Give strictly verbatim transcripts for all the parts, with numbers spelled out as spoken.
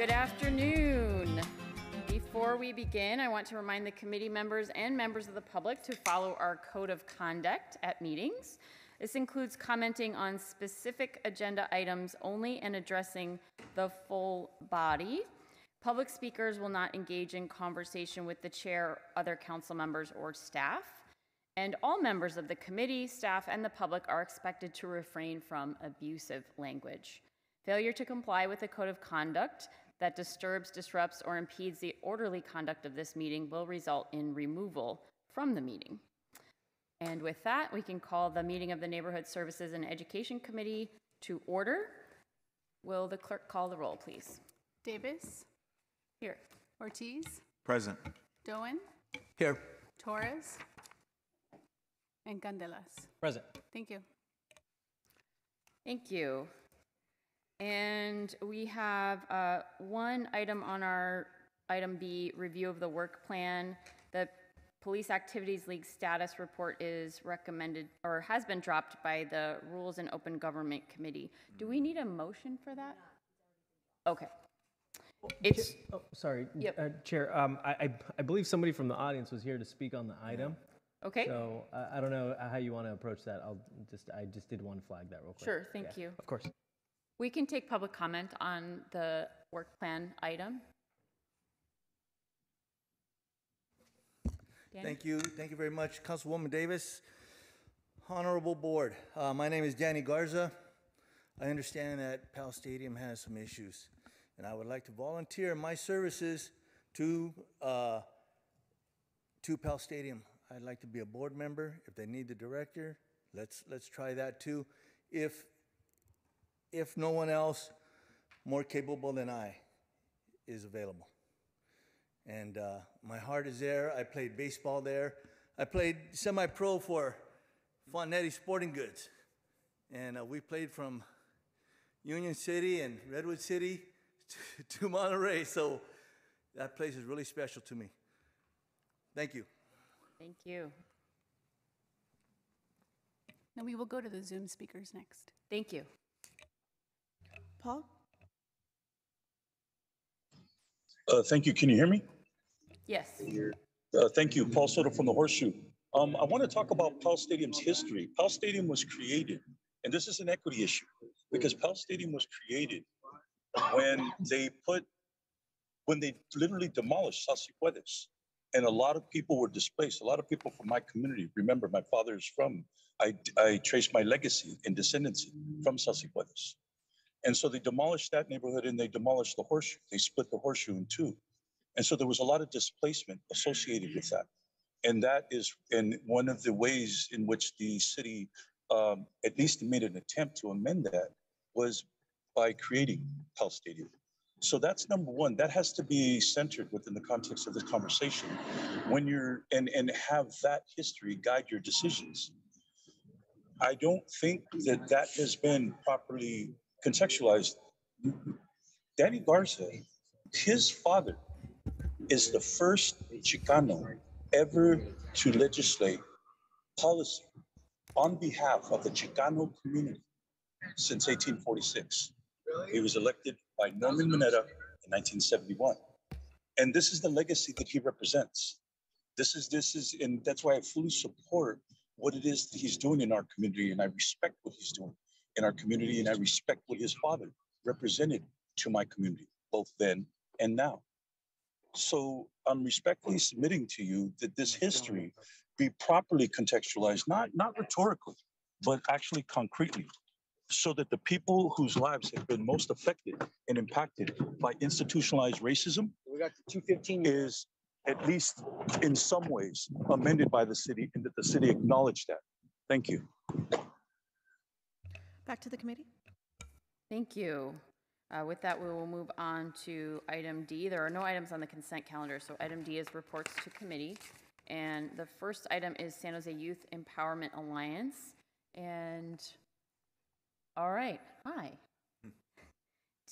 Good afternoon. Before we begin, I want to remind the committee members and members of the public to follow our code of conduct at meetings. This includes commenting on specific agenda items only and addressing the full body. Public speakers will not engage in conversation with the chair, other council members, or staff. And all members of the committee, staff, and the public are expected to refrain from abusive language. Failure to comply with a code of conduct that disturbs, disrupts, or impedes the orderly conduct of this meeting will result in removal from the meeting. And with that, we can call the meeting of the Neighborhood Services and Education Committee to order. Will the clerk call the roll, please? Davis. Here. Ortiz. Present. Doan. Here. Torres. And Candelas. Present. Thank you. Thank you. And we have uh, one item on our item B, review of the work plan. The Police Activities League status report is recommended or has been dropped by the Rules and Open Government Committee. Do we need a motion for that? Okay. It's oh, sorry, yep. uh, Chair. Um, I I believe somebody from the audience was here to speak on the item. Okay. So uh, I don't know how you want to approach that. I'll just I just did want to flag that real quick. Sure. Thank yeah, you. Of course. We can take public comment on the work plan item. Danny? Thank you. Thank you very much, Councilwoman Davis. Honorable Board, uh, my name is Danny Garza. I understand that Pal Stadium has some issues, and I would like to volunteer my services to, uh, to Pal Stadium. I'd like to be a board member. If they need the director, let's, let's try that too. If If no one else more capable than I is available. And uh, my heart is there. I played baseball there. I played semi-pro for Fontanetti Sporting Goods. And uh, we played from Union City and Redwood City to, to Monterey. So that place is really special to me. Thank you. Thank you. Now we will go to the Zoom speakers next. Thank you. Paul? Uh, thank you. Can you hear me? Yes. Uh, thank you. Paul Soto from the Horseshoe. Um, I want to talk about Pal Stadium's history. Pal Stadium was created, and this is an equity issue, because Pal Stadium was created when they put, when they literally demolished Sal Si Puedes, and a lot of people were displaced. A lot of people from my community. Remember, my father is from, I, I trace my legacy and descendancy from Sal Si Puedes. And so they demolished that neighborhood and they demolished the Horseshoe. They split the Horseshoe in two. And so there was a lot of displacement associated with that. And that is in one of the ways in which the city um, at least made an attempt to amend that was by creating Pal Stadium. So that's number one. That has to be centered within the context of this conversation when you're and, and have that history guide your decisions. I don't think that that has been properly contextualized. Danny Garza, his father, is the first Chicano ever to legislate policy on behalf of the Chicano community since eighteen forty-six. He was elected by Norman Mineta in nineteen seventy-one. And this is the legacy that he represents. This is, this is, and that's why I fully support what it is that he's doing in our community, and I respect what he's doing in our community, and I respect what his father represented to my community, both then and now. So I'm respectfully submitting to you that this history be properly contextualized, not, not rhetorically, but actually concretely, so that the people whose lives have been most affected and impacted by institutionalized racism is at least in some ways amended by the city, and that the city acknowledged that. Thank you. Back to the committee. Thank you. Uh, with that, we will move on to item D. There are no items on the consent calendar, so item D is reports to committee. And the first item is San Jose Youth Empowerment Alliance. And all right, hi.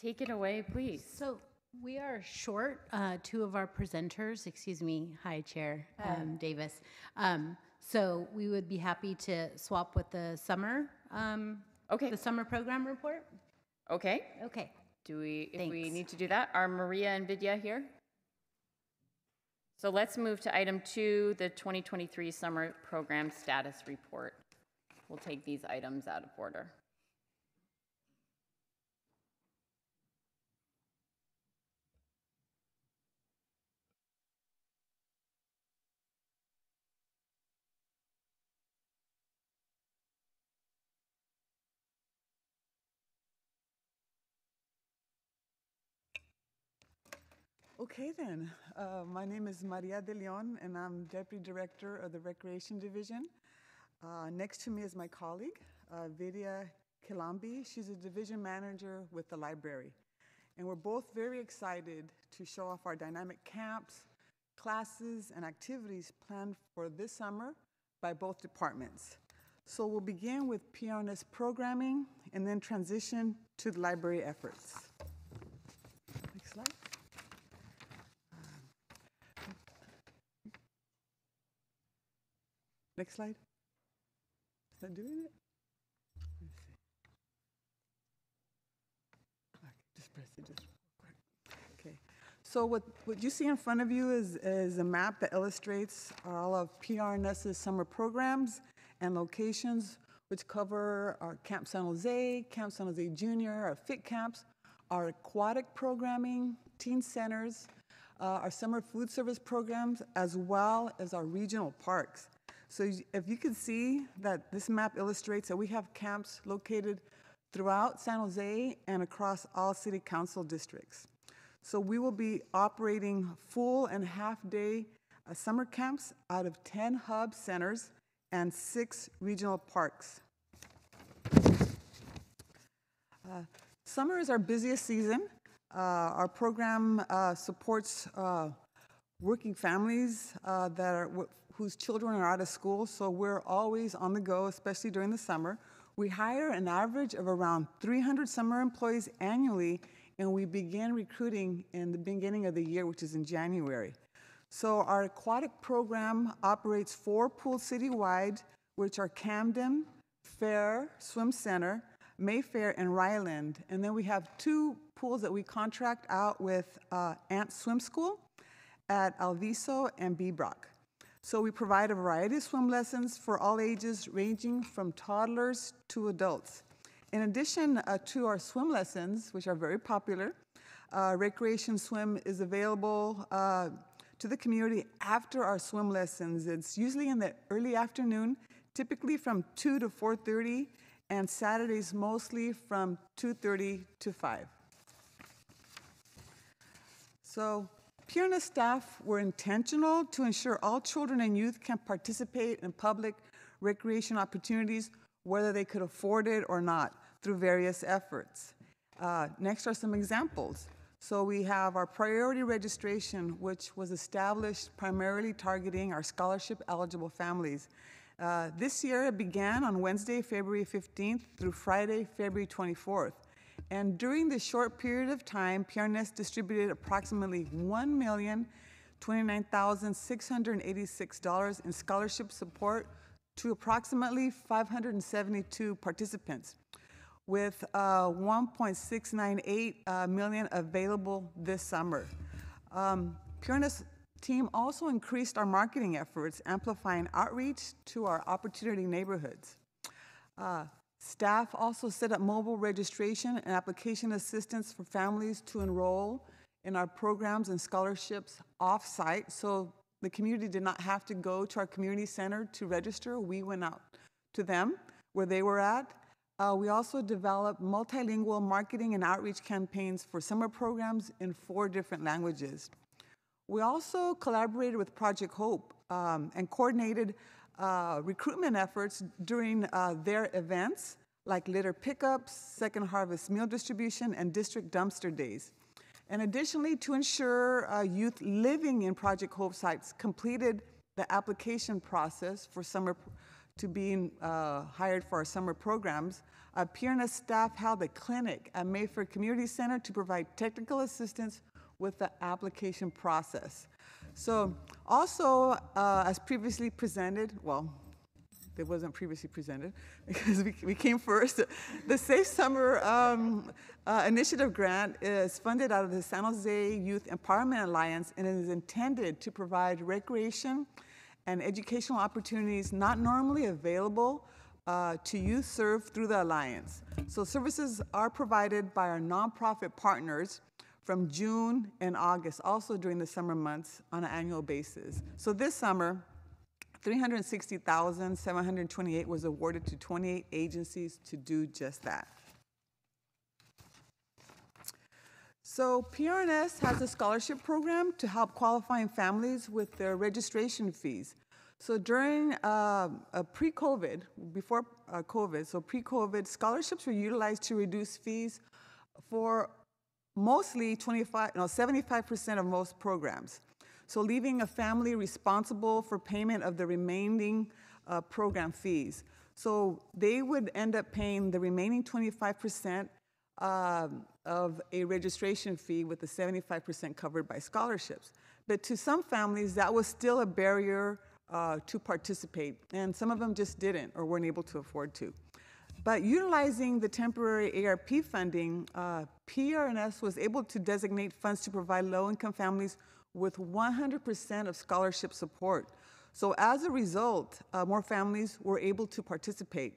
Take it away, please. So we are short uh, two of our presenters. Excuse me. Hi, Chair hi. Um, Davis. Um, so we would be happy to swap with the summer. Um, Okay. The summer program report? Okay. Okay. do we, if Thanks. we need to do that, are Maria and Vidya here? So let's move to item two, the twenty twenty-three Summer Program Status Report. We'll take these items out of order. Okay then, uh, my name is Maria De Leon and I'm Deputy Director of the Recreation Division. Uh, next to me is my colleague, uh, Vidya Kilambi. She's a Division Manager with the Library. And we're both very excited to show off our dynamic camps, classes, and activities planned for this summer by both departments. So we'll begin with P R N S programming and then transition to the library efforts. Next slide. Next slide. Is that doing it? Let's see. Okay, just press it just real quick. Okay. So what, what you see in front of you is, is a map that illustrates all of P R N S's summer programs and locations, which cover our Camp San Jose, Camp San Jose Junior, our fit camps, our aquatic programming, teen centers, uh, our summer food service programs, as well as our regional parks. So if you can see that this map illustrates that we have camps located throughout San Jose and across all city council districts. So we will be operating full and half day uh, summer camps out of ten hub centers and six regional parks. Uh, summer is our busiest season. Uh, our program uh, supports uh, working families uh, that are whose children are out of school, so we're always on the go, especially during the summer. We hire an average of around three hundred summer employees annually, and we begin recruiting in the beginning of the year, which is in January. So our aquatic program operates four pools citywide, which are Camden, Fair Swim Center, Mayfair, and Ryland. And then we have two pools that we contract out with uh, Ant Swim School at Alviso and Beebrock. So we provide a variety of swim lessons for all ages, ranging from toddlers to adults. In addition uh, to our swim lessons, which are very popular, uh, Recreation Swim is available uh, to the community after our swim lessons. It's usually in the early afternoon, typically from two to four thirty, and Saturdays mostly from two thirty to five. So P R N S staff were intentional to ensure all children and youth can participate in public recreation opportunities, whether they could afford it or not, through various efforts. Uh, next are some examples. So we have our priority registration, which was established primarily targeting our scholarship-eligible families. Uh, this year, it began on Wednesday, February fifteenth through Friday, February twenty-fourth. And during this short period of time, P R N S distributed approximately one million twenty-nine thousand six hundred eighty-six dollars in scholarship support to approximately five hundred seventy-two participants, with uh, one point six nine eight uh, million available this summer. Um, P R N S team also increased our marketing efforts, amplifying outreach to our opportunity neighborhoods. Uh, Staff also set up mobile registration and application assistance for families to enroll in our programs and scholarships off-site, so the community did not have to go to our community center to register. We went out to them where they were at. Uh, we also developed multilingual marketing and outreach campaigns for summer programs in four different languages. We also collaborated with Project Hope um, and coordinated Uh, recruitment efforts during uh, their events, like litter pickups, second harvest meal distribution, and district dumpster days. And additionally, to ensure uh, youth living in Project Hope sites completed the application process for summer to being uh, hired for our summer programs, uh, P R N S staff held a clinic at Mayfair Community Center to provide technical assistance with the application process. So also, uh, as previously presented, well, that wasn't previously presented because we, we came first. The Safe Summer um, uh, Initiative grant is funded out of the San Jose Youth Empowerment Alliance and is intended to provide recreation and educational opportunities not normally available uh, to youth served through the Alliance. So services are provided by our nonprofit partners from June and August, also during the summer months on an annual basis. So this summer, three hundred sixty thousand seven hundred twenty-eight dollars was awarded to twenty-eight agencies to do just that. So P R N S has a scholarship program to help qualifying families with their registration fees. So during uh, a pre-COVID, before uh, COVID, so pre-COVID, scholarships were utilized to reduce fees for mostly twenty-five, no, seventy-five percent of most programs. So leaving a family responsible for payment of the remaining uh, program fees. So they would end up paying the remaining twenty-five percent uh, of a registration fee with the seventy-five percent covered by scholarships. But to some families, that was still a barrier uh, to participate, and some of them just didn't or weren't able to afford to. But utilizing the temporary A R P funding, uh, P R N S was able to designate funds to provide low-income families with one hundred percent of scholarship support. So as a result, uh, more families were able to participate.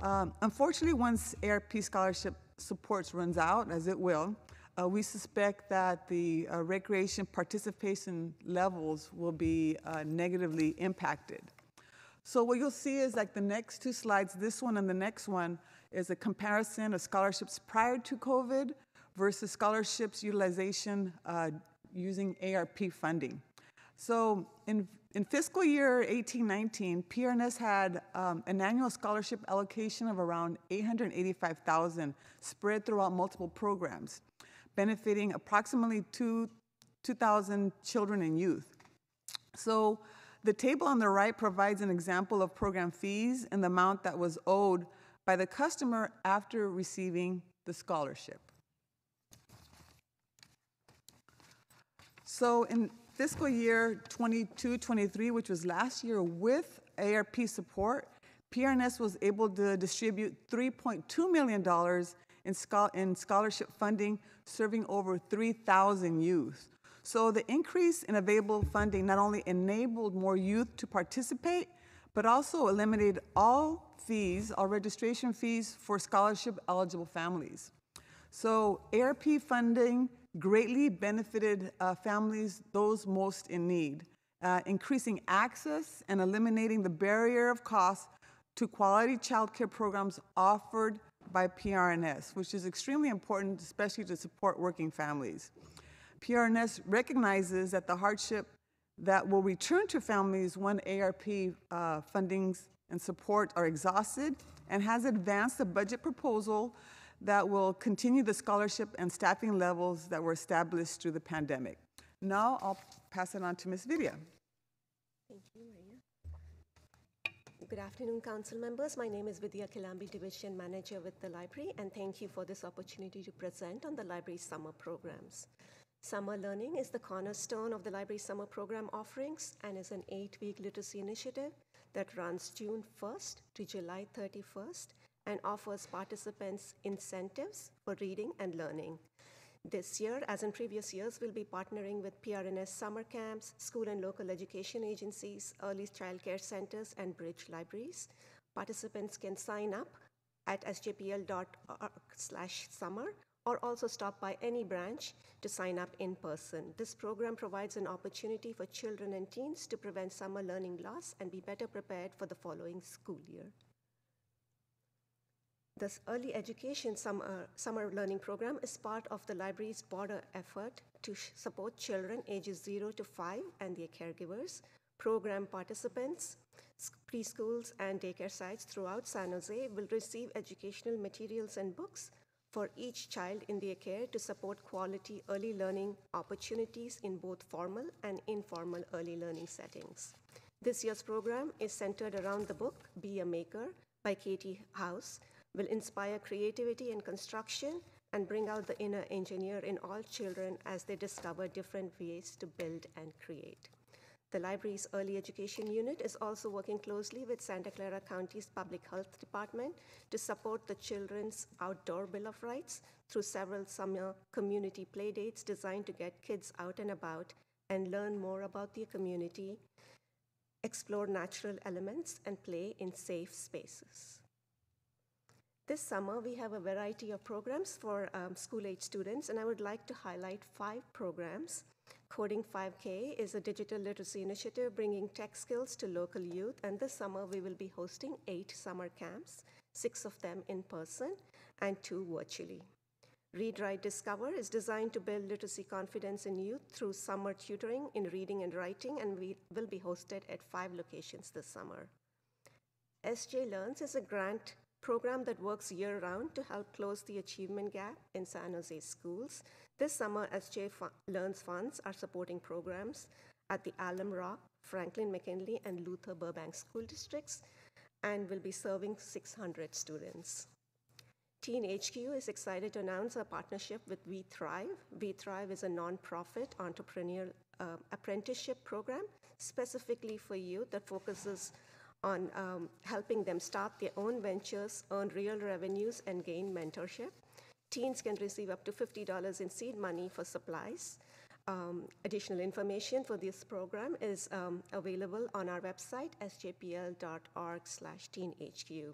Um, unfortunately, once A R P scholarship supports runs out, as it will, uh, we suspect that the uh, recreation participation levels will be uh, negatively impacted. So what you'll see is like the next two slides, this one and the next one, is a comparison of scholarships prior to COVID versus scholarships utilization uh, using A R P funding. So in, in fiscal year eighteen nineteen, P R N S had um, an annual scholarship allocation of around eight hundred eighty-five thousand dollars spread throughout multiple programs, benefiting approximately two thousand children and youth. So the table on the right provides an example of program fees and the amount that was owed by the customer after receiving the scholarship. So in fiscal year twenty-two twenty-three, which was last year, with A R P support, P R N S was able to distribute three point two million dollars in, scho in scholarship funding, serving over three thousand youth. So the increase in available funding not only enabled more youth to participate, but also eliminated all fees, all registration fees for scholarship-eligible families. So A R P funding greatly benefited uh, families, those most in need, uh, increasing access and eliminating the barrier of cost to quality child care programs offered by P R N S, which is extremely important, especially to support working families. P R N S recognizes that the hardship that will return to families when A R P uh, fundings and support are exhausted, and has advanced a budget proposal that will continue the scholarship and staffing levels that were established through the pandemic. Now I'll pass it on to Miz Vidya. Thank you, Maria. Good afternoon, council members. My name is Vidya Kilambi, Division Manager with the Library, and thank you for this opportunity to present on the Library's summer programs. Summer learning is the cornerstone of the Library's summer program offerings and is an eight-week literacy initiative that runs June first to July thirty-first and offers participants incentives for reading and learning. This year, as in previous years, we'll be partnering with P R N S summer camps, school and local education agencies, early childcare centers, and bridge libraries. Participants can sign up at s j p l dot org slash summer or also stop by any branch to sign up in person. This program provides an opportunity for children and teens to prevent summer learning loss and be better prepared for the following school year. This early education summer, summer learning program is part of the library's broader effort to support children ages zero to five and their caregivers, program participants, preschools, and daycare sites throughout San Jose will receive educational materials and books for each child in their care to support quality early learning opportunities in both formal and informal early learning settings. This year's program is centered around the book Be a Maker by Katie House, will inspire creativity and construction and bring out the inner engineer in all children as they discover different ways to build and create. The library's early education unit is also working closely with Santa Clara County's Public Health Department to support the children's outdoor Bill of Rights through several summer community playdates designed to get kids out and about and learn more about the community, explore natural elements, and play in safe spaces. This summer, we have a variety of programs for um, school-age students, and I would like to highlight five programs. Coding five K is a digital literacy initiative bringing tech skills to local youth, and this summer we will be hosting eight summer camps, six of them in person and two virtually. Read, Write, Discover is designed to build literacy confidence in youth through summer tutoring in reading and writing, and we will be hosted at five locations this summer. S J Learns is a grant program that works year-round to help close the achievement gap in San Jose schools. This summer, S J Learns funds are supporting programs at the Alum Rock, Franklin McKinley, and Luther Burbank school districts, and will be serving six hundred students. Teen H Q is excited to announce a partnership with We Thrive. We Thrive is a nonprofit entrepreneurial uh, apprenticeship program specifically for youth that focuses on um, helping them start their own ventures, earn real revenues, and gain mentorship. Teens can receive up to fifty dollars in seed money for supplies. Um, additional information for this program is um, available on our website, s j p l dot org slash teen h q.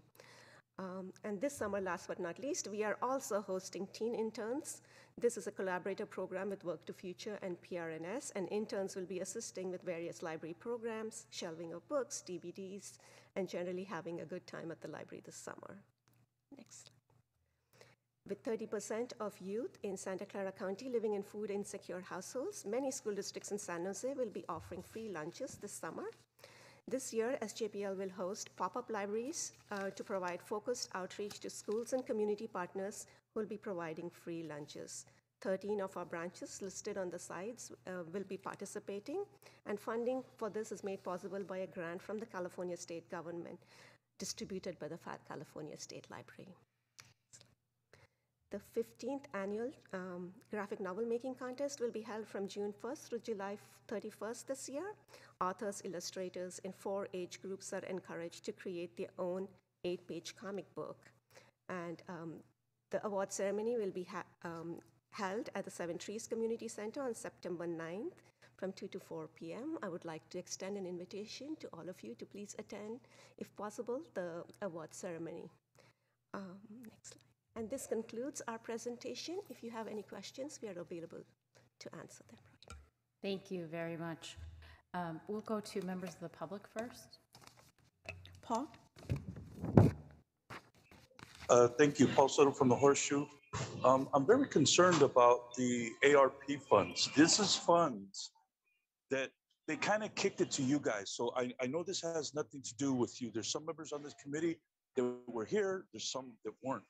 Um, and this summer, last but not least, we are also hosting teen interns. This is a collaborative program with Work to Future and P R N S, and interns will be assisting with various library programs, shelving of books, D V Ds, and generally having a good time at the library this summer. Next. With thirty percent of youth in Santa Clara County living in food insecure households, many school districts in San Jose will be offering free lunches this summer. This year, S J P L will host pop-up libraries uh, to provide focused outreach to schools and community partners who will be providing free lunches. thirteen of our branches listed on the sides uh, will be participating, and funding for this is made possible by a grant from the California state government distributed by the California State Library. The fifteenth annual um, graphic novel making contest will be held from June first through July thirty-first this year. Authors, illustrators in four age groups are encouraged to create their own eight-page comic book. And um, the award ceremony will be ha um, held at the Seven Trees Community Center on September ninth from two to four p m I would like to extend an invitation to all of you to please attend, if possible, the award ceremony. Um, next slide. And this concludes our presentation. If you have any questions, we are available to answer them. Thank you very much. Um, we'll go to members of the public first. Paul? Uh, thank you, Paul Soto from the Horseshoe. Um, I'm very concerned about the A R P funds. This is funds that they kind of kicked it to you guys. So I, I know this has nothing to do with you. There's some members on this committee that were here, there's some that weren't.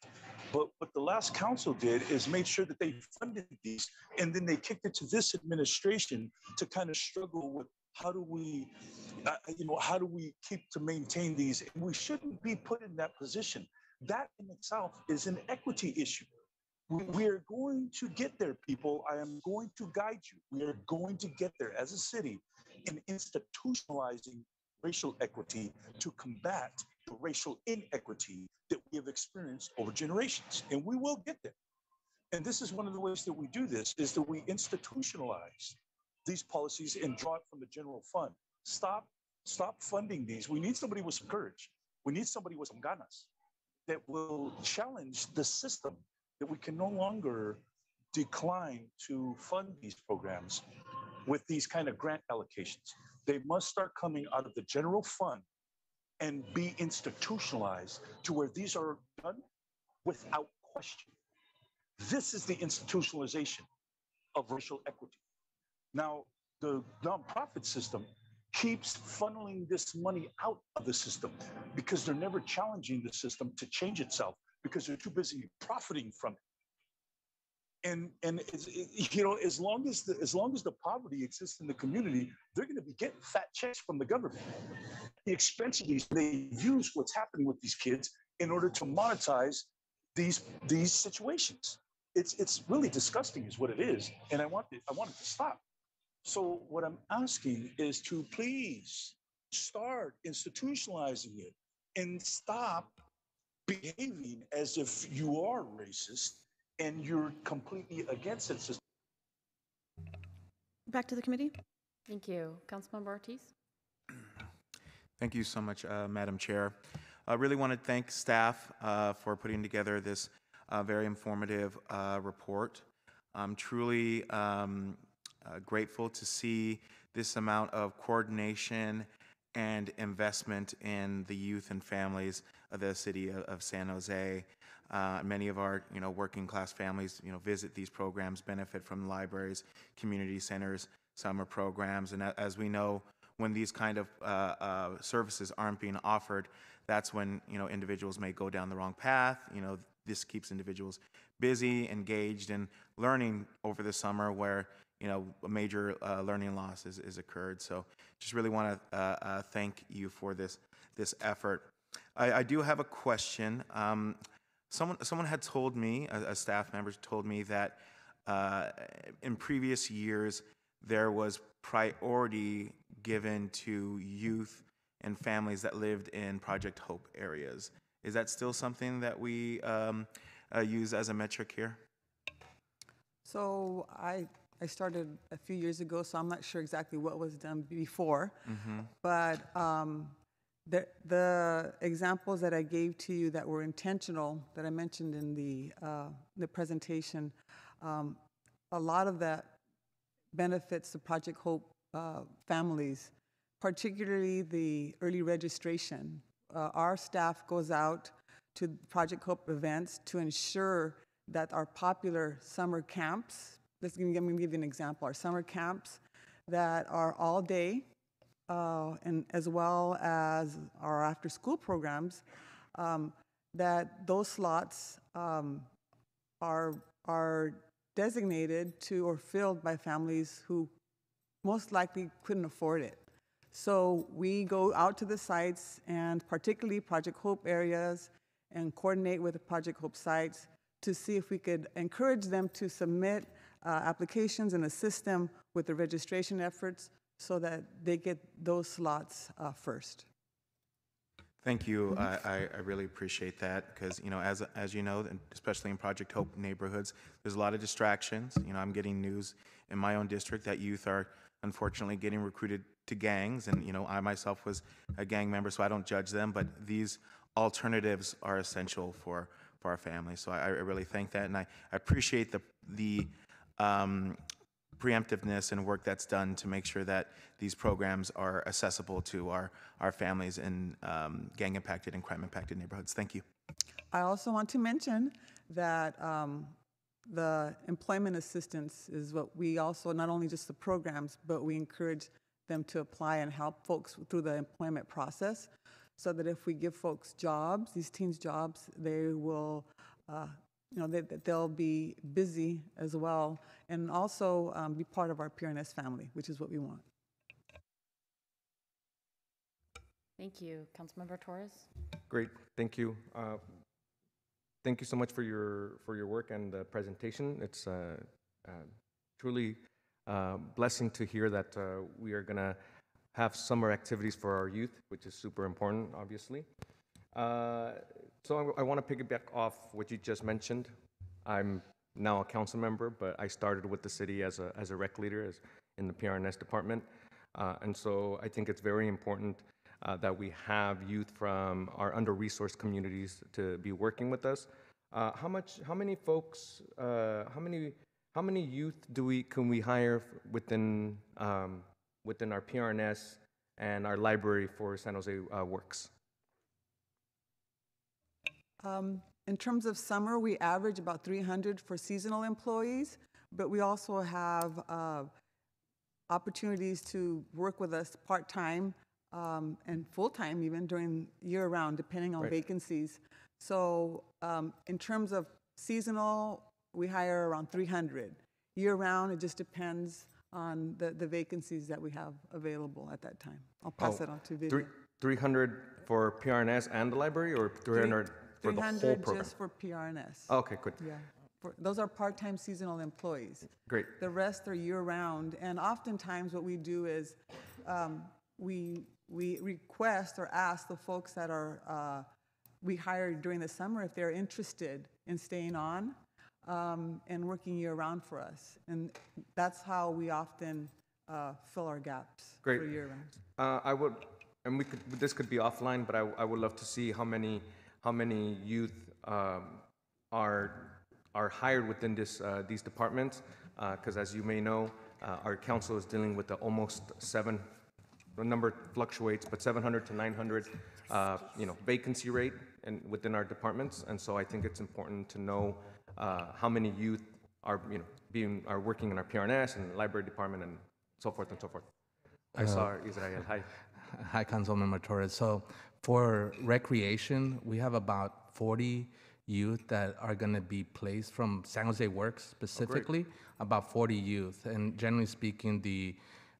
But what the last council did is made sure that they funded these, and then they kicked it to this administration to kind of struggle with how do we, uh, you know, how do we keep to maintain these? And we shouldn't be put in that position. That in itself is an equity issue. We, we are going to get there, people. I am going to guide you. We are going to get there as a city in institutionalizing racial equity to combat the racial inequity that we have experienced over generations, and we will get there. And this is one of the ways that we do this, is that we institutionalize these policies and draw it from the general fund. Stop, stop funding these. We need somebody with some courage. We need somebody with some ganas that will challenge the system, that we can no longer decline to fund these programs with these kind of grant allocations. They must start coming out of the general fund and be institutionalized to where these are done without question. This is the institutionalization of racial equity. Now, the nonprofit system keeps funneling this money out of the system because they're never challenging the system to change itself because they're too busy profiting from it. And, and it's, it, you know, as long as, the, as long as the poverty exists in the community, they're gonna be getting fat checks from the government. The expense of these, they use what's happening with these kids in order to monetize these these situations. It's it's really disgusting, is what it is, and I want it, I want it to stop. So what I'm asking is to please start institutionalizing it and stop behaving as if you are racist and you're completely against it. Back to the committee. Thank you. Councilmember Ortiz. Thank you so much, uh, Madam Chair. I really want to thank staff uh, for putting together this uh, very informative uh, report. I'm truly um, uh, grateful to see this amount of coordination and investment in the youth and families of the city of San Jose. Uh, many of our, you know, working class families, you know, visit these programs, benefit from libraries, community centers, summer programs, and as we know, when these kind of uh, uh, services aren't being offered, that's when, you know, individuals may go down the wrong path. You know, this keeps individuals busy, engaged, and learning over the summer where, you know, a major uh, learning loss is, is occurred. So just really want to uh, uh, thank you for this this effort. I, I do have a question. Um, someone someone had told me, a, a staff member told me that uh, in previous years, there was priority given to youth and families that lived in Project Hope areas. Is that still something that we um, uh, use as a metric here? So I, I started a few years ago, so I'm not sure exactly what was done before. Mm-hmm. But um, the, the examples that I gave to you that were intentional, that I mentioned in the, uh, the presentation, um, a lot of that benefits the Project Hope uh, families, particularly the early registration. Uh, our staff goes out to Project Hope events to ensure that our popular summer camps, let's give, let me give you an example, our summer camps that are all day, uh, and as well as our after school programs, um, that those slots um, are, are designated to or filled by families who most likely couldn't afford it. So we go out to the sites, and particularly Project Hope areas, and coordinate with the Project Hope sites to see if we could encourage them to submit uh, applications and assist them with the registration efforts so that they get those slots uh, first. Thank you. I, I really appreciate that because, you know, as, as you know, especially in Project Hope neighborhoods, there's a lot of distractions. You know, I'm getting news in my own district that youth are unfortunately getting recruited to gangs. And, you know, I myself was a gang member, so I don't judge them. But these alternatives are essential for, for our families. So I, I really thank that. And I, I appreciate the, the um, preemptiveness and work that's done to make sure that these programs are accessible to our, our families in um, gang-impacted and crime-impacted neighborhoods. Thank you. I also want to mention that um, the employment assistance is what we also, not only just the programs, but we encourage them to apply and help folks through the employment process so that if we give folks jobs, these teens jobs, they will uh, you know, that they'll be busy as well, and also um, be part of our P R N S family, which is what we want. Thank you. Councilmember Torres. Great. Thank you. Uh, thank you so much for your for your work and the presentation. It's uh, uh, truly a blessing to hear that uh, we are going to have summer activities for our youth, which is super important, obviously. Uh, so I, I want to piggyback off what you just mentioned. I'm now a council member, but I started with the city as a, as a rec leader as in the P R N S department. Uh, and so I think it's very important uh, that we have youth from our under-resourced communities to be working with us. Uh, how much, how many folks, uh, how many, how many youth do we, can we hire within, um, within our P R N S and our library for San Jose uh, Works? Um, in terms of summer, we average about three hundred for seasonal employees, but we also have uh, opportunities to work with us part-time um, and full-time even during year-round, depending on right. vacancies. So um, in terms of seasonal, we hire around three hundred. Year-round, it just depends on the, the vacancies that we have available at that time. I'll pass oh, it on to Vidya. three hundred for P R N S and the library, or three hundred? three hundred For the whole program? Just for P R N S. Okay, good. Yeah. for, those are part-time seasonal employees. Great. The rest are year-round, and oftentimes what we do is um, we we request or ask the folks that are uh, we hire during the summer if they're interested in staying on um, and working year-round for us, and that's how we often uh, fill our gaps. Great. For year-round. Uh, I would, and we could. This could be offline, but I, I would love to see how many how many youth um, are. are hired within this, uh, these departments, because uh, as you may know, uh, our council is dealing with the almost seven, the number fluctuates, but seven hundred to nine hundred, uh, you know, vacancy rate and within our departments. And so I think it's important to know uh, how many youth are, you know, being, are working in our P R N S and library department and so forth and so forth. I uh, saw Israel, hi. Hi, Councilmember Torres. So for recreation, we have about forty youth that are going to be placed from San Jose Works specifically, oh, about forty youth. And generally speaking, the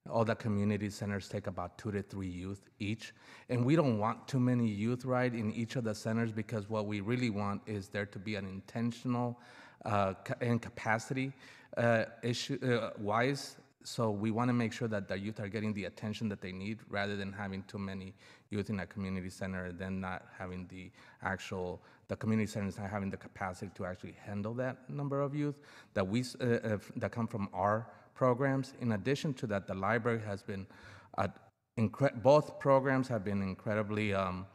all the community centers take about two to three youth each. And we don't want too many youth, right, in each of the centers, because what we really want is there to be an intentional uh, and capacity uh, issue uh, wise. So we want to make sure that the youth are getting the attention that they need, rather than having too many youth in a community center and then not having the actual, the community center is not having the capacity to actually handle that number of youth that we uh, that come from our programs. In addition to that, the library has been, uh, both programs have been incredibly um,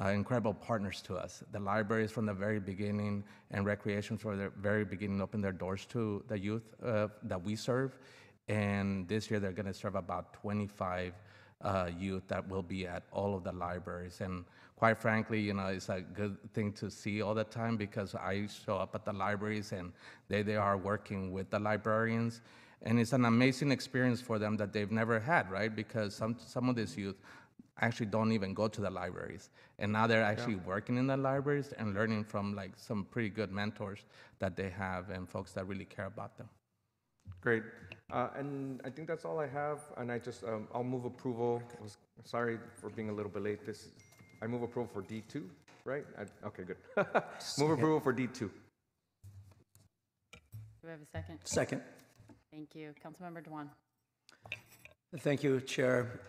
uh, incredible partners to us. The libraries from the very beginning and recreation from the very beginning opened their doors to the youth uh, that we serve. And this year they're going to serve about twenty-five uh, youth that will be at all of the libraries. And quite frankly, you know, it's a good thing to see all the time, because I show up at the libraries and they, they are working with the librarians. And it's an amazing experience for them that they've never had, right? Because some, some of these youth actually don't even go to the libraries. And now they're actually yeah. working in the libraries and learning from like some pretty good mentors that they have and folks that really care about them. Great. Uh, and I think that's all I have. And I just, um, I'll move approval. I was, sorry for being a little bit late. This, I move approval for D two, right? I, okay, good. Move approval for D two. Do we have a second? Second. Thank you. Councilmember Dwan. Thank you, Chair.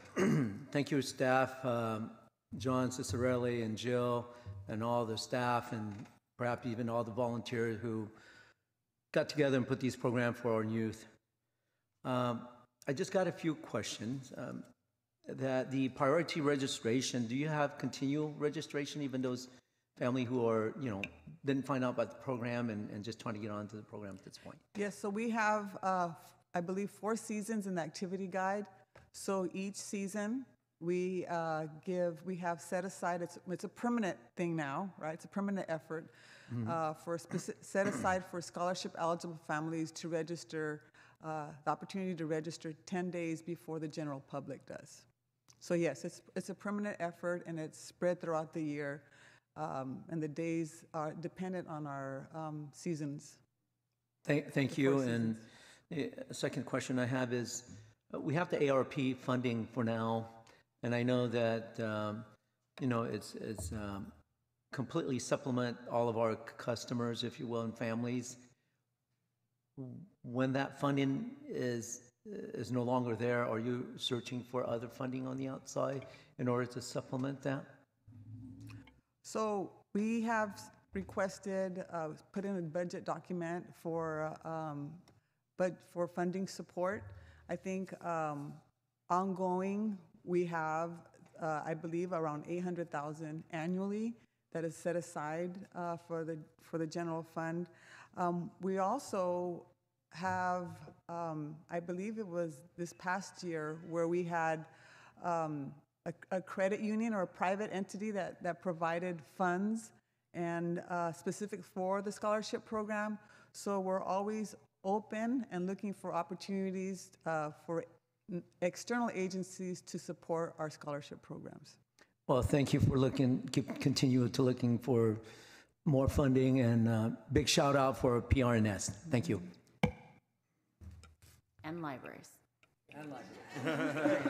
Thank you, staff, um, John Cicerelli and Jill and all the staff, and perhaps even all the volunteers who got together and put these programs for our youth. Um, I just got a few questions. Um, that the priority registration, do you have continual registration, even those family who are, you know, didn't find out about the program and, and just trying to get onto the program at this point? Yes, so we have, uh, I believe, four seasons in the activity guide. So each season we uh, give, we have set aside, it's, it's a permanent thing now, right? It's a permanent effort. Mm-hmm. uh, for speci- set aside for scholarship-eligible families to register, uh, the opportunity to register ten days before the general public does. So yes, it's, it's a permanent effort, and it's spread throughout the year, um, and the days are dependent on our um, seasons. Thank, thank you, seasons. And the second question I have is, uh, we have the A R P funding for now, and I know that, um, you know, it's, it's um, completely supplement all of our customers, if you will, and families. When that funding is is no longer there, are you searching for other funding on the outside in order to supplement that? So we have requested, uh, put in a budget document for, um, but for funding support. I think um, ongoing, we have, uh, I believe, around eight hundred thousand annually that is set aside uh, for the for the general fund. Um, we also have, um, I believe it was this past year, where we had um, a, a credit union or a private entity that that provided funds and uh, specific for the scholarship program. So we're always open and looking for opportunities uh, for external agencies to support our scholarship programs. Well, thank you for looking, keep continue to looking for more funding, and uh, big shout out for P R N S. Thank you. And libraries. And libraries.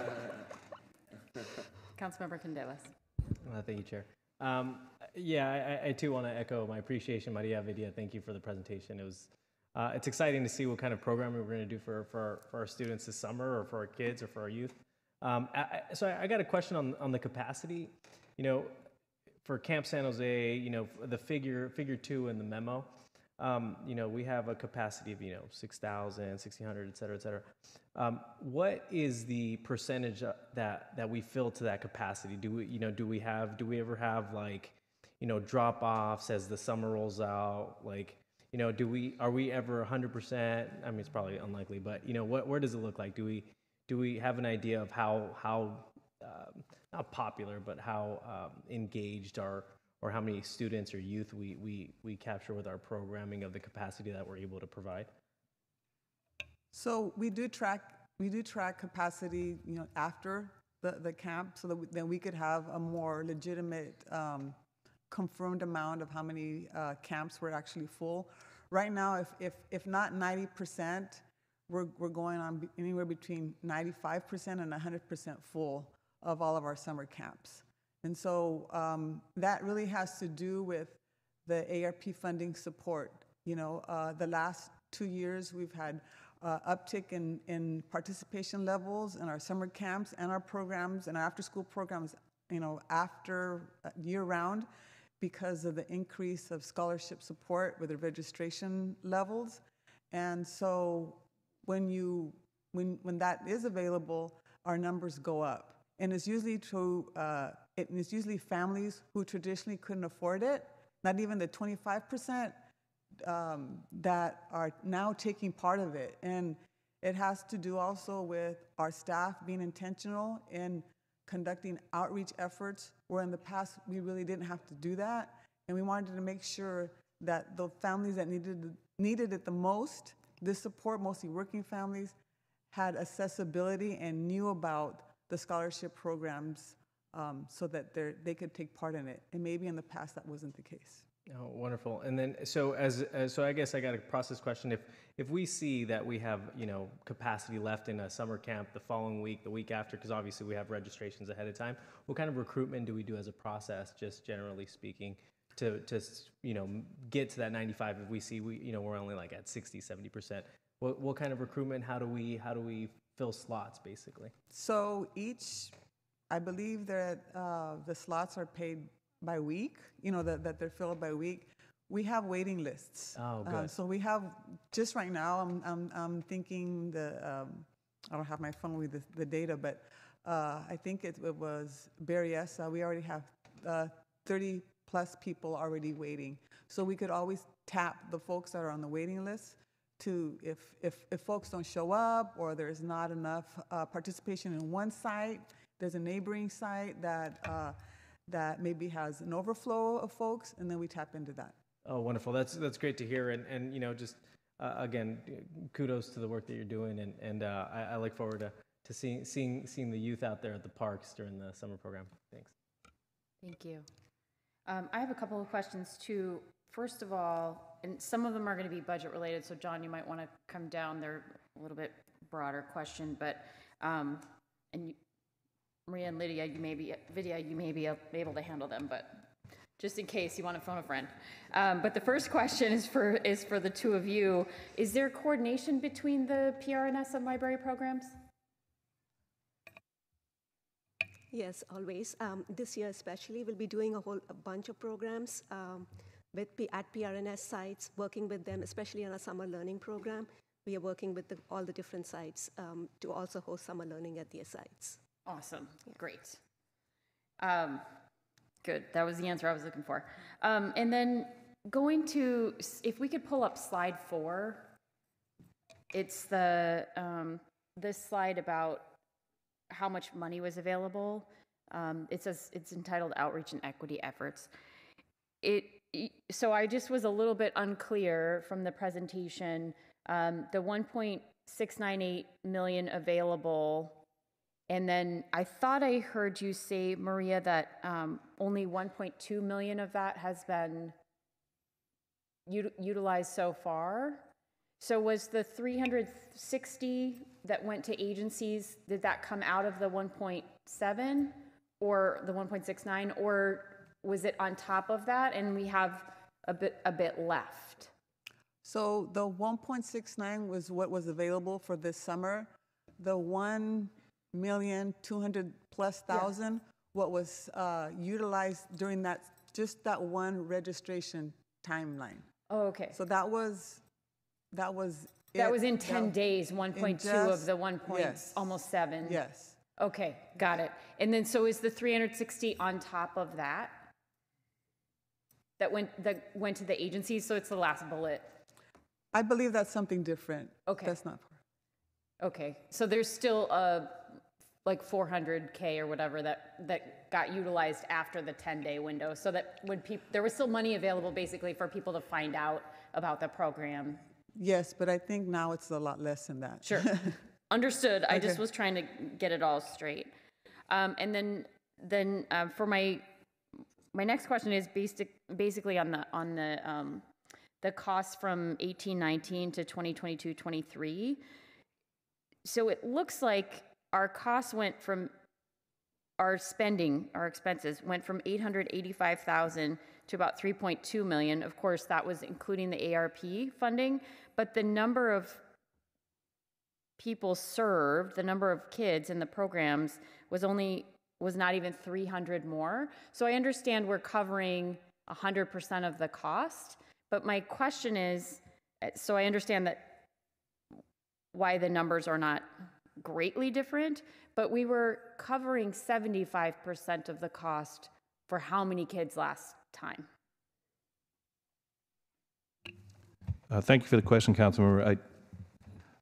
Councilmember Candelas. Well, thank you, Chair. Um, Yeah, I, I too want to echo my appreciation, Maria, Vidya. Thank you for the presentation. It was, uh, it's exciting to see what kind of programming we're going to do for, for, our, for our students this summer, or for our kids, or for our youth. Um, I, so I, I got a question on, on the capacity. You know, for Camp San Jose, you know, the figure figure two in the memo, um, you know, we have a capacity of, you know, six thousand, sixteen hundred, et cetera, et cetera. Um, what is the percentage that that we fill to that capacity? Do we, you know, do we have, do we ever have like, you know, drop offs as the summer rolls out? Like, you know, do we, are we ever one hundred percent? I mean, it's probably unlikely, but you know, what, where does it look like? Do we, do we have an idea of how, how, um, not popular, but how um, engaged are, or how many students or youth we, we, we capture with our programming of the capacity that we're able to provide? So we do track, we do track capacity, you know, after the, the camp, so that we, that we could have a more legitimate um, confirmed amount of how many uh, camps were actually full. Right now, if, if, if not ninety percent, we're, we're going on anywhere between ninety-five percent and one hundred percent full of all of our summer camps. And so um, that really has to do with the A R P funding support. You know, uh, the last two years we've had uh, uptick in, in participation levels in our summer camps and our programs and our after-school programs, you know, after uh, year-round, because of the increase of scholarship support with the registration levels. And so when, you, when, when that is available, our numbers go up. And it's usually to, uh, it, it's usually families who traditionally couldn't afford it, not even the twenty-five percent um, that are now taking part of it. And it has to do also with our staff being intentional in conducting outreach efforts, where in the past we really didn't have to do that. And we wanted to make sure that the families that needed, needed it the most, this support, mostly working families, had accessibility and knew about the scholarship programs, um, so that they could take part in it. And maybe in the past that wasn't the case. Oh, wonderful. And then, so as, as so I guess I got a process question. If if we see that we have, you know, capacity left in a summer camp the following week, the week after, because obviously we have registrations ahead of time, what kind of recruitment do we do as a process, just generally speaking, to, to you know, get to that ninety-five? If we see we, you know, we're only like at sixty, seventy percent, what, what kind of recruitment, how do we, how do we fill slots, basically? So each, I believe that uh, the slots are paid by week, you know, that, that they're filled by week. We have waiting lists. Oh, good. Uh, so we have, just right now, I'm, I'm, I'm thinking the, um, I don't have my phone with the, the data, but uh, I think it, it was Berryessa. We already have uh, thirty plus people already waiting. So we could always tap the folks that are on the waiting list to, if, if, if folks don't show up, or there's not enough uh, participation in one site, there's a neighboring site that, uh, that maybe has an overflow of folks, and then we tap into that. Oh, wonderful. That's, that's great to hear. And, and you know, just, uh, again, kudos to the work that you're doing. And, and uh, I, I look forward to, to seeing, seeing, seeing the youth out there at the parks during the summer program. Thanks. Thank you. Um, I have a couple of questions, too. First of all, and some of them are going to be budget related, so John, you might want to come down. They're a little bit broader question, but um, and you, Maria and Lydia, you may be, Vidya, you may be able to handle them, but just in case you want to phone a friend. Um, but the first question is for is for the two of you. Is there coordination between the P R N S and library programs? Yes, always. Um, this year especially, we'll be doing a whole a bunch of programs. Um, With P at P R N S sites, working with them, especially on our summer learning program. We are working with the, all the different sites um, to also host summer learning at their sites. Awesome, yeah. Great. Um, good, that was the answer I was looking for. Um, and then going to, if we could pull up slide four, it's the, um, this slide about how much money was available. Um, it says, it's entitled Outreach and Equity Efforts. It, So I just was a little bit unclear from the presentation, um, the one point six nine eight million available, and then I thought I heard you say, Maria, that um, only one point two million of that has been ut utilized so far. So was the three hundred sixty that went to agencies, did that come out of the one point seven or the one point six nine, or was it on top of that? And we have a bit a bit left. So the one point six nine was what was available for this summer. The one million two hundred plus thousand, yeah, what was uh, utilized during that, just that one registration timeline. Oh, okay. So that was, that was it. That was in ten that, days, one point two of the one point, yes, almost seven. Yes. Okay, got it. And then, so is the three hundred sixty on top of that? That went, that went to the agency, so it's the last bullet. I believe that's something different. Okay. That's not part. Okay, so there's still a, like four hundred K or whatever that, that got utilized after the ten day window. So that when people, there was still money available basically for people to find out about the program. Yes, but I think now it's a lot less than that. Sure. Understood. Okay. I just was trying to get it all straight. Um, and then, then uh, for my my next question is basic, basically on the on the um, the costs from eighteen nineteen to twenty twenty-two twenty-three. So it looks like our costs went from our spending, our expenses went from eight hundred eighty-five thousand to about three point two million. Of course, that was including the A R P funding, but the number of people served, the number of kids in the programs was only, was not even three hundred more. So I understand we're covering one hundred percent of the cost, but my question is, so I understand that why the numbers are not greatly different, but we were covering seventy-five percent of the cost for how many kids last time? Uh, thank you for the question, Councilmember. I,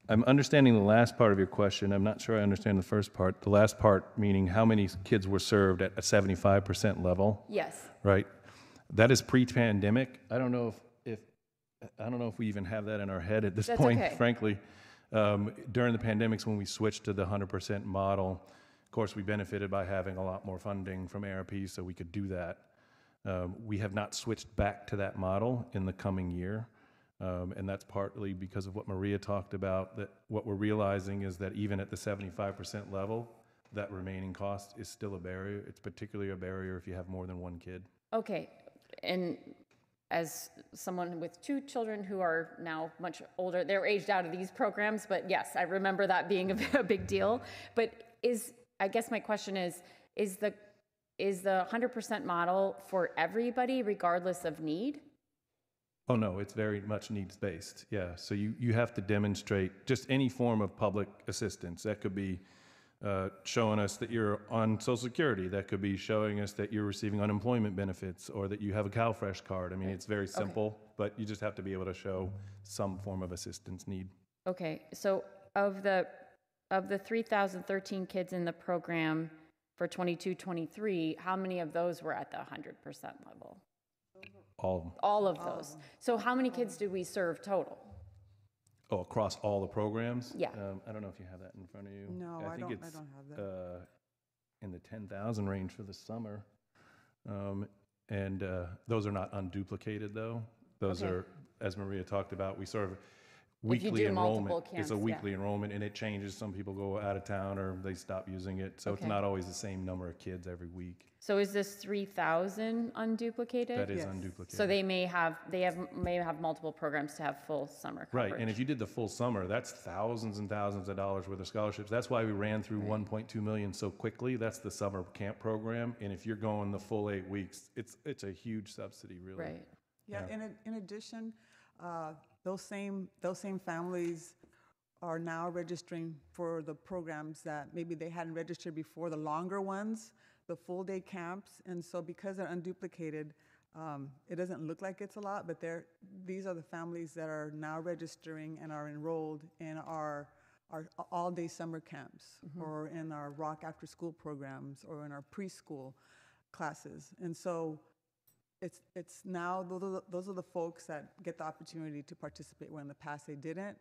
I'm understanding the last part of your question. I'm not sure I understand the first part. The last part meaning how many kids were served at a seventy-five percent level? Yes. Right. That is pre-pandemic. I don't know if, if I don't know if we even have that in our head at this That's point, okay. frankly. Um, during the pandemics, when we switched to the one hundred percent model, of course, we benefited by having a lot more funding from A R P, so we could do that. Um, we have not switched back to that model in the coming year. Um, and that's partly because of what Maria talked about, that what we're realizing is that even at the seventy-five percent level, that remaining cost is still a barrier. It's particularly a barrier if you have more than one kid. Okay. And as someone with two children who are now much older, they're aged out of these programs, but yes, I remember that being a big deal. But is, I guess my question is, is the, is the one hundred percent model for everybody regardless of need? Oh no, it's very much needs-based, yeah. So you, you have to demonstrate just any form of public assistance. That could be uh, showing us that you're on Social Security. That could be showing us that you're receiving unemployment benefits or that you have a CalFresh card. I mean, right. It's very simple, okay. But you just have to be able to show some form of assistance need. Okay, so of the, of the three thousand thirteen kids in the program for twenty-two twenty-three, how many of those were at the one hundred percent level? All, all of all those. Of so how many kids did we serve total? Oh, across all the programs? Yeah. Um, I don't know if you have that in front of you. No, I, I, think don't, it's, I don't have that. Uh, in the ten thousand range for the summer. Um, and uh, those are not unduplicated, though. Those okay. are, as Maria talked about, we serve weekly enrollment. Camps, it's a weekly yeah. enrollment, and it changes. Some people go out of town or they stop using it. So okay. it's not always the same number of kids every week. So is this three thousand unduplicated? That is yes. unduplicated. So they may have they have may have multiple programs to have full summer coverage. Right, and if you did the full summer, that's thousands and thousands of dollars worth of scholarships. That's why we ran through right. one point two million so quickly. That's the summer camp program, and if you're going the full eight weeks, it's it's a huge subsidy, really. Right. Yeah. yeah. In in addition, uh, those same those same families are now registering for the programs that maybe they hadn't registered before, the longer ones. The full day camps, and so because they're unduplicated, um, it doesn't look like it's a lot, but they're, these are the families that are now registering and are enrolled in our, our all day summer camps, mm-hmm. or in our rock after school programs, or in our preschool classes. And so it's, it's now, those are the folks that get the opportunity to participate where in the past they didn't.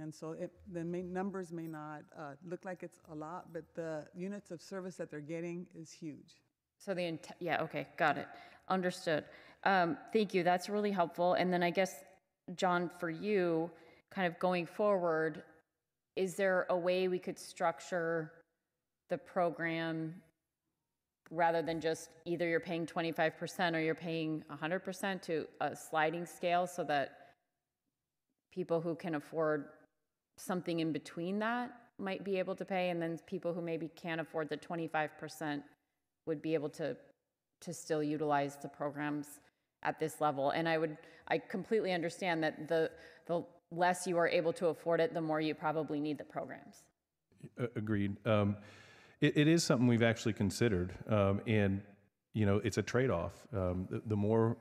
And so it, the main numbers may not uh, look like it's a lot, but the units of service that they're getting is huge. So the, yeah, okay, got it. Understood. Um, thank you, that's really helpful. And then I guess, John, for you, kind of going forward, is there a way we could structure the program rather than just either you're paying twenty-five percent or you're paying one hundred percent to a sliding scale, so that people who can afford something in between that might be able to pay, and then people who maybe can't afford the twenty-five percent would be able to to still utilize the programs at this level. And I would, I completely understand that the the less you are able to afford it, the more you probably need the programs. Agreed. Um, it, it is something we've actually considered, um, and you know, it's a trade-off. Um, the, the more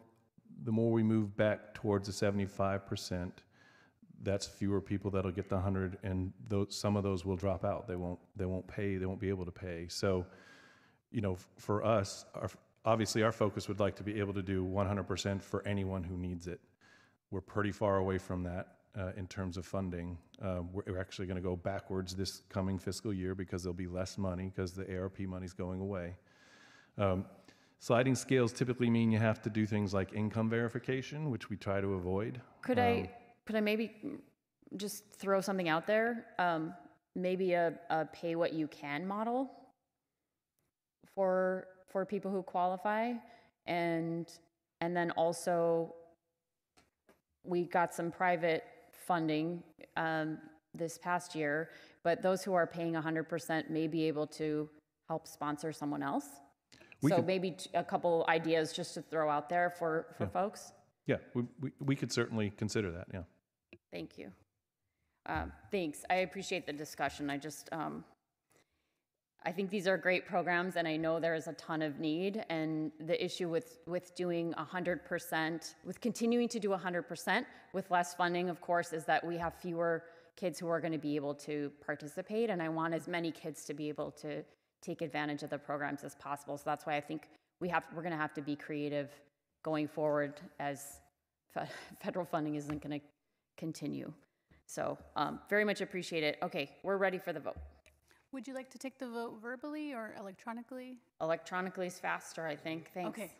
the more we move back towards the seventy-five percent, that's fewer people that'll get the one hundred, and those, some of those will drop out. They won't. They won't pay. They won't be able to pay. So, you know, for us, our, obviously our focus would like to be able to do one hundred percent for anyone who needs it. We're pretty far away from that. Uh, in terms of funding, uh, we're, we're actually going to go backwards this coming fiscal year because there'll be less money because the A R P money's going away. Um, sliding scales typically mean you have to do things like income verification, which we try to avoid. Could um, I could I maybe just throw something out there? Um, maybe a, a pay what you can model for for people who qualify, and and then also we got some private funding um, this past year, but those who are paying one hundred percent may be able to help sponsor someone else. We so could, maybe t a couple ideas just to throw out there for, for yeah. folks. Yeah, we, we, we could certainly consider that, yeah. Thank you. Um, thanks, I appreciate the discussion. I just, um, I think these are great programs, and I know there is a ton of need, and the issue with, with doing one hundred percent, with continuing to do one hundred percent with less funding, of course, is that we have fewer kids who are going to be able to participate, and I want as many kids to be able to take advantage of the programs as possible. So that's why I think we have, we're going to have to be creative going forward, as fe federal funding isn't going to continue. So um, very much appreciate it. Okay, we're ready for the vote. Would you like to take the vote verbally or electronically? Electronically is faster, I think. Thanks. Okay.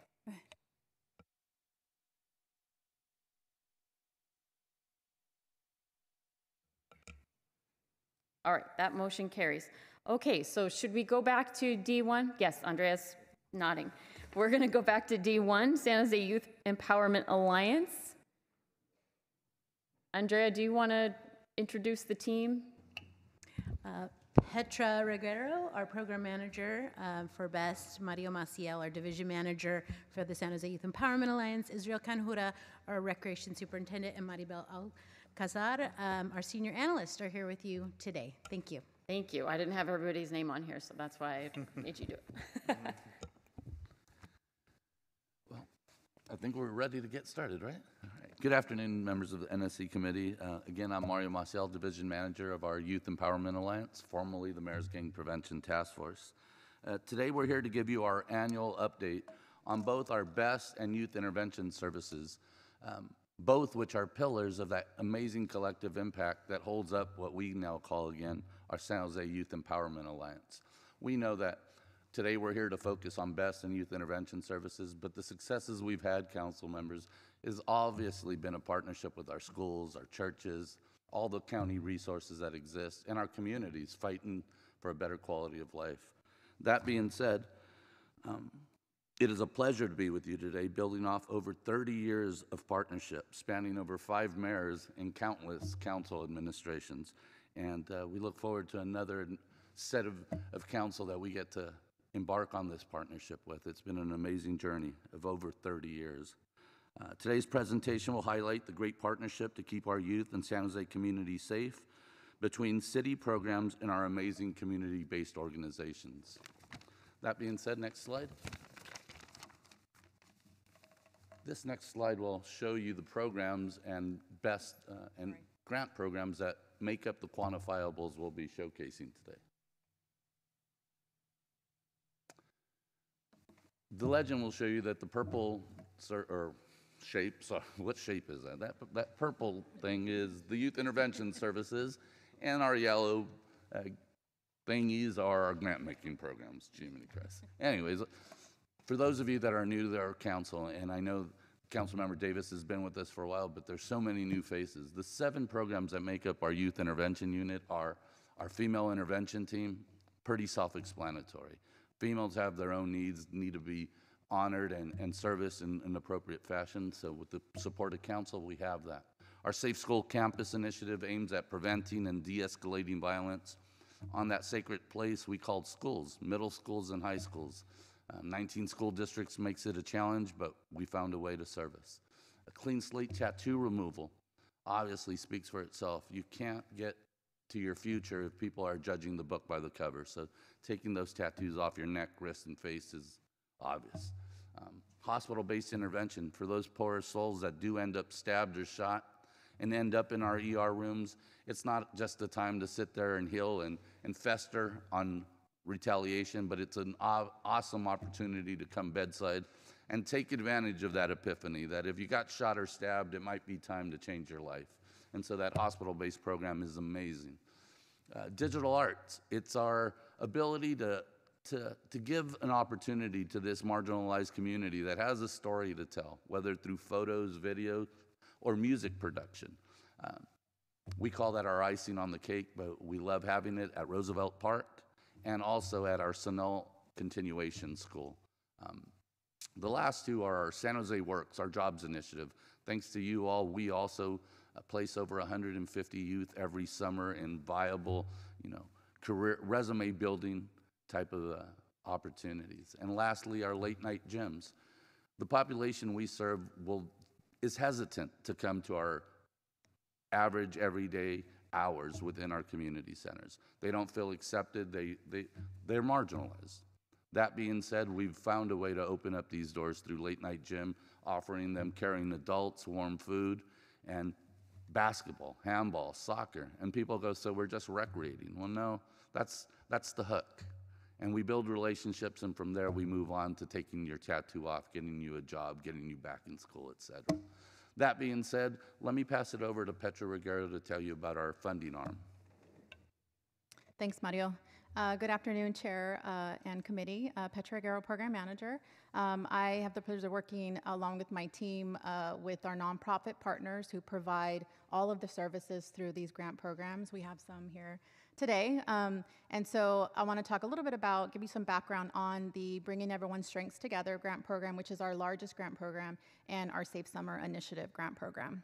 All right, that motion carries. Okay, so should we go back to D one? Yes, Andrea's nodding. We're going to go back to D one, San Jose Youth Empowerment Alliance. Andrea, do you want to introduce the team? Uh, Petra Reguero, our program manager um, for BEST, Mario Maciel, our division manager for the San Jose Youth Empowerment Alliance, Israel Canjura, our recreation superintendent, and Maribel Alcazar, um, our senior analyst, are here with you today. Thank you. Thank you. I didn't have everybody's name on here, so that's why I made you do it. Well, I think we're ready to get started, right? All right. Good afternoon, members of the N S C committee. Uh, again, I'm Mario Maciel, division manager of our Youth Empowerment Alliance, formerly the Mayor's Gang Prevention Task Force. Uh, today, we're here to give you our annual update on both our BEST and Youth Intervention Services, um, both which are pillars of that amazing collective impact that holds up what we now call, again, our San Jose Youth Empowerment Alliance. We know that today we're here to focus on BEST and Youth Intervention Services, but the successes we've had, council members, has obviously been a partnership with our schools, our churches, all the county resources that exist, and our communities fighting for a better quality of life. That being said, um, it is a pleasure to be with you today, building off over thirty years of partnership, spanning over five mayors and countless council administrations. And uh, we look forward to another set of, of council that we get to embark on this partnership with. It's been an amazing journey of over thirty years. Uh, today's presentation will highlight the great partnership to keep our youth and San Jose community safe between city programs and our amazing community-based organizations. That being said, next slide. This next slide will show you the programs and BEST uh, and right. grant programs that make up the quantifiables we'll be showcasing today. The legend will show you that the purple, sir, or shape, sorry, what shape is that? That, that purple thing is the Youth Intervention Services, and our yellow uh, thingies are our grant-making programs, Jiminy Christ. Anyways, for those of you that are new to our council, and I know Councilmember Davis has been with us for a while, but there's so many new faces. The seven programs that make up our Youth Intervention Unit are our Female Intervention Team, pretty self-explanatory. Females have their own needs, need to be honored and, and serviced in an appropriate fashion. So with the support of council, we have that. Our Safe School Campus initiative aims at preventing and de-escalating violence on that sacred place we called schools, middle schools and high schools. Uh, nineteen school districts makes it a challenge, but we found a way to service. A clean slate tattoo removal obviously speaks for itself. You can't get to your future if people are judging the book by the cover. So taking those tattoos off your neck, wrist, and face is obvious. Um, hospital-based intervention for those poorer souls that do end up stabbed or shot and end up in our E R rooms. It's not just the time to sit there and heal and, and fester on retaliation, but it's an awesome opportunity to come bedside and take advantage of that epiphany that if you got shot or stabbed, it might be time to change your life. And so that hospital-based program is amazing. Uh, digital arts, it's our ability to, to, to give an opportunity to this marginalized community that has a story to tell, whether through photos, videos, or music production. Um, we call that our icing on the cake, but we love having it at Roosevelt Park and also at our Sunol Continuation School. Um, the last two are our San Jose Works, our jobs initiative. Thanks to you all, we also place over one hundred fifty youth every summer in viable, you know, career resume building type of uh, opportunities. And lastly, our late night gyms. The population we serve will is hesitant to come to our average everyday hours within our community centers. They don't feel accepted, they, they, they're marginalized. That being said, we've found a way to open up these doors through late night gym, offering them caring adults, warm food, and basketball, handball, soccer. And people go, so we're just recreating. Well, no, that's, that's the hook. And we build relationships, and from there we move on to taking your tattoo off, getting you a job, getting you back in school, et cetera. That being said, let me pass it over to Petra Reguero to tell you about our funding arm. Thanks, Mario. Uh, good afternoon, Chair uh, and Committee. Uh, Petra Reguero, Program Manager. Um, I have the pleasure of working along with my team uh, with our nonprofit partners who provide all of the services through these grant programs. We have some here today. Um, and so I want to talk a little bit about, give you some background on the Bringing Everyone's Strengths Together grant program, which is our largest grant program, and our Safe Summer Initiative grant program.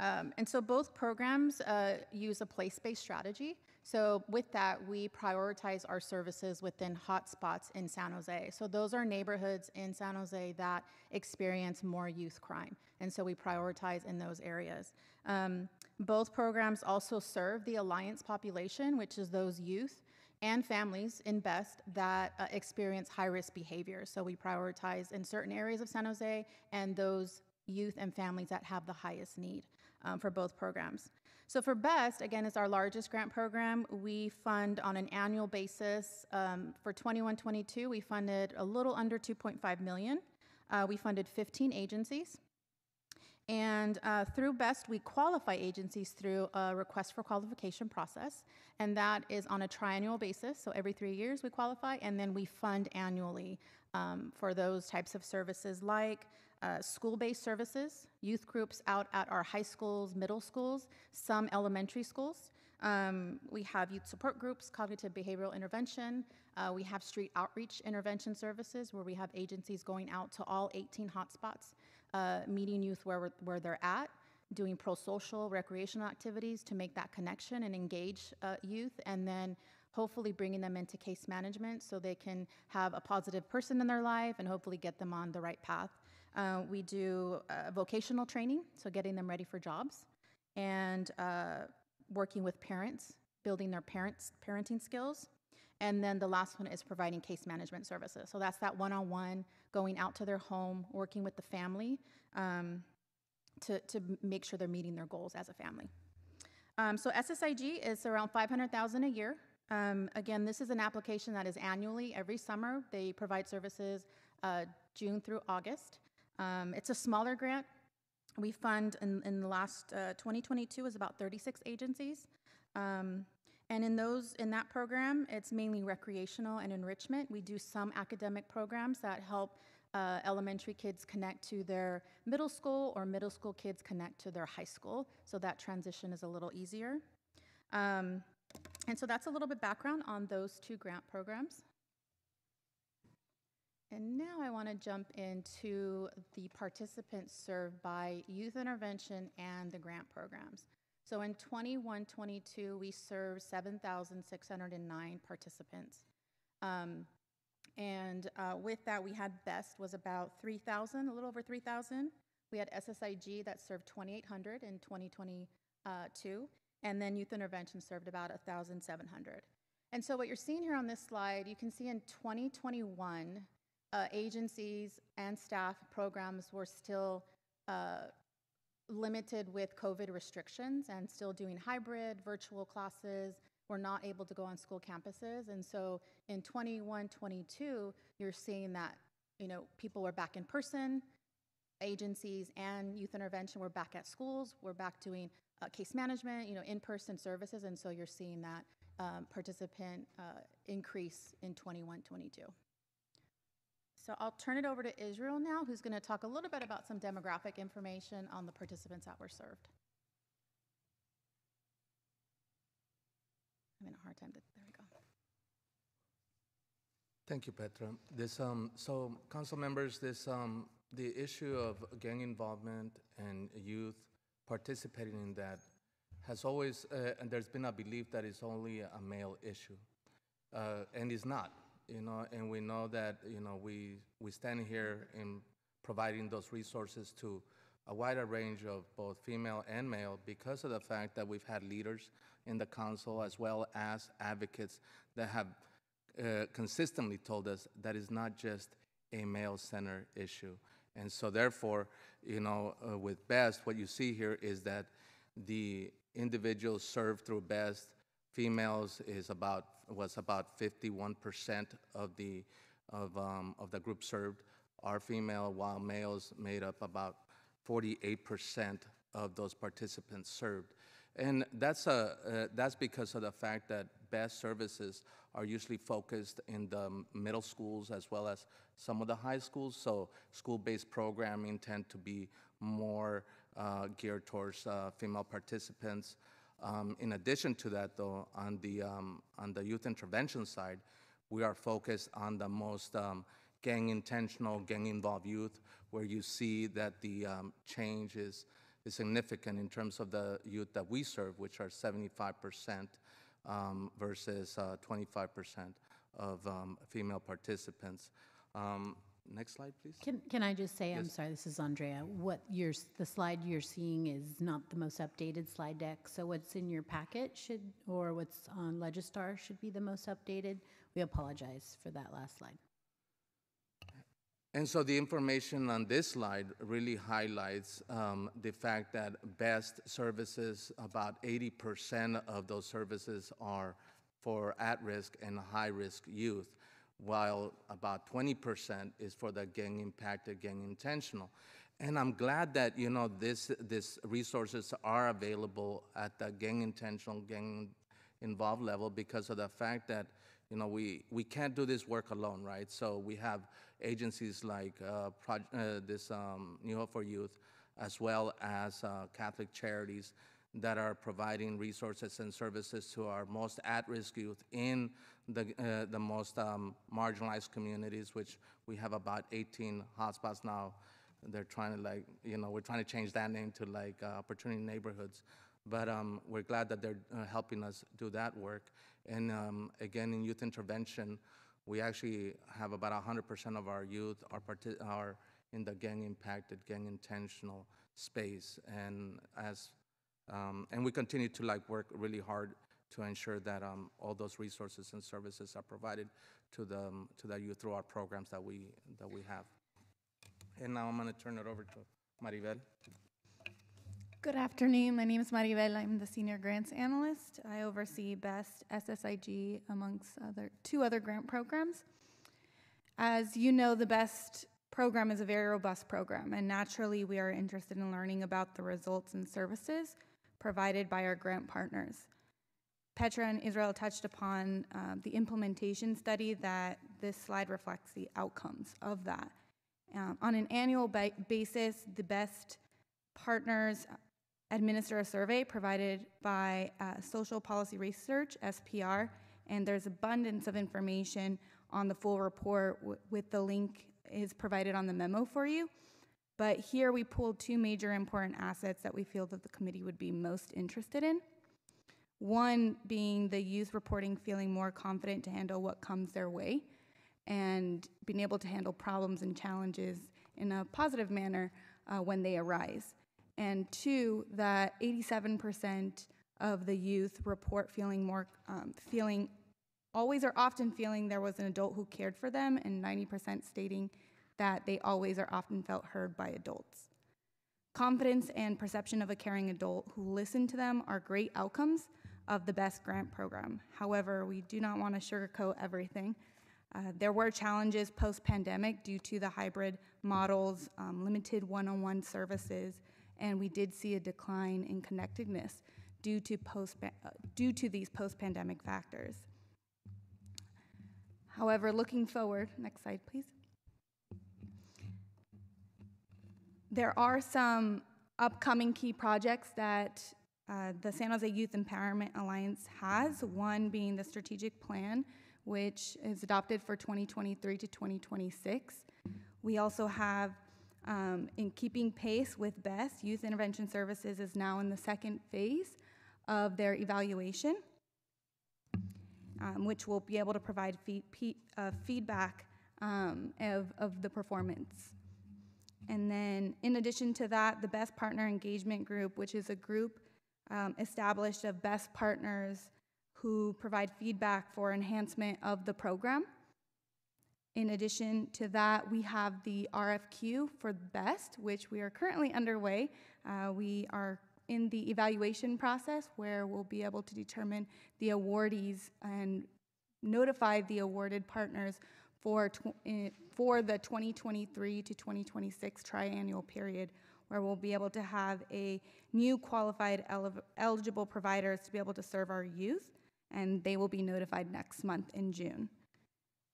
Um, and so both programs uh, use a place-based strategy. So with that, we prioritize our services within hotspots in San Jose. So those are neighborhoods in San Jose that experience more youth crime. And so we prioritize in those areas. Um, both programs also serve the Alliance population, which is those youth and families in BEST that uh, experience high-risk behavior. So we prioritize in certain areas of San Jose and those youth and families that have the highest need um, for both programs. So for BEST, again, it's our largest grant program. We fund on an annual basis. Um, for twenty-one twenty-two, we funded a little under two point five million dollars. Uh, we funded fifteen agencies. And uh, through BEST, we qualify agencies through a request for qualification process. And that is on a triennial basis. So every three years we qualify, and then we fund annually um, for those types of services like Uh, school-based services, youth groups out at our high schools, middle schools, some elementary schools. Um, we have youth support groups, cognitive behavioral intervention. Uh, we have street outreach intervention services where we have agencies going out to all eighteen hotspots, uh, meeting youth where, where they're at, doing pro-social recreational activities to make that connection and engage uh, youth, and then hopefully bringing them into case management so they can have a positive person in their life and hopefully get them on the right path. Uh, we do uh, vocational training, so getting them ready for jobs, and uh, working with parents, building their parents' parenting skills. And then the last one is providing case management services. So that's that one-on-one, going out to their home, working with the family um, to, to make sure they're meeting their goals as a family. Um, so S S I G is around five hundred thousand dollars a year. Um, again, this is an application that is annually, every summer. They provide services uh, June through August. Um, it's a smaller grant. We fund in, in the last uh, twenty twenty-two is about thirty-six agencies, um, and in those in that program, it's mainly recreational and enrichment. We do some academic programs that help uh, elementary kids connect to their middle school, or middle school kids connect to their high school, so that transition is a little easier. Um, and so that's a little bit background on those two grant programs. And now I want to jump into the participants served by youth intervention and the grant programs. So in twenty-one twenty-two, we served seven thousand six hundred nine participants. Um, and uh, with that, we had BEST was about three thousand, a little over three thousand. We had S S I G that served twenty-eight hundred in twenty twenty-two. And then youth intervention served about one thousand seven hundred. And so what you're seeing here on this slide, you can see in twenty twenty-one, Uh, agencies and staff programs were still uh, limited with COVID restrictions and still doing hybrid virtual classes. We're not able to go on school campuses. And so in twenty-one twenty-two, you're seeing that, you know, people were back in person, agencies and youth intervention were back at schools, we're back doing uh, case management, you know, in-person services. And so you're seeing that um, participant uh, increase in twenty-one twenty-two. So I'll turn it over to Israel now, who's going to talk a little bit about some demographic information on the participants that were served. I'm having a hard time. To, there we go. Thank you, Petra. This, um, so, council members, this, um, the issue of gang involvement and youth participating in that has always, uh, and there's been a belief that it's only a male issue, uh, and it's not. You know, and we know that, you know, we, we stand here in providing those resources to a wider range of both female and male because of the fact that we've had leaders in the council as well as advocates that have uh, consistently told us that it's not just a male-centered issue. And so therefore, you know, uh, with BEST, what you see here is that the individuals served through BEST, females is about was about fifty-one percent of the of um, of the group served are female, while males made up about forty-eight percent of those participants served, and that's a uh, that's because of the fact that BEST services are usually focused in the middle schools as well as some of the high schools. So school-based programming tend to be more uh, geared towards uh, female participants. Um, in addition to that, though, on the, um, on the youth intervention side, we are focused on the most um, gang-intentional, gang-involved youth, where you see that the um, change is, is significant in terms of the youth that we serve, which are seventy-five percent um, versus uh, twenty-five percent of um, female participants. Um, Next slide, please. Can, can I just say, yes. I'm sorry, this is Andrea. What you're, the slide you're seeing is not the most updated slide deck. So what's in your packet should, or what's on Legistar should be the most updated. We apologize for that last slide. And so the information on this slide really highlights um, the fact that BEST services, about eighty percent of those services are for at-risk and high-risk youth, while about twenty percent is for the gang impacted, gang intentional. And I'm glad that, you know, this, this resources are available at the gang intentional, gang involved level because of the fact that, you know, we, we can't do this work alone, right? So we have agencies like uh, Pro uh, this um, New Hope for Youth, as well as uh, Catholic Charities that are providing resources and services to our most at-risk youth in the, uh, the most um, marginalized communities, which we have about eighteen hotspots now. They're trying to, like, you know, we're trying to change that name to, like, uh, Opportunity Neighborhoods. But um, we're glad that they're uh, helping us do that work. And um, again, in youth intervention, we actually have about one hundred percent of our youth are, are in the gang-impacted, gang-intentional space. And as Um, and we continue to, like, work really hard to ensure that um, all those resources and services are provided to the um, to the youth through our programs that we that we have. And now I'm going to turn it over to Maribel. Good afternoon. My name is Maribel. I'm the senior grants analyst. I oversee BEST, S S I G, amongst other two other grant programs. As you know, the BEST program is a very robust program, and naturally, we are interested in learning about the results and services provided by our grant partners. Petra and Israel touched upon uh, the implementation study that this slide reflects the outcomes of that. Um, on an annual ba basis, the BEST partners administer a survey provided by uh, Social Policy Research, S P R, and there's abundance of information on the full report w with the link is provided on the memo for you. But here we pulled two major important assets that we feel that the committee would be most interested in. One being the youth reporting feeling more confident to handle what comes their way and being able to handle problems and challenges in a positive manner uh, when they arise. And two, that eighty-seven percent of the youth report feeling more, um, feeling always or often feeling there was an adult who cared for them, and ninety percent stating that they always or often felt heard by adults. Confidence and perception of a caring adult who listened to them are great outcomes of the BEST grant program. However, we do not want to sugarcoat everything. Uh, there were challenges post-pandemic due to the hybrid models, um, limited one-on-one services, and we did see a decline in connectedness due to, post uh, due to these post-pandemic factors. However, looking forward, next slide, please. There are some upcoming key projects that uh, the San Jose Youth Empowerment Alliance has, one being the strategic plan, which is adopted for twenty twenty-three to twenty twenty-six. We also have, um, in keeping pace with BEST, Youth Intervention Services is now in the second phase of their evaluation, um, which will be able to provide feed, uh, feedback um, of, of the performance. And then in addition to that, the BEST Partner Engagement Group, which is a group um, established of BEST partners who provide feedback for enhancement of the program. In addition to that, we have the R F Q for BEST, which we are currently underway. Uh, we are in the evaluation process where we'll be able to determine the awardees and notify the awarded partners for for the twenty twenty-three to twenty twenty-six triannual period, where we'll be able to have a new qualified eligible providers to be able to serve our youth, and they will be notified next month in June.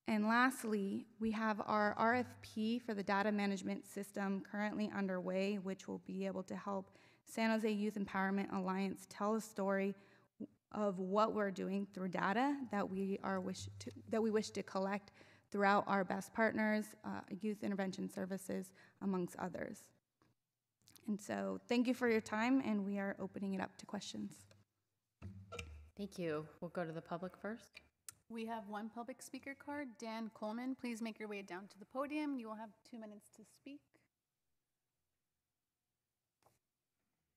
And lastly, we have our R F P for the data management system currently underway, which will be able to help San Jose Youth Empowerment Alliance tell a story of what we're doing through data that we are wish to, that we wish to collect throughout our BEST partners, uh, Youth Intervention Services, amongst others. And so thank you for your time, and we are opening it up to questions. Thank you. We'll go to the public first. We have one public speaker card. Dan Coleman, please make your way down to the podium. You will have two minutes to speak.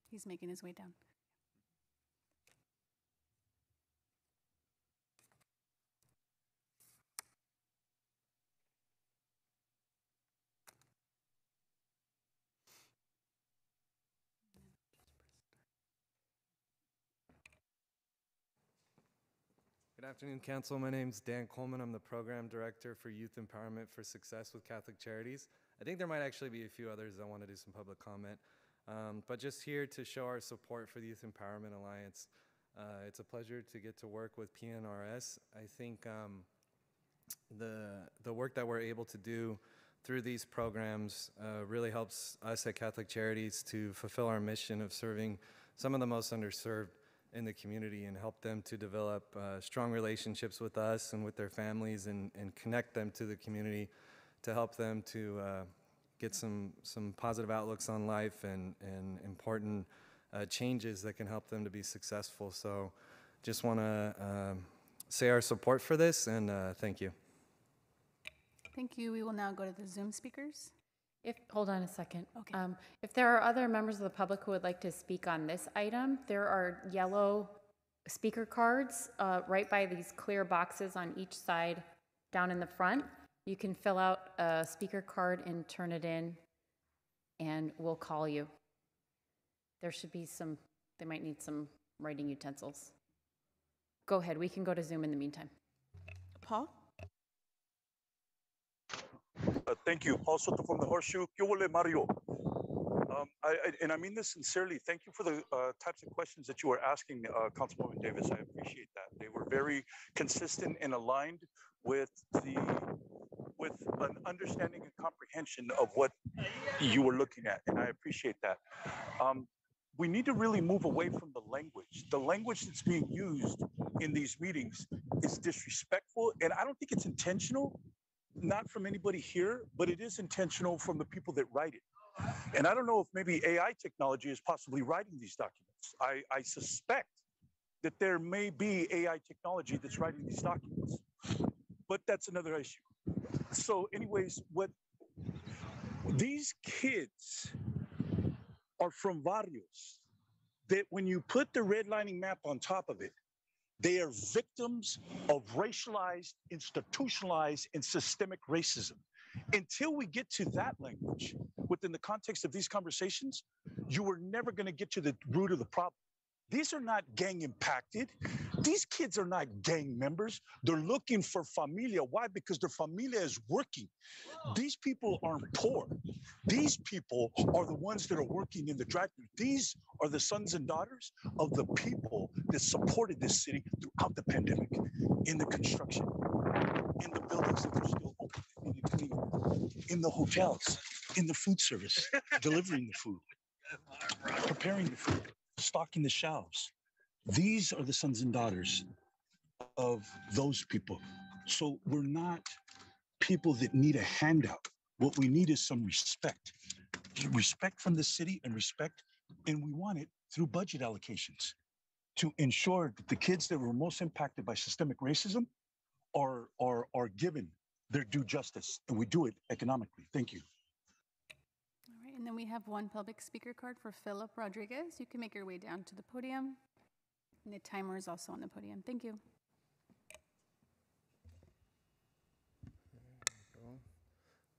He's making his way down. Good afternoon, Council. My name's Dan Coleman. I'm the Program Director for Youth Empowerment for Success with Catholic Charities. I think there might actually be a few others that want to do some public comment, um, but just here to show our support for the Youth Empowerment Alliance. Uh, it's a pleasure to get to work with P N R S. I think um, the, the work that we're able to do through these programs uh, really helps us at Catholic Charities to fulfill our mission of serving some of the most underserved in the community and help them to develop uh, strong relationships with us and with their families, and, and connect them to the community to help them to uh, get some, some positive outlooks on life and, and important uh, changes that can help them to be successful. So just want to uh, say our support for this, and uh, thank you. Thank you. We will now go to the Zoom speakers. If, hold on a second. Okay. Um, if there are other members of the public who would like to speak on this item, there are yellow speaker cards uh, right by these clear boxes on each side down in the front. You can fill out a speaker card and turn it in, and we'll call you. There should be some, they might need some writing utensils. Go ahead, we can go to Zoom in the meantime. Paul? Uh, thank you. Paul Soto from the Horseshoe. Kyole Mario. Um, I, I, and I mean this sincerely. Thank you for the uh, types of questions that you were asking, uh, Councilwoman Davis. I appreciate that. They were very consistent and aligned with the with an understanding and comprehension of what you were looking at, and I appreciate that. Um, we need to really move away from the language. The language that's being used in these meetings is disrespectful, and I don't think it's intentional, not from anybody here, but it is intentional from the people that write it. And I don't know if maybe A I technology is possibly writing these documents. I, I suspect that there may be A I technology that's writing these documents, but that's another issue. So anyways, what these kids are from barrios that when you put the redlining map on top of it, they are victims of racialized, institutionalized, and systemic racism. Until we get to that language within the context of these conversations, you are never going to get to the root of the problem. These are not gang impacted. These kids are not gang members. They're looking for familia. Why? Because their familia is working. These people aren't poor. These people are the ones that are working in the drive-thru. These are the sons and daughters of the people that supported this city throughout the pandemic, in the construction, in the buildings that are still open, in the cleaning, in the hotels, in the food service, delivering the food, preparing the food, stocking the shelves. These are the sons and daughters of those people. So we're not people that need a handout. What we need is some respect. Respect from the city and respect, and we want it through budget allocations to ensure that the kids that were most impacted by systemic racism are, are, are given their due justice, and we do it economically. Thank you. All right, and then we have one public speaker card for Philip Rodriguez. You can make your way down to the podium. And the timer is also on the podium. Thank you.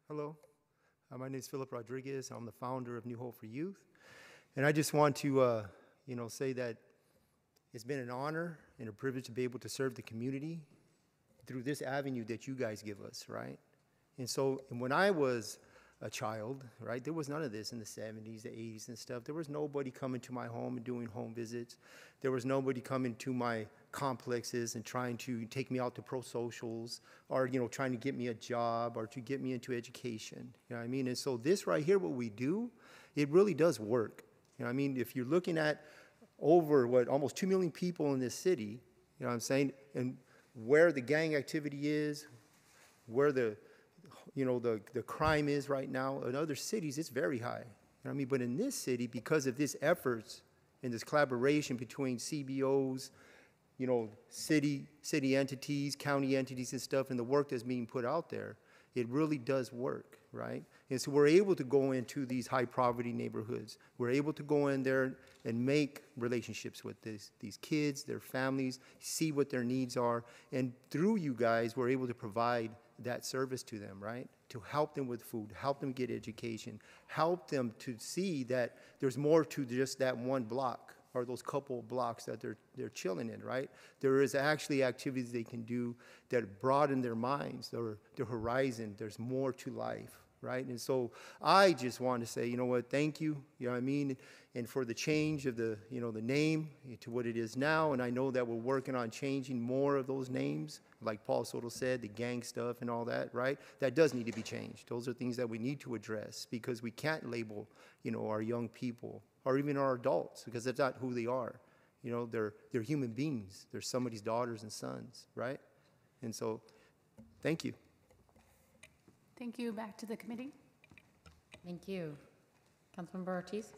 Hello, my name is Philip Rodriguez. I'm the founder of New Hope for Youth. And I just want to, uh, you know, say that it's been an honor and a privilege to be able to serve the community through this avenue that you guys give us, right? And so and when I was a child, right, there was none of this in the seventies, the eighties and stuff. There was nobody coming to my home and doing home visits. There was nobody coming to my complexes and trying to take me out to pro-socials or, you know, trying to get me a job or to get me into education. You know what I mean? And so this right here, what we do, it really does work. You know what I mean? If you're looking at over, what, almost two million people in this city, you know what I'm saying, and where the gang activity is, where the you know, the, the crime is right now. In other cities, it's very high. You know what I mean? But in this city, because of this efforts and this collaboration between C B Os, you know, city, city entities, county entities and stuff, and the work that's being put out there, it really does work, right? And so we're able to go into these high poverty neighborhoods. We're able to go in there and make relationships with this, these kids, their families, see what their needs are. And through you guys, we're able to provide that service to them, right? To help them with food, help them get education, help them to see that there's more to just that one block or those couple blocks that they're, they're chilling in, right? There is actually activities they can do that broaden their minds, their, their horizon. There's more to life, right? And so I just want to say, you know what, thank you, you know what I mean? And for the change of the, you know, the name to what it is now, and I know that we're working on changing more of those names, like Paul Soto said, the gang stuff and all that, right? That does need to be changed. Those are things that we need to address because we can't label, you know, our young people or even our adults because that's not who they are. You know, they're, they're human beings. They're somebody's daughters and sons, right? And so, thank you. Thank you. Back to the committee. Thank you. Councilmember Ortiz.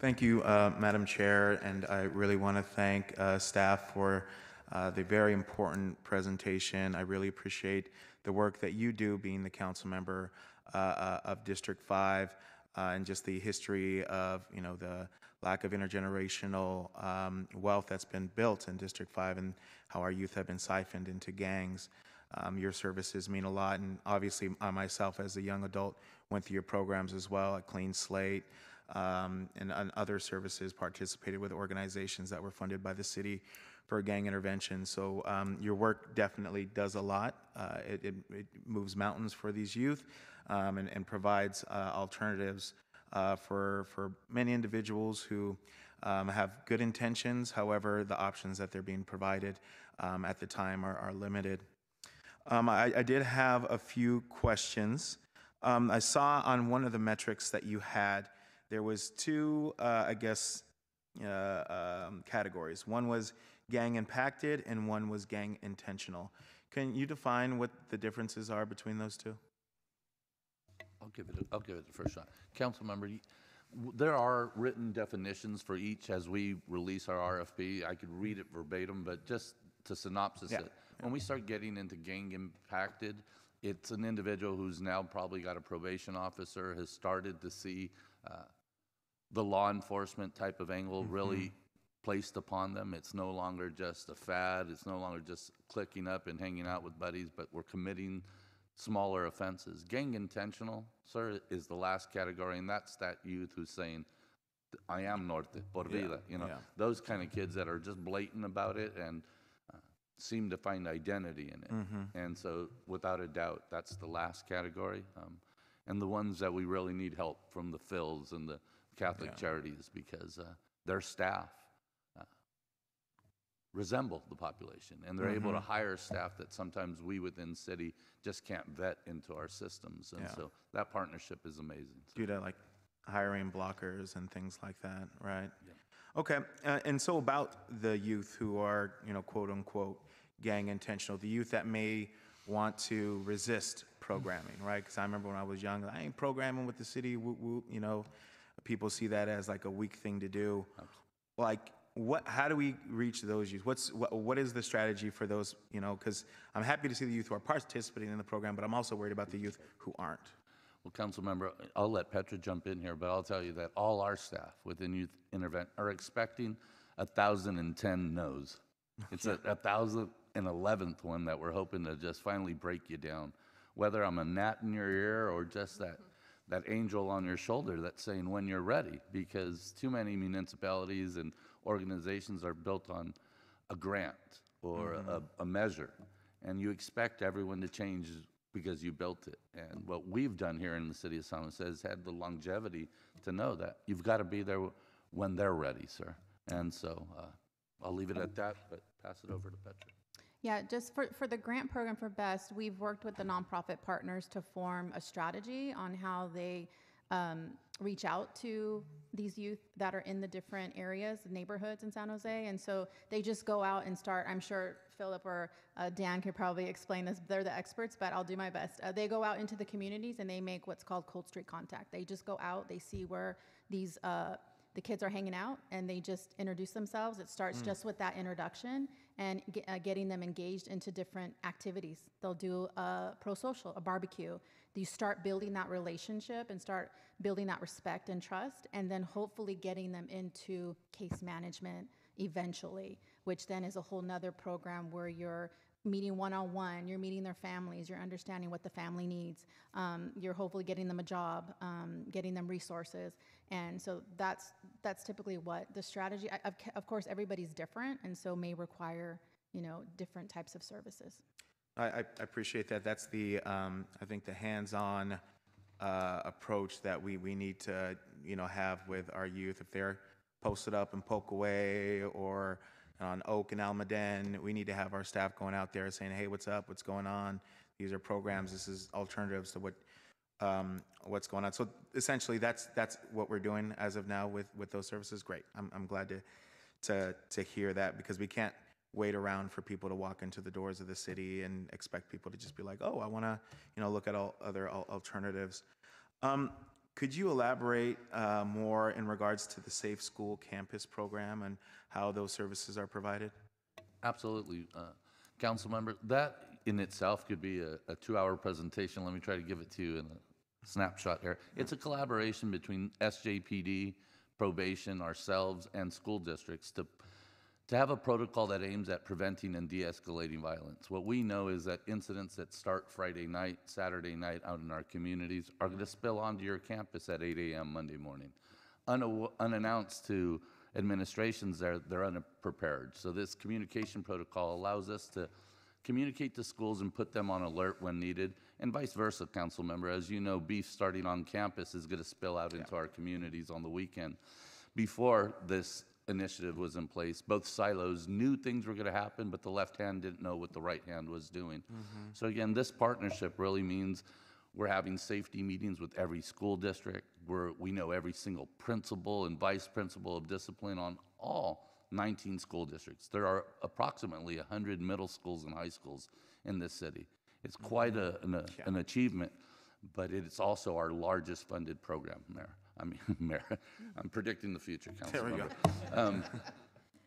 Thank you, uh, Madam Chair, and I really want to thank uh, staff for uh, the very important presentation. I really appreciate the work that you do being the council member uh, uh, of District five uh, and just the history of, you know, the lack of intergenerational um, wealth that's been built in District five and how our youth have been siphoned into gangs. Um, your services mean a lot, and obviously I myself as a young adult went through your programs as well at Clean Slate um, and, and other services, participated with organizations that were funded by the city for gang intervention. So um, your work definitely does a lot. Uh, it, it, it moves mountains for these youth um, and, and provides uh, alternatives uh, for, for many individuals who um, have good intentions. However, the options that they're being provided um, at the time are, are limited. Um, I, I did have a few questions. Um, I saw on one of the metrics that you had there was two, uh, I guess, uh, um, categories. One was gang impacted and one was gang intentional. Can you define what the differences are between those two? I'll give it, I'll give it the first shot. Councilmember, there are written definitions for each as we release our R F P. I could read it verbatim, but just to synopsis yeah. it. When we start getting into gang impacted, it's an individual who's now probably got a probation officer, has started to see uh, the law enforcement type of angle mm-hmm. really placed upon them. It's no longer just a fad. It's no longer just clicking up and hanging out with buddies, but we're committing smaller offenses. Gang intentional, sir, is the last category, and that's that youth who's saying, I am Norte, por vida. Yeah. You know, yeah. those kind of kids that are just blatant about it and uh, seem to find identity in it. Mm-hmm. And so, without a doubt, that's the last category. Um, and the ones that we really need help from the Phils and the Catholic yeah. Charities, because uh, their staff resemble the population, and they're mm-hmm. able to hire staff that sometimes we within city just can't vet into our systems, and yeah. so that partnership is amazing. So. Due to like hiring blockers and things like that, right? Yeah. Okay, uh, and so about the youth who are, you know, quote unquote gang intentional, the youth that may want to resist programming, right? Because I remember when I was young, I ain't programming with the city, whoop, whoop, you know, people see that as like a weak thing to do. Absolutely. Like, What, how do we reach those youth? What's, what, what is the strategy for those, you know, because I'm happy to see the youth who are participating in the program, but I'm also worried about the youth who aren't. Well, council member, I'll let Petra jump in here, but I'll tell you that all our staff within youth intervention are expecting one thousand ten no's. It's a one thousand eleventh one that we're hoping to just finally break you down, whether I'm a gnat in your ear or just that that angel on your shoulder that's saying when you're ready, because too many municipalities and organizations are built on a grant or mm-hmm. a, a measure, and you expect everyone to change because you built it. And what we've done here in the city of San Jose has had the longevity to know that you've got to be there when they're ready, sir. And so uh, I'll leave it at that, but pass it over to Petra. Yeah, just for, for the grant program for BEST, we've worked with the nonprofit partners to form a strategy on how they um, reach out to these youth that are in the different areas, neighborhoods in San Jose. And so they just go out and start, I'm sure Philip or uh, Dan could probably explain this, they're the experts, but I'll do my best. Uh, they go out into the communities and they make what's called cold street contact. They just go out, they see where these, uh, the kids are hanging out, and they just introduce themselves. It starts mm. just with that introduction and get, uh, getting them engaged into different activities. They'll do a pro-social, a barbecue. You start building that relationship and start building that respect and trust, and then hopefully getting them into case management eventually, which then is a whole nother program where you're meeting one-on-one, you're meeting their families, you're understanding what the family needs, um, you're hopefully getting them a job, um, getting them resources. And so that's that's typically what the strategy, I, of, of course everybody's different, and so may require, you know, different types of services. I, I appreciate that. That's the, um, I think the hands-on uh, approach that we, we need to, you know, have with our youth. If they're posted up in Poke Away or on Oak and Almaden, we need to have our staff going out there saying, hey, what's up? What's going on? These are programs. This is alternatives to what um, what's going on. So essentially that's that's what we're doing as of now with, with those services. Great. I'm, I'm glad to, to, to hear that, because we can't wait around for people to walk into the doors of the city and expect people to just be like, oh, I want to, you know, look at all other al alternatives. Um, could you elaborate uh, more in regards to the Safe School Campus program and how those services are provided? Absolutely, uh, council member. That in itself could be a, a two-hour presentation. Let me try to give it to you in a snapshot here. It's a collaboration between S J P D, probation, ourselves, and school districts to to have a protocol that aims at preventing and de-escalating violence. What we know is that incidents that start Friday night, Saturday night out in our communities are gonna spill onto your campus at eight A M Monday morning. Una unannounced to administrations there, they're unprepared. So this communication protocol allows us to communicate to schools and put them on alert when needed, and vice versa, council member. As you know, beef starting on campus is gonna spill out into yeah. our communities on the weekend. Before this initiative was in place, both silos knew things were going to happen, but the left hand didn't know what the right hand was doing. Mm-hmm. So again, this partnership really means We're having safety meetings with every school district. We're, we know every single principal and vice principal of discipline on all nineteen school districts. There are approximately one hundred middle schools and high schools in this city. It's quite a, an, a, yeah. an achievement, but it's also our largest funded program, Mayor. I mean, Mayor, I'm predicting the future, Council There we member. Go. um,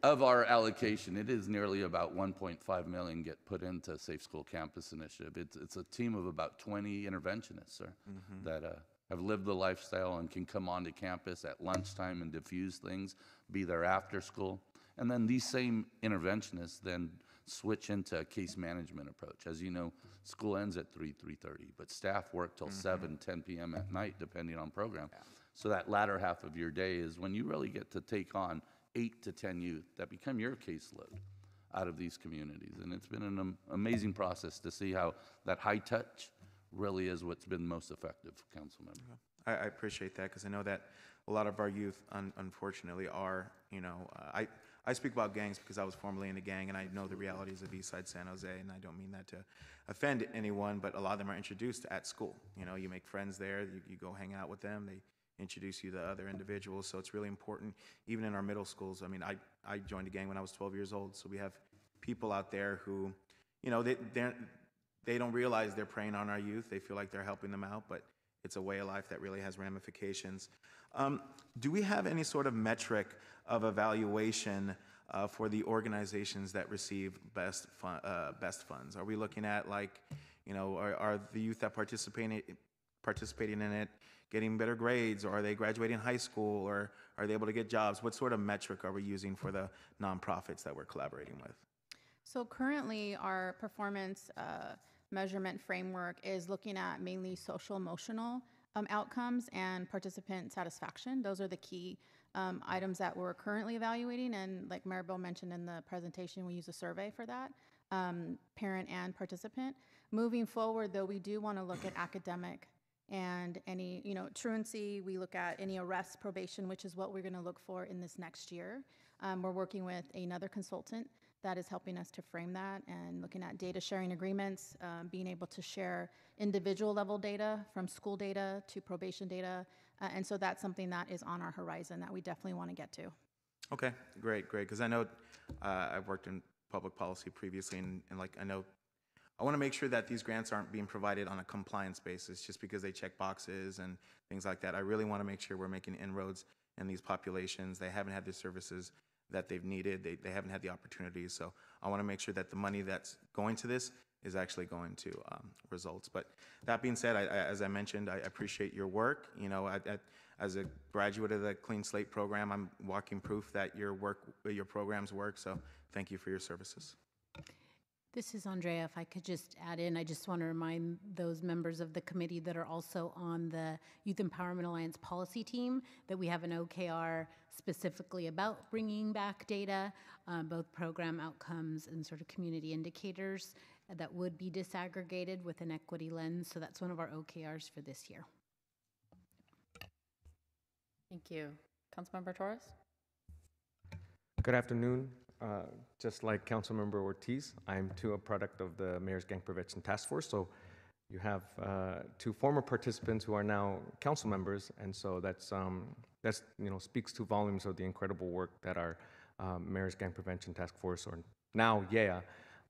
of our allocation, it is nearly about one point five million get put into Safe School Campus Initiative. It's, it's a team of about twenty interventionists, sir, mm-hmm. that uh, have lived the lifestyle and can come onto campus at lunchtime and diffuse things, be there after school. And then these same interventionists then switch into a case management approach. As you know, school ends at three, three thirty, but staff work till mm-hmm. seven, ten p m at night, depending on program. Yeah. So that latter half of your day is when you really get to take on eight to ten youth that become your caseload out of these communities. And it's been an am- amazing process to see how that high touch really is what's been most effective, Council Member. I, I appreciate that, because I know that a lot of our youth, un- unfortunately, are, you know, uh, I, I speak about gangs because I was formerly in a gang, and I know the realities of Eastside San Jose, and I don't mean that to offend anyone, but a lot of them are introduced at school. You know, you make friends there, you, you go hang out with them, they introduce you to other individuals. So it's really important, even in our middle schools. I mean, I, I joined a gang when I was twelve years old, so we have people out there who, you know, they they don't realize they're preying on our youth. They feel like they're helping them out, but it's a way of life that really has ramifications. Um, do we have any sort of metric of evaluation uh, for the organizations that receive best fun, uh, best funds? Are we looking at, like, you know, are, are the youth that participate participating in it getting better grades, or are they graduating high school, or are they able to get jobs? What sort of metric are we using for the nonprofits that we're collaborating with? So currently our performance uh, measurement framework is looking at mainly social emotional um, outcomes and participant satisfaction. Those are the key um, items that we're currently evaluating, and like Maribel mentioned in the presentation, we use a survey for that, um, parent and participant. Moving forward though, we do want to look at academic and any, you know, truancy. We look at any arrests, probation, which is what we're going to look for in this next year. Um, we're working with another consultant that is helping us to frame that, and looking at data sharing agreements, um, being able to share individual level data from school data to probation data. Uh, and so that's something that is on our horizon that we definitely want to get to. Okay, great, great. Because I know uh, I've worked in public policy previously, and, and like I know I want to make sure that these grants aren't being provided on a compliance basis just because they check boxes and things like that. I really want to make sure we're making inroads in these populations. They haven't had the services that they've needed. They, they haven't had the opportunities. So I want to make sure that the money that's going to this is actually going to um, results. But that being said, I, I, as I mentioned, I appreciate your work. You know, I, I, as a graduate of the Clean Slate program, I'm walking proof that your work, your programs work. So thank you for your services. This is Andrea. If I could just add in, I just want to remind those members of the committee that are also on the Youth Empowerment Alliance policy team that we have an O K R specifically about bringing back data, uh, both program outcomes and sort of community indicators that would be disaggregated with an equity lens. So that's one of our O K Rs for this year. Thank you. Councilmember Torres. Good afternoon. Uh, just like Councilmember Ortiz, I'm too a product of the Mayor's Gang Prevention Task Force. So you have uh, two former participants who are now council members, and so that's um, that's you know speaks to volumes of the incredible work that our um, Mayor's Gang Prevention Task Force, or now yeah,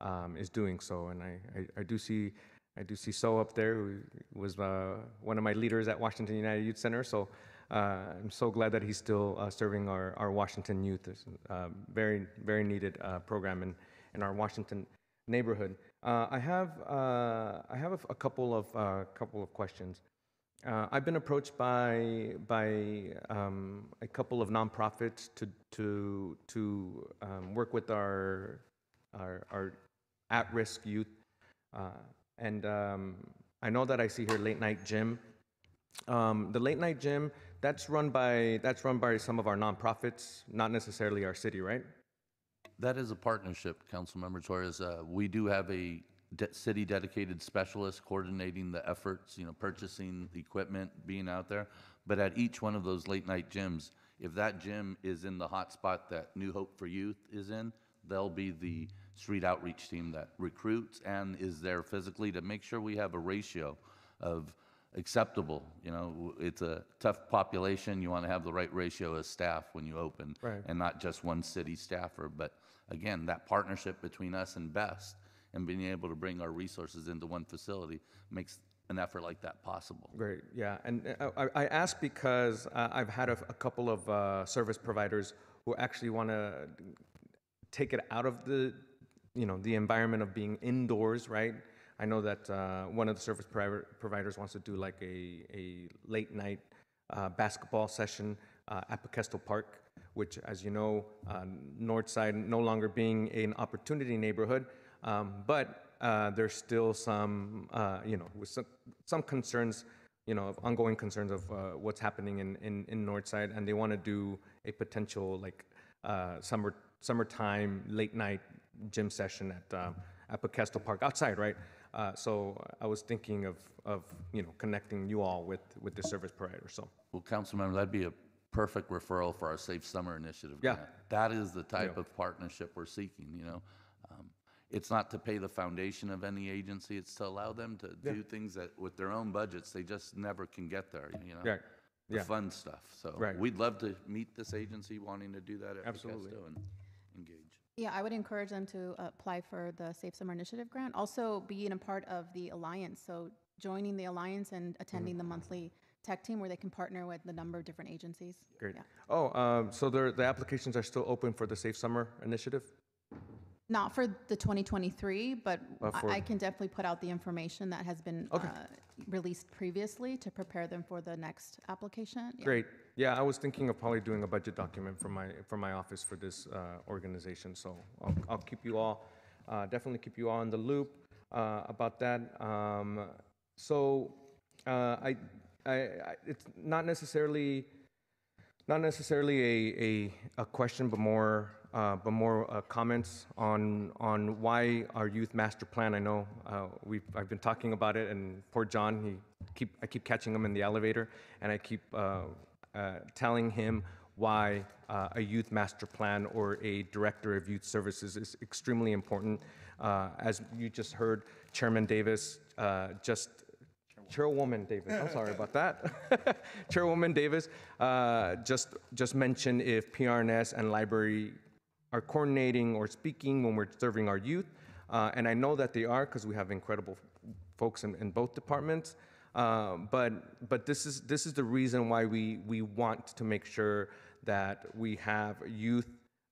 um, is doing. So, and I, I, I do see I do see So up there, who was uh, one of my leaders at Washington United Youth Center. So. Uh, I'm so glad that he's still uh, serving our, our Washington youth. It's a very, very needed uh, program in, in our Washington neighborhood. Uh, I have uh, I have a, a couple of uh, couple of questions. Uh, I've been approached by by um, a couple of nonprofits to to to um, work with our our, our at-risk youth, uh, and um, I know that I see here Late Night Gym. Um, the Late Night Gym. That's run by that's run by some of our nonprofits, not necessarily our city, right? That is a partnership, Councilmember Torres. Uh, we do have a de- city-dedicated specialist coordinating the efforts, you know, purchasing equipment, being out there. But at each one of those late night gyms, if that gym is in the hot spot that New Hope for Youth is in, they'll be the street outreach team that recruits and is there physically to make sure we have a ratio of acceptable. You know, it's a tough population. You want to have the right ratio of staff when you open, right, and not just one city staffer. But again, that partnership between us and BEST and being able to bring our resources into one facility makes an effort like that possible. Great, yeah. And I, I ask because uh, I've had a, a couple of uh, service providers who actually want to take it out of the, you know, the environment of being indoors, right? I know that uh, one of the service provi- providers wants to do like a, a late night uh, basketball session uh, at Paquesto Park, which, as you know, uh, Northside no longer being an opportunity neighborhood, um, but uh, there's still some, uh, you know, with some, some concerns, you know, of ongoing concerns of uh, what's happening in, in, in Northside, and they want to do a potential like uh, summer summertime late night gym session at uh, at Paquesto Park outside, right? Uh, so I was thinking of, of you know, connecting you all with, with the service provider. So, well, Councilmember, that'd be a perfect referral for our Safe Summer Initiative grant. Yeah. That is the type yeah. of partnership we're seeking, you know. Um, it's not to pay the foundation of any agency. It's to allow them to yeah. do things that with their own budgets, they just never can get there, you know, yeah. the yeah. fun stuff. So right. we'd love to meet this agency wanting to do that at Absolutely. Paquesto and engage. Yeah, I would encourage them to apply for the Safe Summer Initiative grant. Also being a part of the Alliance, so joining the Alliance and attending mm. the monthly tech team where they can partner with the number of different agencies. Great. Yeah. Oh, um, so the applications are still open for the Safe Summer Initiative? Not for the twenty twenty-three, but uh, I can definitely put out the information that has been okay. uh, released previously to prepare them for the next application. Yeah. Great. Yeah, I was thinking of probably doing a budget document from my from my office for this uh, organization, so I'll, I'll keep you all, uh, definitely keep you all in the loop uh, about that. Um, so uh, I, I, I, it's not necessarily, not necessarily a a, a question, but more. Uh, but more uh, comments on on why our youth master plan. I know uh, we've I've been talking about it, and poor John, he keep I keep catching him in the elevator, and I keep uh, uh, telling him why uh, a youth master plan or a director of youth services is extremely important. Uh, as you just heard, Chairman Davis, uh, just Chairwoman Davis. I'm sorry about that. Chairwoman Davis uh, just just mentioned if P R N S and library are coordinating or speaking when we're serving our youth. Uh, and I know that they are because we have incredible f- folks in, in both departments. Uh, but but this is this is the reason why we, we want to make sure that we have youth,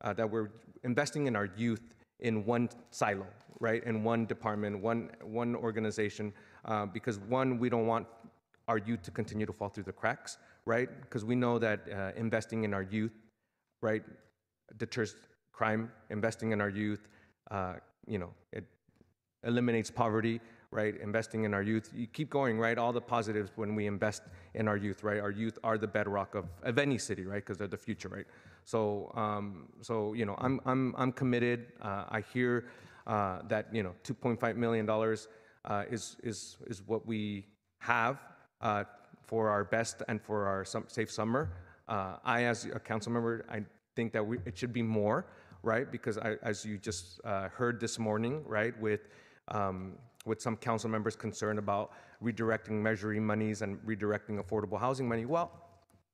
uh, that we're investing in our youth in one silo, right? In one department, one, one organization, uh, because one, we don't want our youth to continue to fall through the cracks, right? Because we know that uh, investing in our youth, right, deters crime, investing in our youth, uh, you know, it eliminates poverty, right? Investing in our youth, you keep going, right? All the positives when we invest in our youth, right? Our youth are the bedrock of, of any city, right? Because they're the future, right? So, um, so you know, I'm I'm I'm committed. Uh, I hear uh, that you know, two point five million dollars uh, is is is what we have uh, for our BEST and for our sum- Safe Summer. Uh, I, as a council member, I think that we, it should be more. Right, because I, as you just uh, heard this morning, right, with um, with some council members concerned about redirecting Measure E monies and redirecting affordable housing money. Well,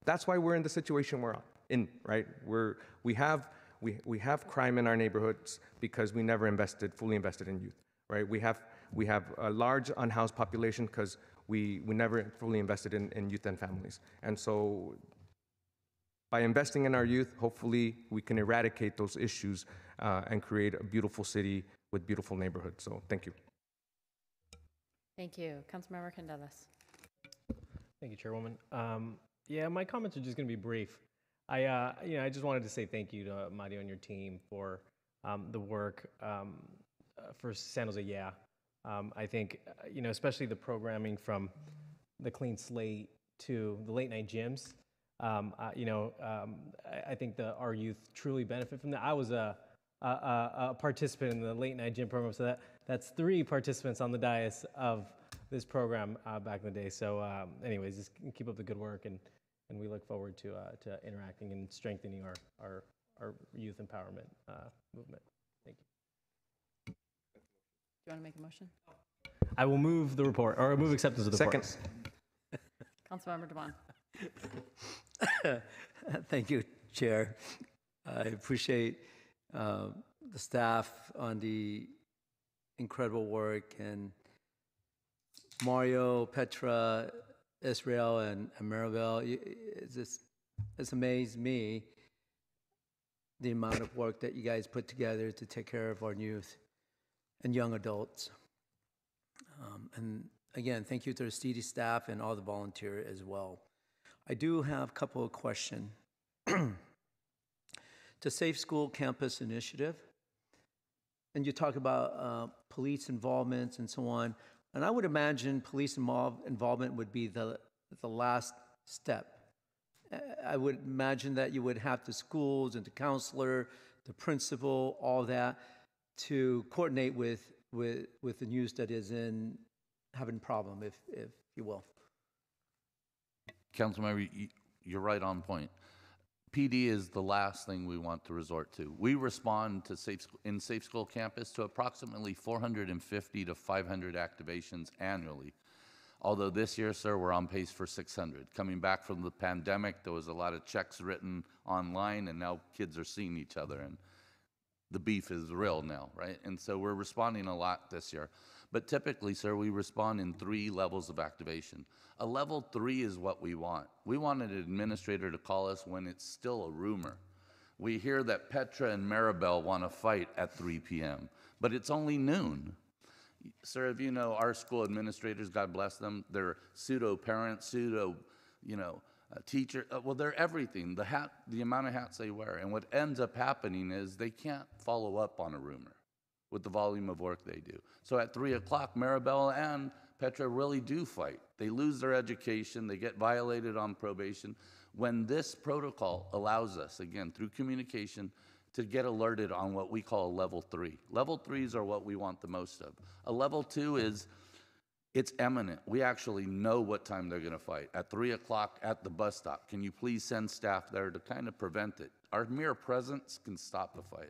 that's why we're in the situation we're in, right? We're we have we we have crime in our neighborhoods because we never invested fully invested in youth, right? We have we have a large unhoused population because we we never fully invested in, in youth and families, and so. By investing in our youth, hopefully we can eradicate those issues uh, and create a beautiful city with beautiful neighborhoods. So thank you. Thank you. Councilmember Candelas. Thank you, Chairwoman. Um, yeah, my comments are just going to be brief. I, uh, you know, I just wanted to say thank you to Mario and your team for um, the work um, uh, for San Jose. Yeah, um, I think uh, you know, especially the programming from the clean slate to the late night gyms. Um, uh, you know, um, I, I think the, our youth truly benefit from that. I was a, a, a participant in the late night gym program, so that, that's three participants on the dais of this program uh, back in the day. So um, anyways, just keep up the good work, and, and we look forward to, uh, to interacting and strengthening our, our, our youth empowerment uh, movement. Thank you. Do you want to make a motion? I will move the report, or move acceptance of the report. Second. Councilmember Devon. Thank you, Chair. I appreciate uh, the staff on the incredible work, and Mario, Petra, Israel, and, and Maribel. It's, just, it's amazed me the amount of work that you guys put together to take care of our youth and young adults. Um, and again, thank you to the C D staff and all the volunteers as well. I do have a couple of questions. The Safe School Campus Initiative, and you talk about uh, police involvements and so on, and I would imagine police involve involvement would be the, the last step. I would imagine that you would have the schools and the counselor, the principal, all that, to coordinate with with with the news that is in having problem, if if you will. Councilmember, you're right on point. P D is the last thing we want to resort to. We respond to safe in Safe School Campus to approximately four hundred fifty to five hundred activations annually. Although this year, sir, we're on pace for six hundred. Coming back from the pandemic, there was a lot of checks written online, and now kids are seeing each other, and the beef is real now, right? And so we're responding a lot this year. But typically, sir, we respond in three levels of activation. A level three is what we want. We want an administrator to call us when it's still a rumor. We hear that Petra and Maribel want to fight at three p m, but it's only noon. Sir, if you know our school administrators, God bless them, they're pseudo-parents, pseudo, you know, uh, teacher. Uh, well, they're everything, the, hat, the amount of hats they wear. And what ends up happening is they can't follow up on a rumor with the volume of work they do. So at three o'clock, Maribel and Petra really do fight. They lose their education. They get violated on probation. When this protocol allows us, again, through communication, to get alerted on what we call a level three. Level threes are what we want the most of. A level two is, it's imminent. We actually know what time they're gonna fight. At three o'clock at the bus stop, can you please send staff there to kind of prevent it? Our mere presence can stop the fight.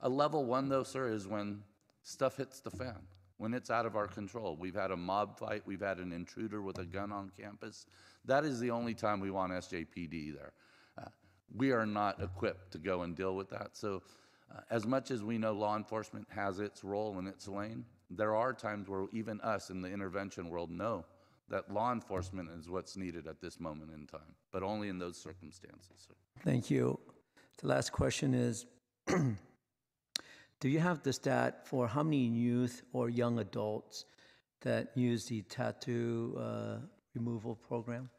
A level one though, sir, is when stuff hits the fan, when it's out of our control. We've had a mob fight, we've had an intruder with a gun on campus. That is the only time we want S J P D there. We are not equipped to go and deal with that. So uh, as much as we know law enforcement has its role in its lane, there are times where even us in the intervention world know that law enforcement is what's needed at this moment in time, but only in those circumstances. Sir. Thank you. The last question is, do you have the stat for how many youth or young adults that use the tattoo uh, removal program?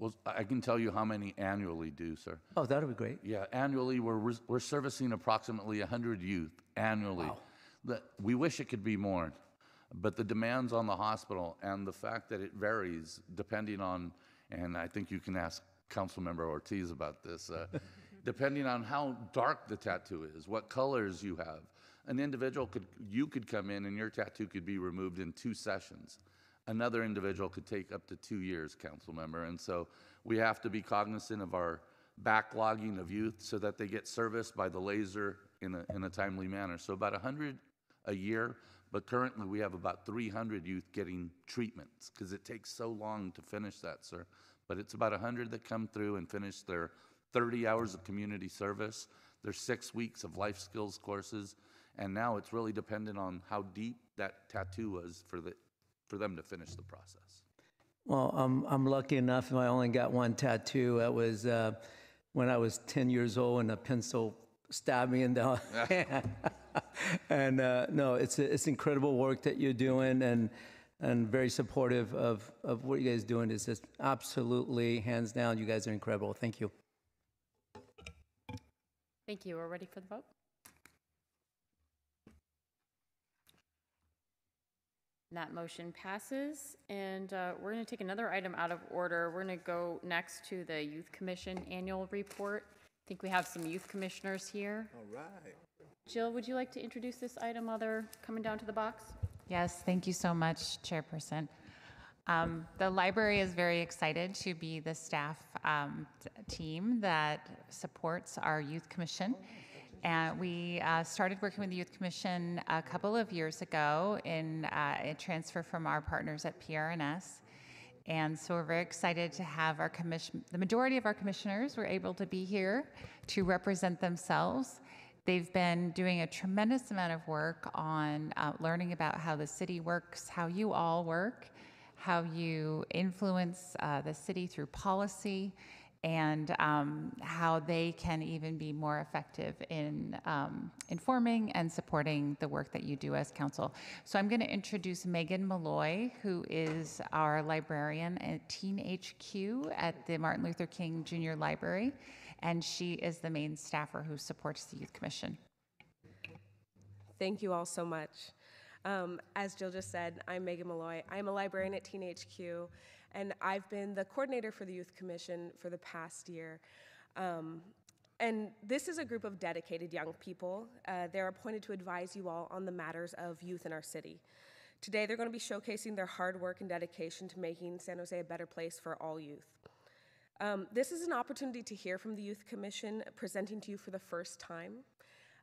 Well, I can tell you how many annually do, sir. Oh, that would be great. Yeah, annually, we're, we're servicing approximately one hundred youth annually. Wow. The, we wish it could be more, but the demands on the hospital and the fact that it varies depending on, and I think you can ask Councilmember Ortiz about this, uh, depending on how dark the tattoo is, what colors you have. An individual could, you could come in and your tattoo could be removed in two sessions. Another individual could take up to two years, council member. And so we have to be cognizant of our backlogging of youth so that they get serviced by the laser in a, in a timely manner. So about one hundred a year, but currently we have about three hundred youth getting treatments because it takes so long to finish that, sir. But it's about one hundred that come through and finish their thirty hours of community service, their six weeks of life skills courses. And now it's really dependent on how deep that tattoo was for the for them to finish the process. Well, I'm, I'm lucky enough, I only got one tattoo. That was uh, when I was ten years old and a pencil stabbed me in the hand. And uh, no, it's, it's incredible work that you're doing, and, and very supportive of, of what you guys are doing. It's just absolutely, hands down, you guys are incredible. Thank you. Thank you. We're ready for the vote. That motion passes, and uh, we're going to take another item out of order. We're going to go next to the Youth Commission annual report. I think we have some youth commissioners here. All right. Jill, would you like to introduce this item while they're coming down to the box? Yes, thank you so much, Chairperson. Um, the library is very excited to be the staff um, team that supports our Youth Commission. And we uh, started working with the Youth Commission a couple of years ago in uh, a transfer from our partners at P R N S. And so we're very excited to have our commission, the majority of our commissioners were able to be here to represent themselves. They've been doing a tremendous amount of work on uh, learning about how the city works, how you all work, how you influence uh, the city through policy, and um, how they can even be more effective in um, informing and supporting the work that you do as council. So I'm gonna introduce Megan Malloy, who is our librarian at Teen H Q at the Martin Luther King Junior Library, and she is the main staffer who supports the Youth Commission. Thank you all so much. Um, as Jill just said, I'm Megan Malloy. I'm a librarian at Teen H Q. And I've been the coordinator for the Youth Commission for the past year. Um, and this is a group of dedicated young people. Uh, they're appointed to advise you all on the matters of youth in our city. Today, they're going to be showcasing their hard work and dedication to making San Jose a better place for all youth. Um, this is an opportunity to hear from the Youth Commission presenting to you for the first time.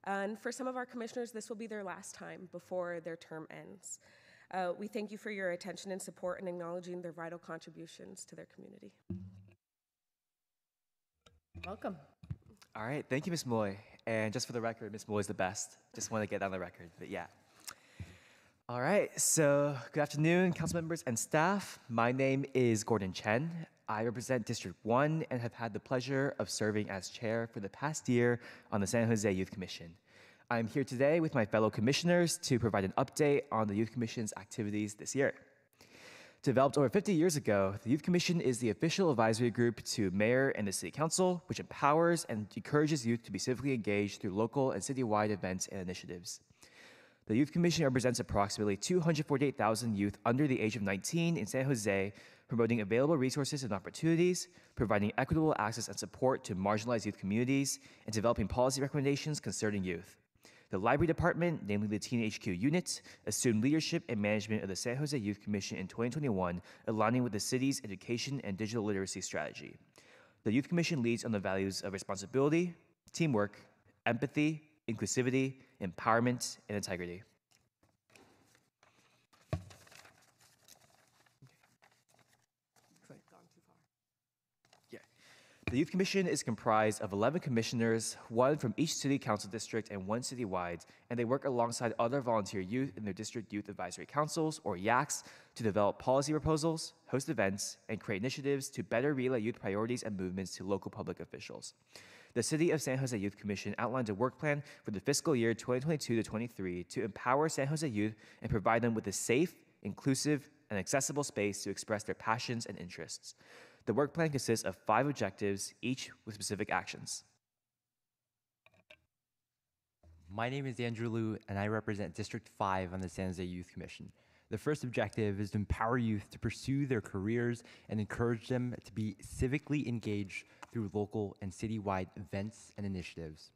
And for some of our commissioners, this will be their last time before their term ends. Uh, we thank you for your attention and support and acknowledging their vital contributions to their community. Welcome. All right, thank you, Miz Malloy. And just for the record, Miz Malloy is the best. Just want to get that on the record, but yeah. All right, so good afternoon, council members and staff. My name is Gordon Chen. I represent District one and have had the pleasure of serving as chair for the past year on the San Jose Youth Commission. I'm here today with my fellow commissioners to provide an update on the Youth Commission's activities this year. Developed over fifty years ago, the Youth Commission is the official advisory group to mayor and the city council, which empowers and encourages youth to be civically engaged through local and citywide events and initiatives. The Youth Commission represents approximately two hundred forty-eight thousand youth under the age of nineteen in San Jose, promoting available resources and opportunities, providing equitable access and support to marginalized youth communities, and developing policy recommendations concerning youth. The library department, namely the Teen H Q unit, assumed leadership and management of the San Jose Youth Commission in twenty twenty-one, aligning with the city's education and digital literacy strategy. The Youth Commission leads on the values of responsibility, teamwork, empathy, inclusivity, empowerment, and integrity. The Youth Commission is comprised of eleven commissioners, one from each city council district and one citywide, and they work alongside other volunteer youth in their district youth advisory councils, or YACs, to develop policy proposals, host events, and create initiatives to better relay youth priorities and movements to local public officials. The City of San Jose Youth Commission outlined a work plan for the fiscal year twenty twenty-two to twenty-three to empower San Jose youth and provide them with a safe, inclusive, and accessible space to express their passions and interests. The work plan consists of five objectives, each with specific actions. My name is Andrew Liu, and I represent District five on the San Jose Youth Commission. The first objective is to empower youth to pursue their careers and encourage them to be civically engaged through local and citywide events and initiatives.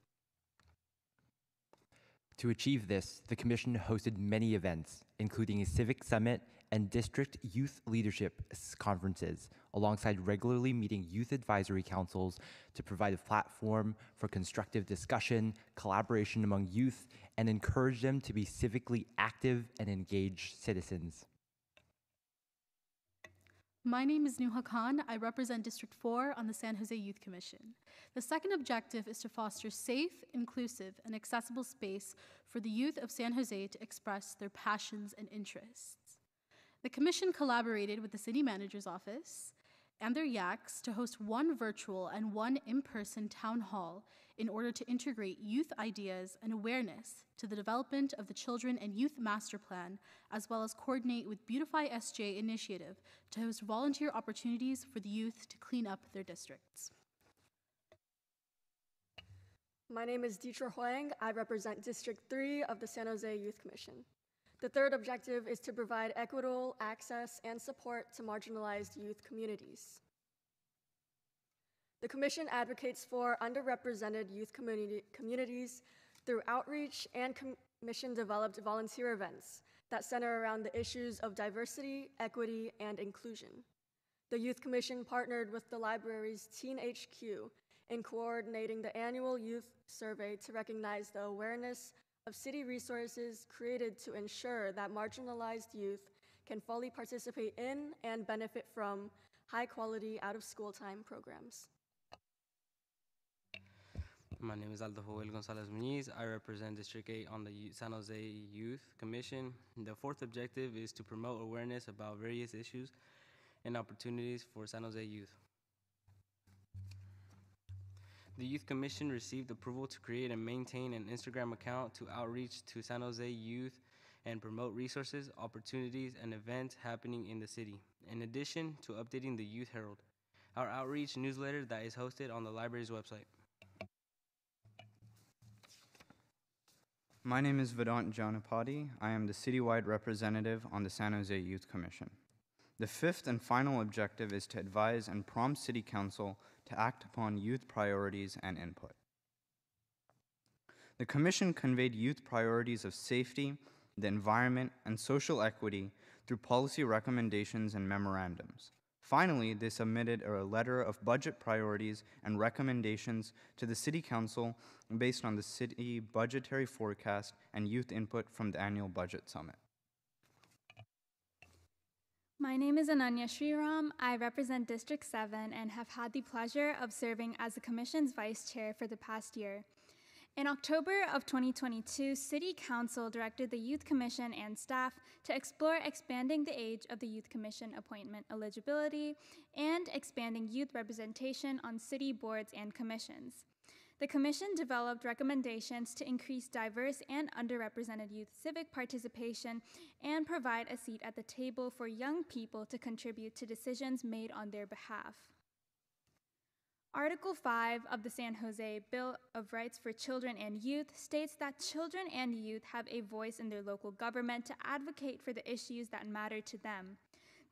To achieve this, the Commission hosted many events, including a civic summit and district youth leadership conferences, alongside regularly meeting youth advisory councils to provide a platform for constructive discussion, collaboration among youth, and encourage them to be civically active and engaged citizens. My name is Nuha Khan. I represent District four on the San Jose Youth Commission. The second objective is to foster safe, inclusive, and accessible space for the youth of San Jose to express their passions and interests. The Commission collaborated with the City Manager's Office and their YACs to host one virtual and one in-person town hall in order to integrate youth ideas and awareness to the development of the Children and Youth Master Plan, as well as coordinate with Beautify S J initiative to host volunteer opportunities for the youth to clean up their districts. My name is Dietra Huang. I represent District three of the San Jose Youth Commission. The third objective is to provide equitable access and support to marginalized youth communities. The Commission advocates for underrepresented youth community communities through outreach and Commission-developed volunteer events that center around the issues of diversity, equity, and inclusion. The Youth Commission partnered with the library's Teen H Q in coordinating the annual youth survey to recognize the awareness of city resources created to ensure that marginalized youth can fully participate in and benefit from high-quality out-of-school time programs. My name is Aldo Joel Gonzalez Muñiz. I represent District eight on the San Jose Youth Commission. The fourth objective is to promote awareness about various issues and opportunities for San Jose youth. The Youth Commission received approval to create and maintain an Instagram account to outreach to San Jose youth and promote resources, opportunities, and events happening in the city, in addition to updating the Youth Herald, our outreach newsletter that is hosted on the library's website. My name is Vedant Janapati. I am the citywide representative on the San Jose Youth Commission. The fifth and final objective is to advise and prompt City Council to act upon youth priorities and input. The Commission conveyed youth priorities of safety, the environment, and social equity through policy recommendations and memorandums. Finally, they submitted a letter of budget priorities and recommendations to the City Council based on the city budgetary forecast and youth input from the annual budget summit. My name is Ananya Sriram. I represent District seven and have had the pleasure of serving as the Commission's Vice Chair for the past year. In October of twenty twenty-two, City Council directed the Youth Commission and staff to explore expanding the age of the Youth Commission appointment eligibility and expanding youth representation on city boards and commissions. The Commission developed recommendations to increase diverse and underrepresented youth civic participation and provide a seat at the table for young people to contribute to decisions made on their behalf. Article five of the San Jose Bill of Rights for Children and Youth states that children and youth have a voice in their local government to advocate for the issues that matter to them.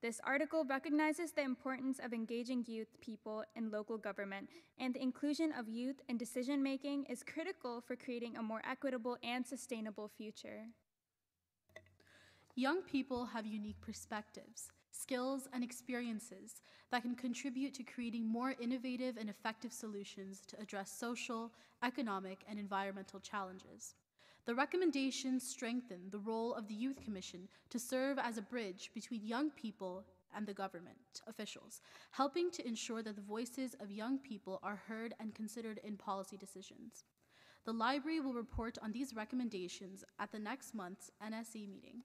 This article recognizes the importance of engaging youth people in local government, and the inclusion of youth in decision-making is critical for creating a more equitable and sustainable future. Young people have unique perspectives, skills, and experiences that can contribute to creating more innovative and effective solutions to address social, economic, and environmental challenges. The recommendations strengthen the role of the Youth Commission to serve as a bridge between young people and the government officials, helping to ensure that the voices of young people are heard and considered in policy decisions. The library will report on these recommendations at the next month's N S E meeting.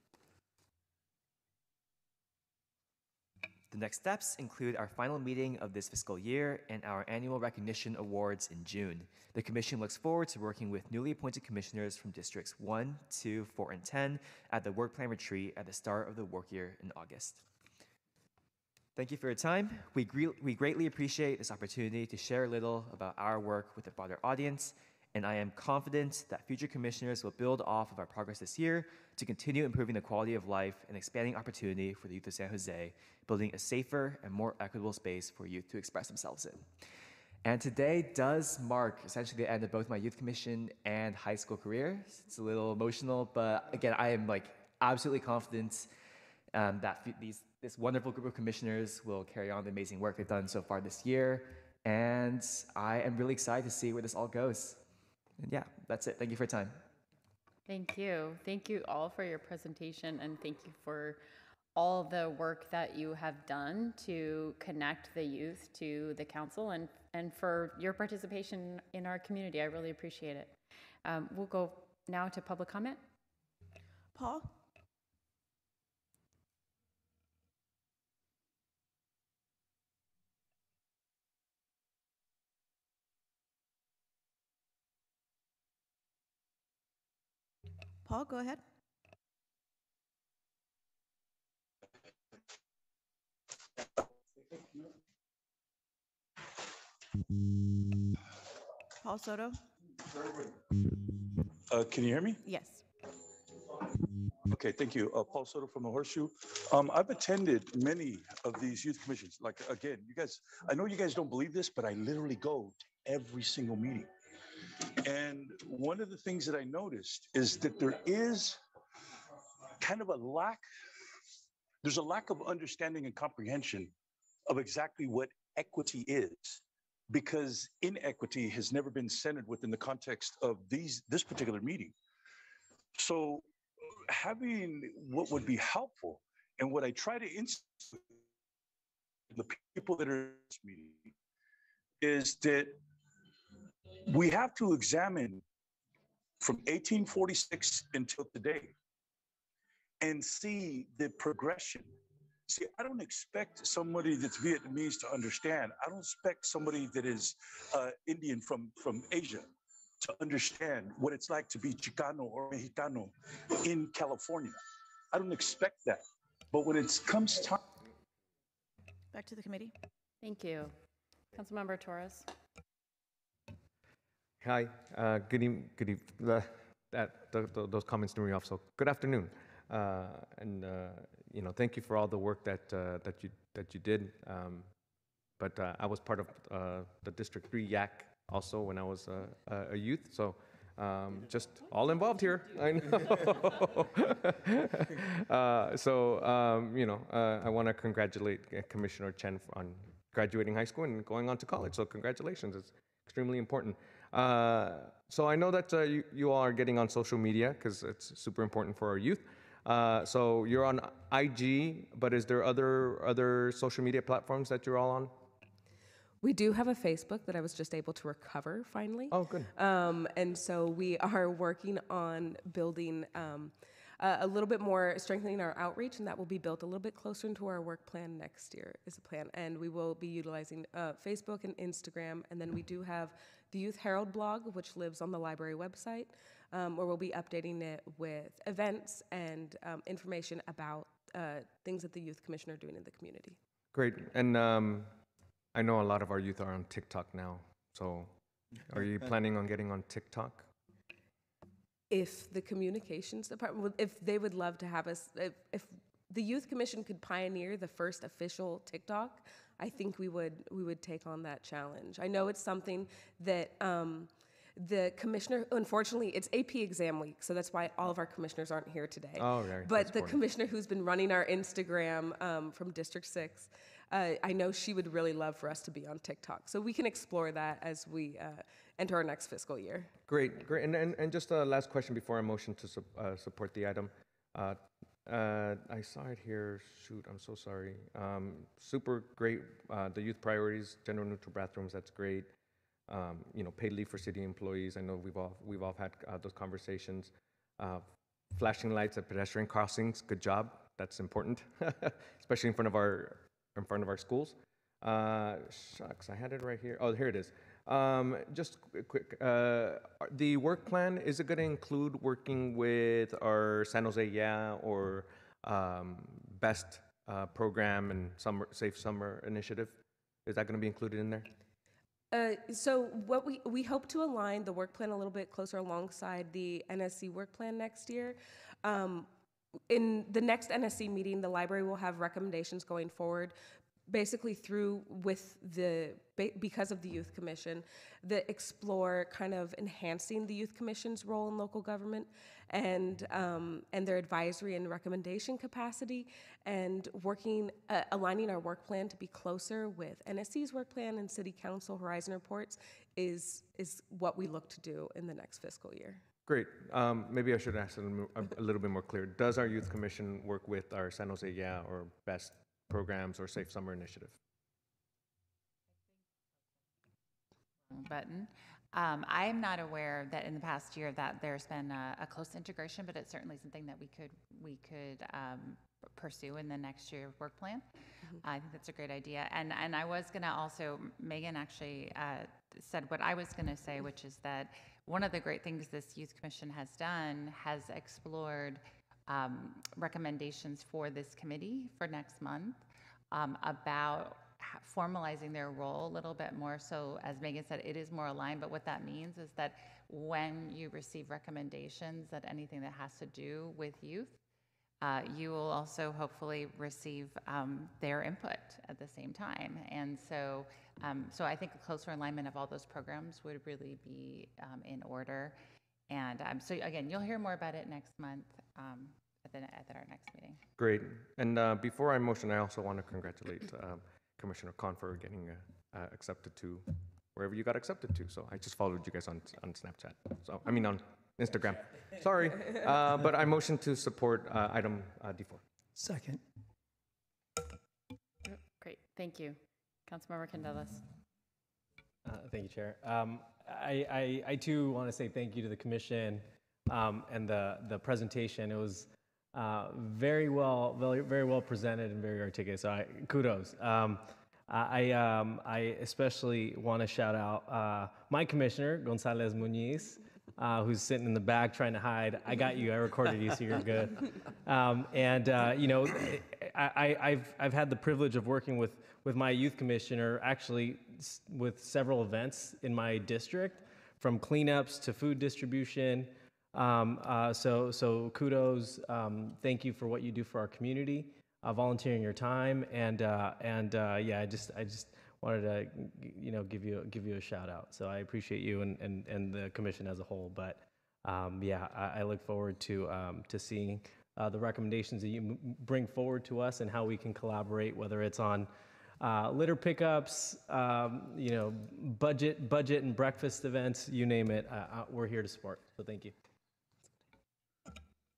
The next steps include our final meeting of this fiscal year and our annual recognition awards in June. The Commission looks forward to working with newly appointed commissioners from Districts one, two, four, and ten at the Work Plan Retreat at the start of the work year in August. Thank you for your time. We, gre we greatly appreciate this opportunity to share a little about our work with the broader audience, and I am confident that future commissioners will build off of our progress this year to continue improving the quality of life and expanding opportunity for the youth of San Jose, building a safer and more equitable space for youth to express themselves in. And today does mark essentially the end of both my youth commission and high school career. It's a little emotional, but again, I am like absolutely confident um, that these, this wonderful group of commissioners will carry on the amazing work they've done so far this year. And I am really excited to see where this all goes. And yeah, that's it. Thank you for your time. Thank you. Thank you all for your presentation, and thank you for all the work that you have done to connect the youth to the council, and, and for your participation in our community. I really appreciate it. Um, we'll go now to public comment. Paul? Paul, go ahead. Paul Soto. Uh, can you hear me? Yes. Okay, thank you. Uh, Paul Soto from the Horseshoe. Um, I've attended many of these youth commissions. Like, again, you guys, I know you guys don't believe this, but I literally go to every single meeting. And one of the things that I noticed is that there is kind of a lack, there's a lack of understanding and comprehension of exactly what equity is because inequity has never been centered within the context of these this particular meeting. So having what would be helpful, and what I try to institute the people that are in this meeting, is that we have to examine from eighteen forty-six until today and see the progression. See, I don't expect somebody that's Vietnamese to understand. I don't expect somebody that is uh, Indian from, from Asia to understand what it's like to be Chicano or Mexicano in California. I don't expect that. But when it comes time... Back to the committee. Thank you. Councilmember Torres. Hi. Uh, good evening. Good evening. Uh, that, th th those comments threw me off, so good afternoon. Uh, and uh, you know, thank you for all the work that uh, that you that you did. Um, but uh, I was part of uh, the District Three Yak also when I was uh, a youth, so um, just all involved here. I know. uh, so um, you know, uh, I want to congratulate Commissioner Chen on graduating high school and going on to college. So congratulations. It's extremely important. Uh, so I know that uh, you you all are getting on social media because it's super important for our youth. Uh, so you're on I G, but is there other other social media platforms that you're all on? We do have a Facebook that I was just able to recover finally. Oh, good. Um, and so we are working on building um, uh, a little bit more, strengthening our outreach, and that will be built a little bit closer into our work plan next year is the plan. And we will be utilizing uh, Facebook and Instagram, and then we do have the Youth Herald blog, which lives on the library website, um, where we'll be updating it with events and um, information about uh, things that the Youth Commission are doing in the community. Great. And um, I know a lot of our youth are on TikTok now. So are you planning on getting on TikTok? If the communications department, if they would love to have us, if, if the Youth Commission could pioneer the first official TikTok, I think we would we would take on that challenge. I know it's something that um, the commissioner, unfortunately, it's A P exam week, so that's why all of our commissioners aren't here today. Oh, right. But that's the boring. Commissioner who's been running our Instagram um, from District six, uh, I know she would really love for us to be on TikTok. So we can explore that as we uh, enter our next fiscal year. Great, great. And, and, and just a last question before I motion to su uh, support the item. Uh, Uh, I saw it here. Shoot, I'm so sorry. Um, super great. Uh, the youth priorities, gender neutral bathrooms. That's great. Um, you know, paid leave for city employees. I know we've all we've all had uh, those conversations. Uh, flashing lights at pedestrian crossings. Good job. That's important, especially in front of our in front of our schools. Uh, shucks, I had it right here. Oh, here it is. Um, just quick, uh, the work plan, is it going to include working with our San Jose Yeah or um, BEST uh, program and summer, Safe Summer Initiative? Is that going to be included in there? Uh, so what we, we hope to align the work plan a little bit closer alongside the N S C work plan next year. Um, in the next N S C meeting, the library will have recommendations going forward. Basically through with the, because of the Youth Commission, that explore kind of enhancing the Youth Commission's role in local government and, um, and their advisory and recommendation capacity, and working, uh, aligning our work plan to be closer with N S C's work plan and City Council Horizon reports is, is what we look to do in the next fiscal year. Great. Um, maybe I should ask it a little bit more clear. Does our Youth Commission work with our San Jose Yeah or BEST programs or Safe Summer Initiative? Button. Um, I'm not aware that in the past year that there's been a, a close integration, but it's certainly something that we could we could um, pursue in the next year work plan. Mm-hmm. I think that's a great idea. And and I was going to also, Megan actually uh, said what I was going to say, which is that one of the great things this Youth Commission has done has explored Um, recommendations for this committee for next month um, about formalizing their role a little bit more. So as Megan said, it is more aligned, but what that means is that when you receive recommendations that anything that has to do with youth, uh, you will also hopefully receive um, their input at the same time. And so, um, so I think a closer alignment of all those programs would really be um, in order. And um, so again, you'll hear more about it next month um, at, the, at our next meeting. Great. And uh, before I motion, I also want to congratulate uh, Commissioner Confer for getting uh, uh, accepted to wherever you got accepted to. So I just followed you guys on, on Snapchat. So I mean on Instagram. Sorry. Uh, but I motion to support uh, item uh, D four. Second. Great. Thank you. Councilmember Candelas. Uh, thank you, Chair. Um, I, I, I too want to say thank you to the commission um, and the, the presentation. It was uh, very well, very, very well presented and very articulate. So I, kudos. Um, I, um, I especially want to shout out uh, my commissioner, Gonzalez Muñiz, uh, who's sitting in the back trying to hide. I got you. I recorded you, so you're good. Um, and uh, you know, I, I, I've I've had the privilege of working with with my youth commissioner, actually with several events in my district, from cleanups to food distribution. Um, uh, so so kudos. Um, thank you for what you do for our community. Uh, volunteering your time and uh, and uh, yeah, I just I just wanted to you know give you give you a shout out. So I appreciate you and and, and the commission as a whole. But um, yeah, I, I look forward to um, to seeing uh, the recommendations that you bring forward to us and how we can collaborate, whether it's on uh, litter pickups, um, you know, budget budget and breakfast events, you name it. Uh, we're here to support. So thank you.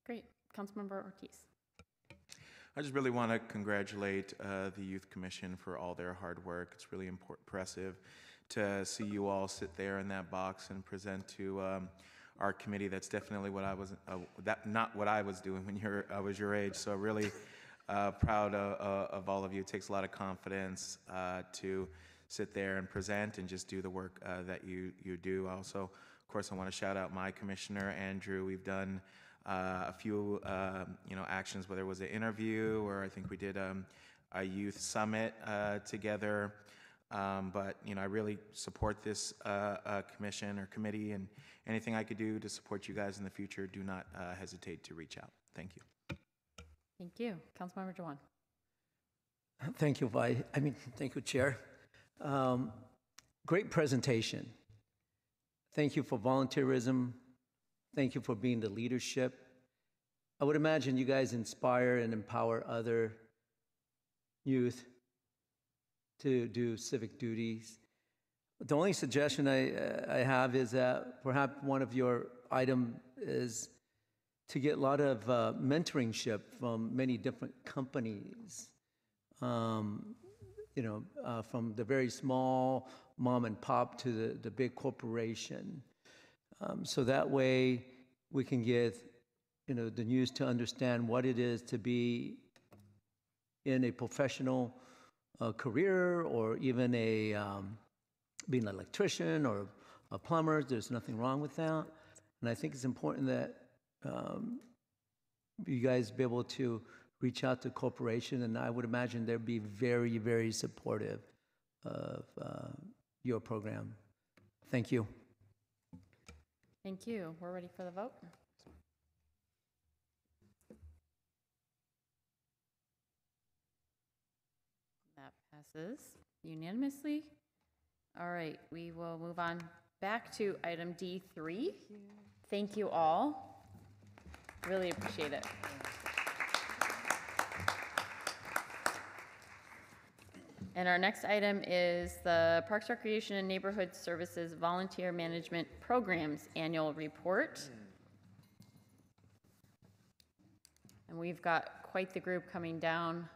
Great, Councilmember Ortiz. I just really want to congratulate uh, the Youth Commission for all their hard work. It's really impressive to see you all sit there in that box and present to um, our committee. That's definitely what I was uh, that not what I was doing when you're I was your age. So really uh, proud of, uh, of all of you. It takes a lot of confidence uh, to sit there and present and just do the work uh, that you you do. Also, of course, I want to shout out my commissioner Andrew. We've done. Uh, a few, uh, you know, actions, whether it was an interview or I think we did um, a youth summit uh, together. Um, but, you know, I really support this uh, uh, commission or committee, and anything I could do to support you guys in the future, do not uh, hesitate to reach out. Thank you. Thank you. Councilmember Jawan. Thank you, Vice. I mean, thank you, Chair. Um, great presentation. Thank you for volunteerism. Thank you for being the leadership. I would imagine you guys inspire and empower other youth to do civic duties. The only suggestion I, uh, I have is that perhaps one of your items is to get a lot of uh, mentorship from many different companies, um, you know, uh, from the very small mom and pop to the, the big corporation. Um, so that way we can get, you know, the youth to understand what it is to be in a professional uh, career, or even a um, being an electrician or a plumber. There's nothing wrong with that, and I think it's important that um, you guys be able to reach out to corporation, and I would imagine they'd be very, very supportive of uh, your program. Thank you. Thank you. We're ready for the vote. That passes unanimously. All right, we will move on back to item D three. Thank you, Thank you all. Really appreciate it. And our next item is the Parks, Recreation, and Neighborhood Services Volunteer Management Program's annual report. And we've got quite the group coming down.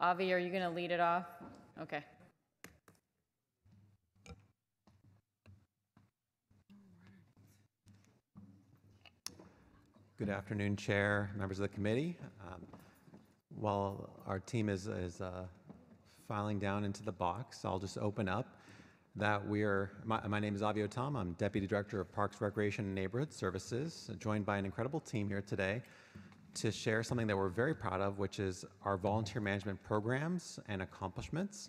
Avi, are you going to lead it off? Okay. Good afternoon, Chair, members of the committee. Um, while our team is... is uh, filing down into the box, I'll just open up that we are, my, my name is Avi Otam. I'm Deputy Director of Parks, Recreation, and Neighborhood Services, joined by an incredible team here today to share something that we're very proud of, which is our volunteer management programs and accomplishments.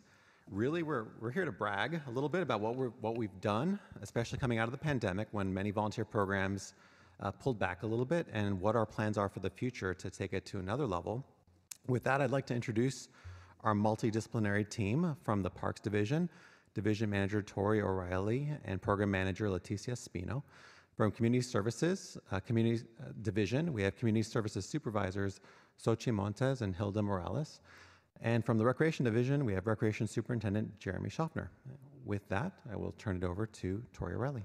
Really, we're, we're here to brag a little bit about what, we're, what we've done, especially coming out of the pandemic when many volunteer programs uh, pulled back a little bit, and what our plans are for the future to take it to another level. With that, I'd like to introduce our multidisciplinary team from the Parks Division, Division Manager Tori O'Reilly and Program Manager Leticia Spino. From Community Services uh, Community uh, Division, we have Community Services Supervisors Xochitl Montes and Hilda Morales. And from the Recreation Division, we have Recreation Superintendent Jeremy Schaffner. with that, I will turn it over to Tori O'Reilly.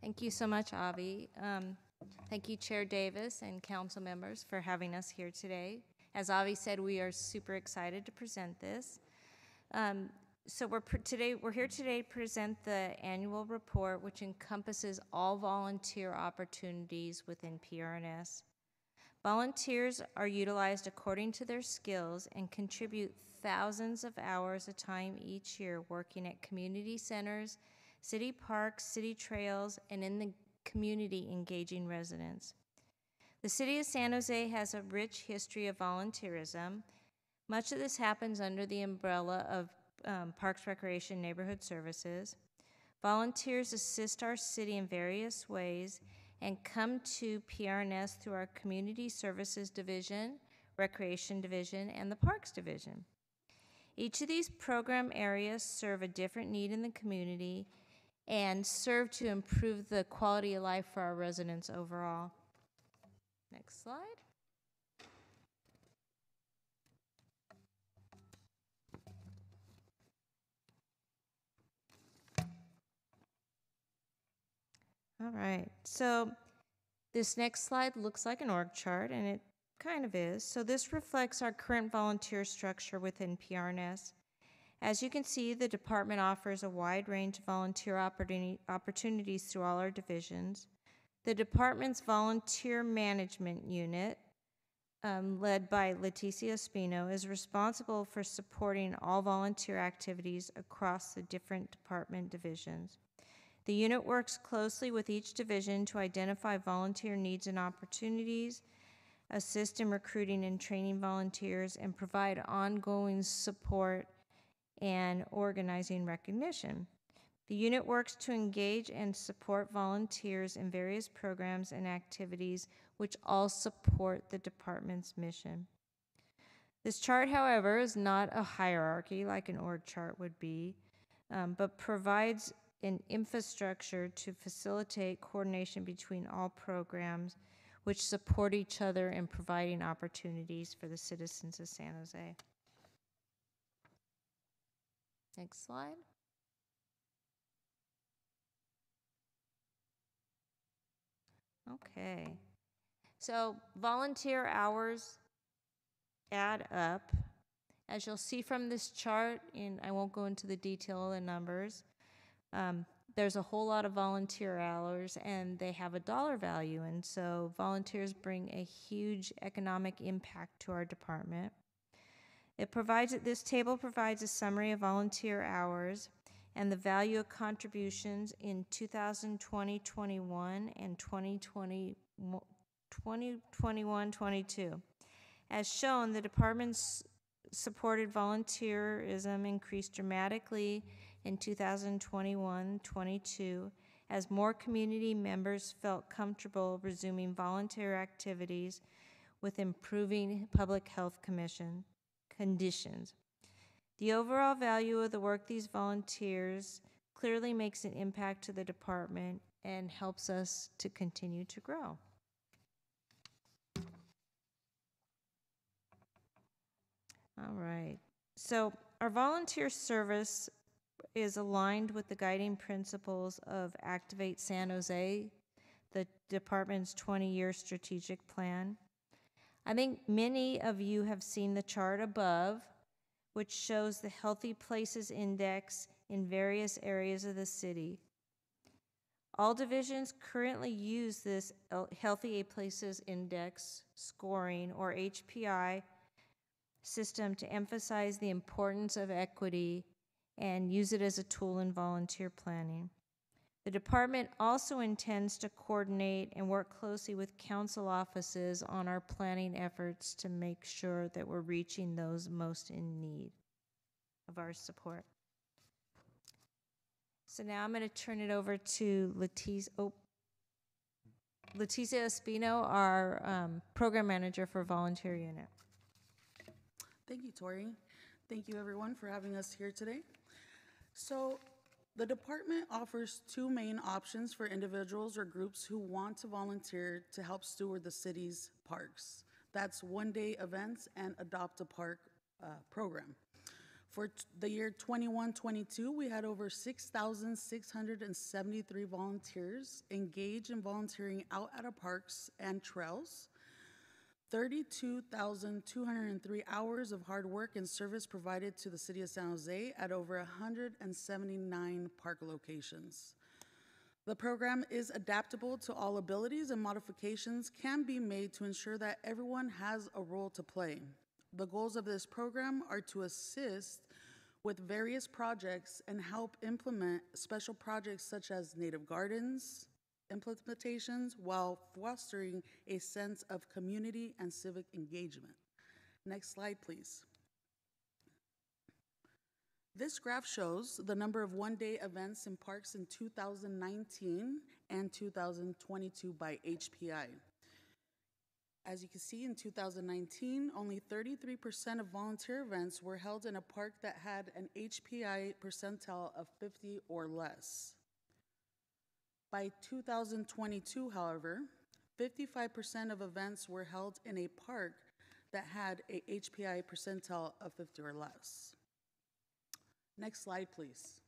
Thank you so much, Avi. Um, thank you, Chair Davis and council members, for having us here today. As Avi said, we are super excited to present this. Um, so we're today we're here today to present the annual report, which encompasses all volunteer opportunities within P R N S. Volunteers are utilized according to their skills and contribute thousands of hours of time each year working at community centers, city parks, city trails, and in the community engaging residents. The city of San Jose has a rich history of volunteerism. Much of this happens under the umbrella of um, Parks, Recreation, Neighborhood Services. Volunteers assist our city in various ways and come to P R N S through our Community Services Division, Recreation Division, and the Parks Division. Each of these program areas serve a different need in the community and serve to improve the quality of life for our residents overall. Next slide. All right, so this next slide looks like an org chart, and it kind of is. So this reflects our current volunteer structure within P R N S. As you can see, the department offers a wide range of volunteer opportuni- opportunities through all our divisions. The department's volunteer management unit, um, led by Leticia Espino, is responsible for supporting all volunteer activities across the different department divisions. The unit works closely with each division to identify volunteer needs and opportunities, assist in recruiting and training volunteers, and provide ongoing support and organizing recognition. The unit works to engage and support volunteers in various programs and activities, which all support the department's mission. This chart, however, is not a hierarchy like an org chart would be, um, but provides an infrastructure to facilitate coordination between all programs, which support each other in providing opportunities for the citizens of San Jose. Next slide. Okay, so volunteer hours add up. As you'll see from this chart, and I won't go into the detail of the numbers, Um, there's a whole lot of volunteer hours, and they have a dollar value, and so volunteers bring a huge economic impact to our department. It provides, this table provides a summary of volunteer hours and the value of contributions in two thousand twenty, twenty-one and twenty twenty, twenty twenty-one, twenty-two. As shown, the department's supported volunteerism increased dramatically in two thousand twenty-one, twenty-two, as more community members felt comfortable resuming volunteer activities with improving public health commission conditions. The overall value of the work these volunteers clearly makes an impact to the department and helps us to continue to grow. All right, so our volunteer service is aligned with the guiding principles of Activate San Jose, the department's twenty-year strategic plan. I think many of you have seen the chart above, which shows the Healthy Places Index in various areas of the city. All divisions currently use this Healthy Places Index scoring, or H P I, system to emphasize the importance of equity and use it as a tool in volunteer planning. The department also intends to coordinate and work closely with council offices on our planning efforts to make sure that we're reaching those most in need of our support. So now I'm gonna turn it over to Leticia, oh, Leticia Espino, our um, program manager for volunteer unit. Thank you, Tori. Thank you everyone for having us here today. So the department offers two main options for individuals or groups who want to volunteer to help steward the city's parks. That's one-day events and adopt a park uh, program. For the year twenty-one twenty-two, we had over six thousand six hundred seventy-three volunteers engaged in volunteering out at our parks and trails, thirty-two thousand two hundred three hours of hard work and service provided to the City of San Jose at over one hundred seventy-nine park locations. The program is adaptable to all abilities, and modifications can be made to ensure that everyone has a role to play. The goals of this program are to assist with various projects and help implement special projects such as native gardens implementations while fostering a sense of community and civic engagement. Next slide, please. This graph shows the number of one-day events in parks in two thousand nineteen and two thousand twenty-two by H P I. As you can see, in two thousand nineteen, only thirty-three percent of volunteer events were held in a park that had an H P I percentile of fifty or less. By two thousand twenty-two, however, fifty-five percent of events were held in a park that had a H P I percentile of fifty or less. Next slide, please.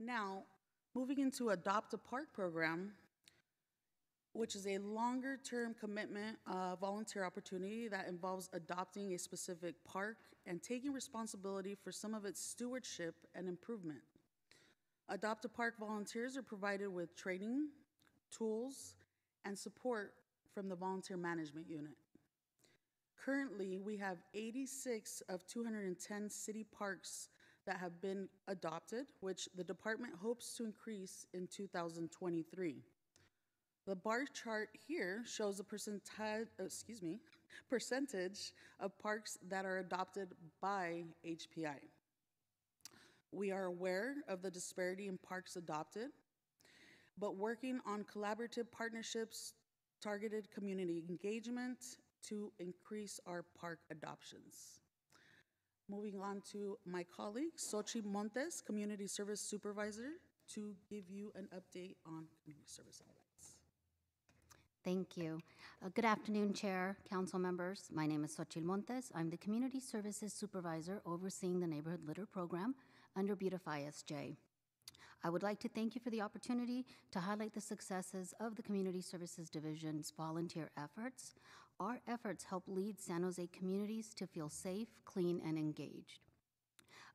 Now, moving into Adopt a Park program, which is a longer-term commitment uh, volunteer opportunity that involves adopting a specific park and taking responsibility for some of its stewardship and improvement. Adopt a Park volunteers are provided with training, tools, and support from the volunteer management unit. Currently, we have eighty-six of two hundred ten city parks that have been adopted, which the department hopes to increase in two thousand twenty-three. The bar chart here shows the percenti- excuse me, percentage of parks that are adopted by H P I. We are aware of the disparity in parks adopted, but working on collaborative partnerships, targeted community engagement to increase our park adoptions. Moving on to my colleague, Xochitl Montes, Community Service Supervisor, to give you an update on community service highlights. Thank you. Uh, good afternoon, Chair, Council members. My name is Xochitl Montes. I'm the Community Services Supervisor overseeing the Neighborhood Litter Program under Beautify S J. I would like to thank you for the opportunity to highlight the successes of the Community Services Division's volunteer efforts. Our efforts help lead San Jose communities to feel safe, clean, and engaged.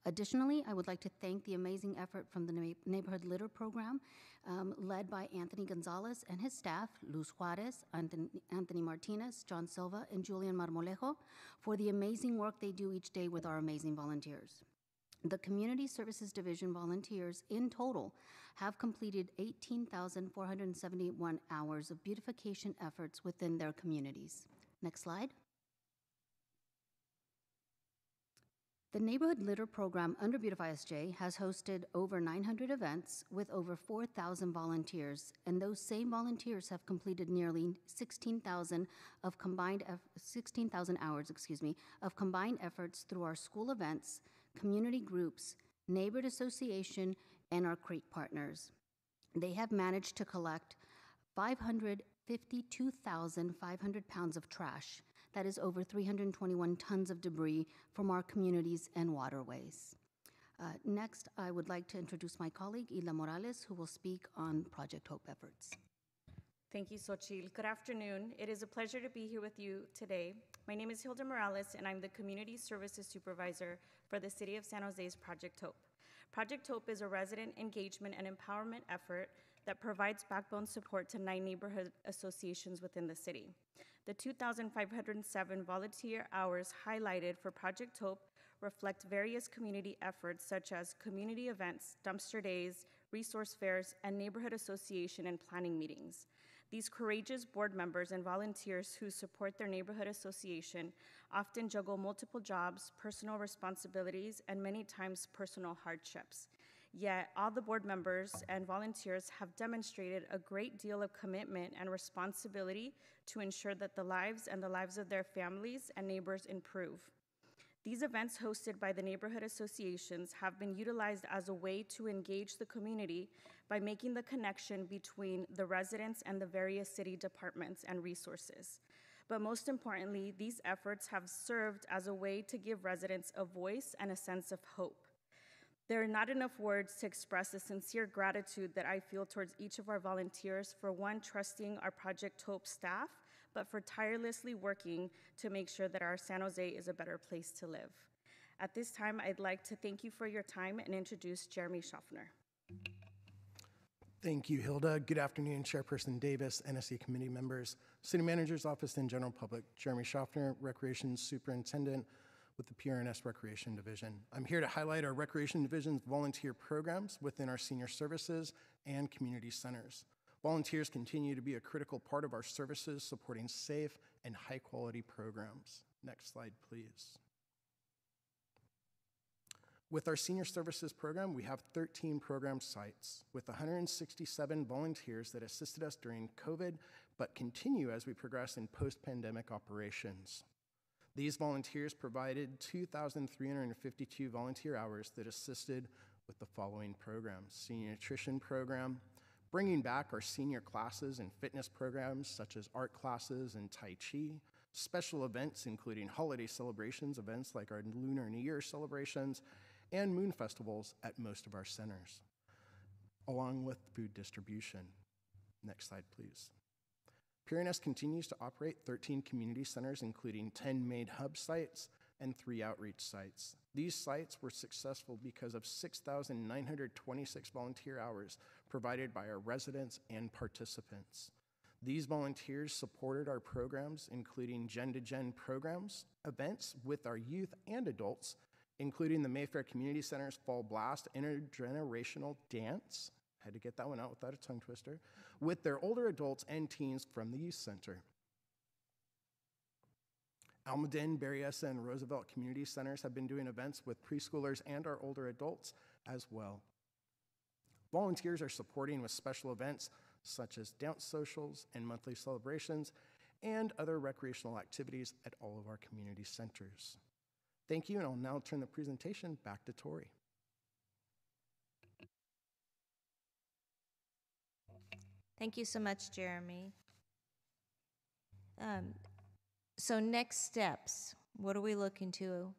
Additionally, I would like to thank the amazing effort from the Neighborhood Litter Program um, led by Anthony Gonzalez and his staff, Luz Juarez, Anthony, Anthony Martinez, John Silva, and Julian Marmolejo, for the amazing work they do each day with our amazing volunteers. The Community Services Division volunteers in total have completed eighteen thousand four hundred seventy-one hours of beautification efforts within their communities. Next slide. The Neighborhood Litter Program under Beautify S J has hosted over nine hundred events with over four thousand volunteers, and those same volunteers have completed nearly sixteen thousand of combined sixteen thousand hours, excuse me, of combined efforts through our school events, community groups, neighborhood association, and our creek partners. They have managed to collect five hundred fifty-two thousand five hundred pounds of trash. That is over three hundred twenty-one tons of debris from our communities and waterways. Uh, next, I would like to introduce my colleague, Hilda Morales, who will speak on Project Hope efforts. Thank you, Xochitl. Good afternoon. It is a pleasure to be here with you today. My name is Hilda Morales, and I'm the Community Services Supervisor for the City of San Jose's Project Hope. Project Hope is a resident engagement and empowerment effort that provides backbone support to nine neighborhood associations within the city. The two thousand five hundred seven volunteer hours highlighted for Project Hope reflect various community efforts such as community events, dumpster days, resource fairs, and neighborhood association and planning meetings. These courageous board members and volunteers who support their neighborhood association often juggle multiple jobs, personal responsibilities, and many times personal hardships. Yet, all the board members and volunteers have demonstrated a great deal of commitment and responsibility to ensure that the lives and the lives of their families and neighbors improve. These events hosted by the neighborhood associations have been utilized as a way to engage the community by making the connection between the residents and the various city departments and resources. But most importantly, these efforts have served as a way to give residents a voice and a sense of hope. There are not enough words to express the sincere gratitude that I feel towards each of our volunteers for, one, trusting our Project Hope staff, but for tirelessly working to make sure that our San Jose is a better place to live. At this time, I'd like to thank you for your time and introduce Jeremy Schaffner. Thank you, Hilda. Good afternoon, Chairperson Davis, N S C committee members, City Manager's Office, and general public. Jeremy Schaffner, Recreation Superintendent with the P R N S Recreation Division. I'm here to highlight our Recreation Division's volunteer programs within our senior services and community centers. Volunteers continue to be a critical part of our services, supporting safe and high-quality programs. Next slide, please. With our senior services program, we have thirteen program sites with one hundred sixty-seven volunteers that assisted us during COVID, but continue as we progress in post-pandemic operations. These volunteers provided two thousand three hundred fifty-two volunteer hours that assisted with the following programs: senior nutrition program, bringing back our senior classes and fitness programs such as art classes and Tai Chi, special events including holiday celebrations, events like our Lunar New Year celebrations, and moon festivals at most of our centers, along with food distribution. Next slide, please. P R N S continues to operate thirteen community centers, including ten main hub sites and three outreach sites. These sites were successful because of six thousand nine hundred twenty-six volunteer hours provided by our residents and participants. These volunteers supported our programs, including gen-to-gen programs, events with our youth and adults, including the Mayfair Community Center's Fall Blast Intergenerational Dance, had to get that one out without a tongue twister, with their older adults and teens from the youth center. Almaden, Berryessa, and Roosevelt Community Centers have been doing events with preschoolers and our older adults as well. Volunteers are supporting with special events such as dance socials and monthly celebrations and other recreational activities at all of our community centers. Thank you, and I'll now turn the presentation back to Tori. Thank you so much, Jeremy. Um, so next steps, what are we looking to?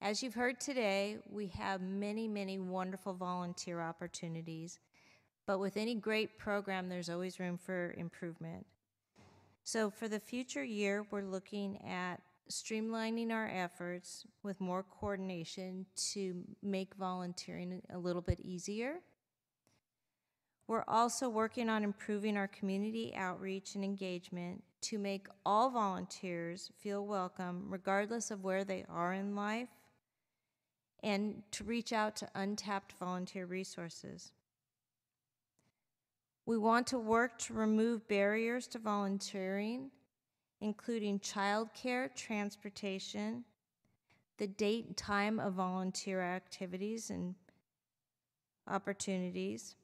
As you've heard today, we have many, many wonderful volunteer opportunities, but with any great program, there's always room for improvement. So for the future year, we're looking at streamlining our efforts with more coordination to make volunteering a little bit easier. We're also working on improving our community outreach and engagement to make all volunteers feel welcome regardless of where they are in life, and to reach out to untapped volunteer resources. We want to work to remove barriers to volunteering, including childcare, transportation, the date and time of volunteer activities and opportunities.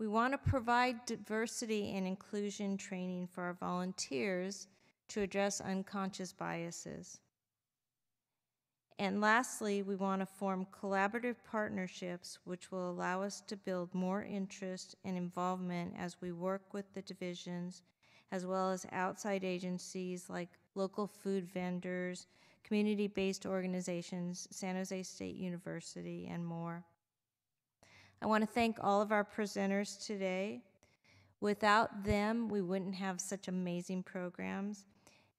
We want to provide diversity and inclusion training for our volunteers to address unconscious biases. And lastly, we want to form collaborative partnerships which will allow us to build more interest and involvement as we work with the divisions, as well as outside agencies like local food vendors, community-based organizations, San Jose State University, and more. I want to thank all of our presenters today. Without them, we wouldn't have such amazing programs.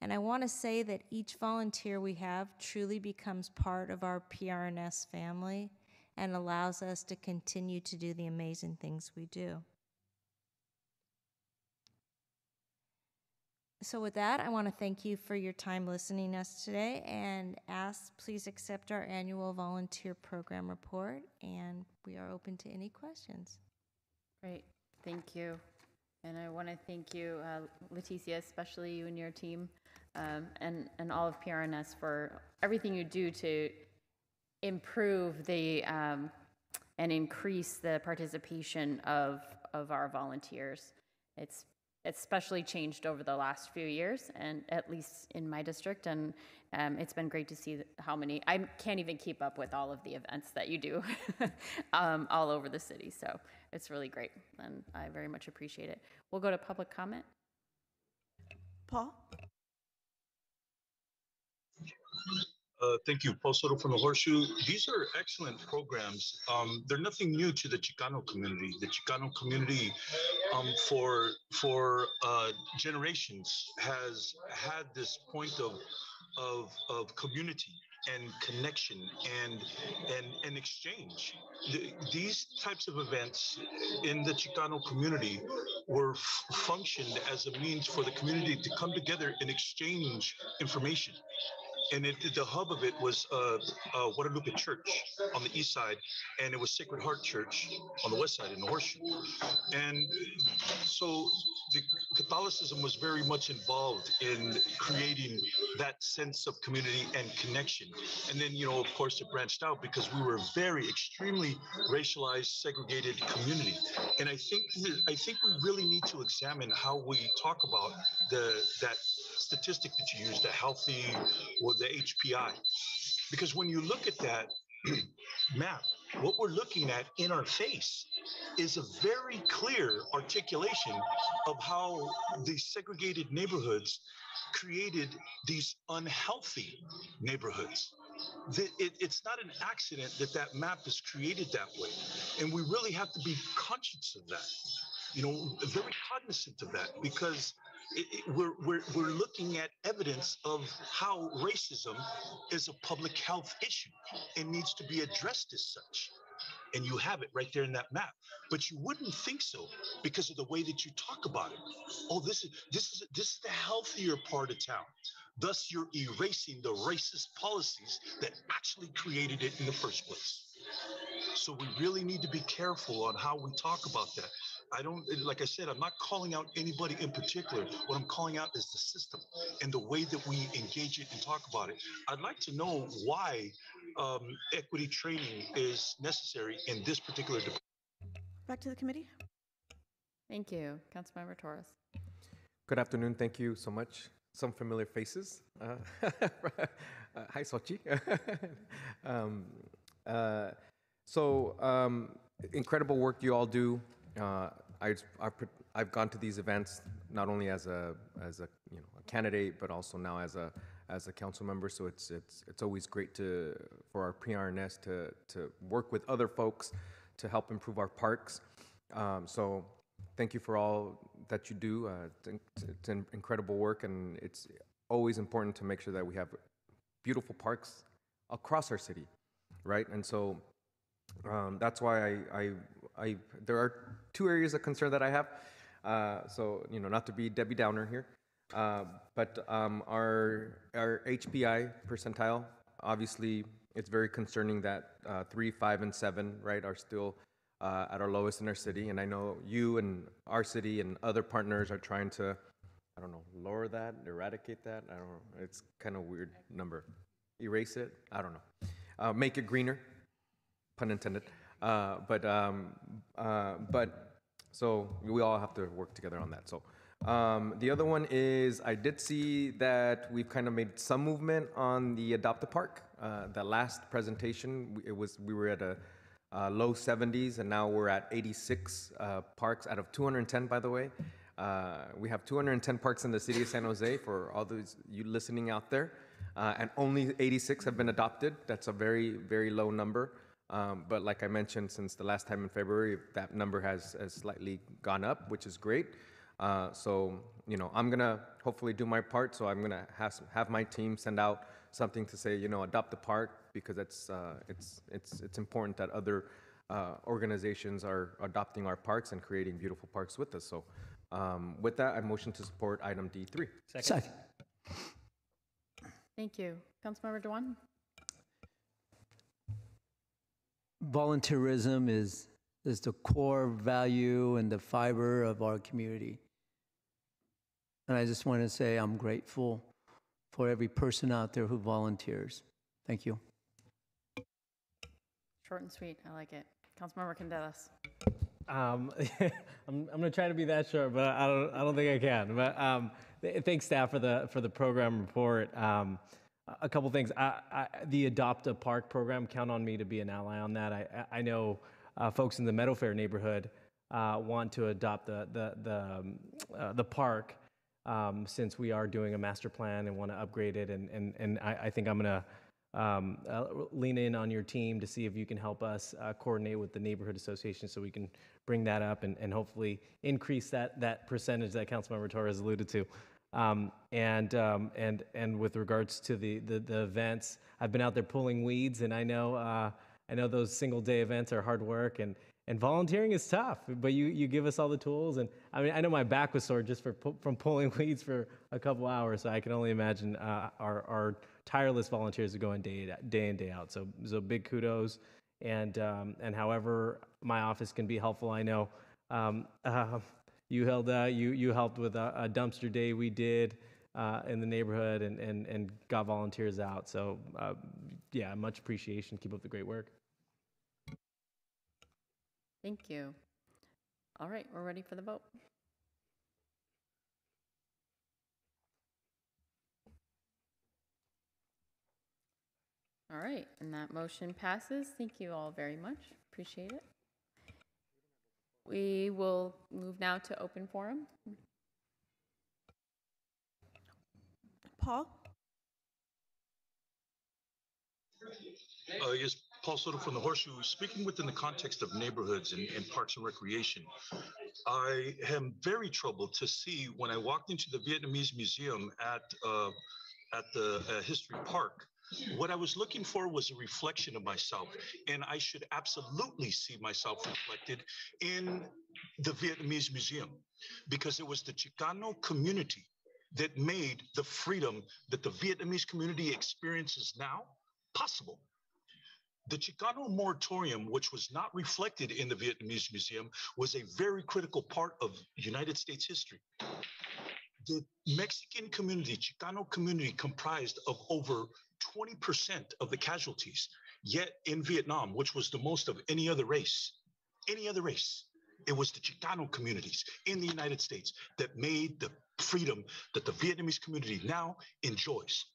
And I want to say that each volunteer we have truly becomes part of our P R N S family and allows us to continue to do the amazing things we do. So with that, I want to thank you for your time listening to us today, and ask, please accept our annual volunteer program report, and we are open to any questions. Great, thank you. And I want to thank you, uh, Leticia, especially you and your team, um, and, and all of P R N S for everything you do to improve the um, and increase the participation of, of our volunteers. It's especially changed over the last few years, and at least in my district, and um, it's been great to see how many. I can't even keep up with all of the events that you do um, all over the city, so it's really great, and I very much appreciate it. We'll go to public comment. Paul? Uh, thank you, Paul Soto from the Horseshoe. These are excellent programs. Um, they're nothing new to the Chicano community. The Chicano community um, for, for uh, generations has had this point of, of, of community and connection and, and, and exchange. The, these types of events in the Chicano community were functioned as a means for the community to come together and exchange information. And it, the hub of it was uh, uh, Guadalupe Church on the east side, and it was Sacred Heart Church on the west side in the Horseshoe. And so the Catholicism was very much involved in creating that sense of community and connection. And then, you know, of course, it branched out because we were a very extremely racialized, segregated community. And I think I think we really need to examine how we talk about the that statistic that you used, the healthy, or the H P I, because when you look at that map, what we're looking at in our face is a very clear articulation of how the segregated neighborhoods created these unhealthy neighborhoods. The, it, it's not an accident that that map is created that way, and we really have to be conscious of that, you know, very cognizant of that, because It, it, we're, we're, we're looking at evidence of how racism is a public health issue and needs to be addressed as such. And you have it right there in that map. But you wouldn't think so because of the way that you talk about it. Oh, this is, this is, this is the healthier part of town. Thus, you're erasing the racist policies that actually created it in the first place. So we really need to be careful on how we talk about that. I don't, like I said, I'm not calling out anybody in particular. What I'm calling out is the system and the way that we engage it and talk about it. I'd like to know why um, equity training is necessary in this particular department. Back to the committee. Thank you, Councilmember Torres. Good afternoon, thank you so much. Some familiar faces. Uh, uh, hi, Sochi. um, uh, so um, incredible work you all do. Uh, I, I've, I've gone to these events not only as a as a you know a candidate, but also now as a as a council member. So it's it's it's always great to for our P R N S to to work with other folks to help improve our parks. Um, so thank you for all that you do. Uh, it's, it's an incredible work, and it's always important to make sure that we have beautiful parks across our city, right? And so um, that's why I. I I, there are two areas of concern that I have, uh, so you know, not to be Debbie Downer here, uh, but um, our our H P I percentile, obviously, it's very concerning that uh, three, five, and seven, right, are still uh, at our lowest in our city, and I know you and our city and other partners are trying to, I don't know, lower that, eradicate that. I don't know. It's kind of a weird number. Erase it. I don't know. Uh, make it greener, pun intended. Uh, but um, uh, but so we all have to work together on that. So um, the other one is I did see that we've kind of made some movement on the Adopt a Park. Uh, the last presentation it was we were at a, a low seventies, and now we're at eighty-six uh, parks out of two hundred ten. By the way, uh, we have two hundred ten parks in the city of San Jose. For all those you listening out there, uh, and only eighty-six have been adopted. That's a very very low number. Um, but like I mentioned, since the last time in February, that number has, has slightly gone up, which is great. Uh, so, you know, I'm going to hopefully do my part. So I'm going to have, have my team send out something to say, you know, adopt the park, because that's, uh, it's, it's, it's important that other uh, organizations are adopting our parks and creating beautiful parks with us. So um, with that, I motion to support item D three. Second. Second. Thank you. Councilmember Dewan. Volunteerism is, is the core value and the fiber of our community. And I just want to say I'm grateful for every person out there who volunteers. Thank you. Short and sweet. I like it. Councilmember Candelas. Um, I'm, I'm going to try to be that short, but I don't, I don't think I can. But um, th thanks, staff, for the, for the program report. Um, A couple things. I, I, the Adopt a Park program, count on me to be an ally on that. I, I know uh, folks in the Meadowfair neighborhood uh, want to adopt the the the, um, uh, the park, um, since we are doing a master plan and want to upgrade it. And, and, and I, I think I'm going to um, uh, lean in on your team to see if you can help us uh, coordinate with the neighborhood association so we can bring that up and, and hopefully increase that, that percentage that Councilmember Torres alluded to. Um, and, um, and, and with regards to the, the, the events, I've been out there pulling weeds, and I know, uh, I know those single day events are hard work, and, and volunteering is tough, but you, you give us all the tools. And I mean, I know my back was sore just for, from pulling weeds for a couple hours. So I can only imagine, uh, our, our tireless volunteers are going day, day in, day out. So, so big kudos. And, um, and however my office can be helpful, I know, um, uh, You, Hilda, you, you helped with a, a dumpster day we did uh, in the neighborhood and, and, and got volunteers out. So, uh, yeah, much appreciation. Keep up the great work. Thank you. All right, we're ready for the vote. All right, and that motion passes. Thank you all very much. Appreciate it. We will move now to open forum. Paul? Uh, yes, Paul Soto from the Horseshoe. Speaking within the context of neighborhoods and, and parks and recreation, I am very troubled to see when I walked into the Vietnamese Museum at, uh, at the uh, History Park, what I was looking for was a reflection of myself, and I should absolutely see myself reflected in the Vietnamese Museum, because it was the Chicano community that made the freedom that the Vietnamese community experiences now possible. The Chicano moratorium, which was not reflected in the Vietnamese Museum, was a very critical part of United States history. The Mexican community, Chicano community, comprised of over twenty percent of the casualties, yet in Vietnam, which was the most of any other race, any other race, it was the Chicano communities in the United States that made the freedom that the Vietnamese community now enjoys,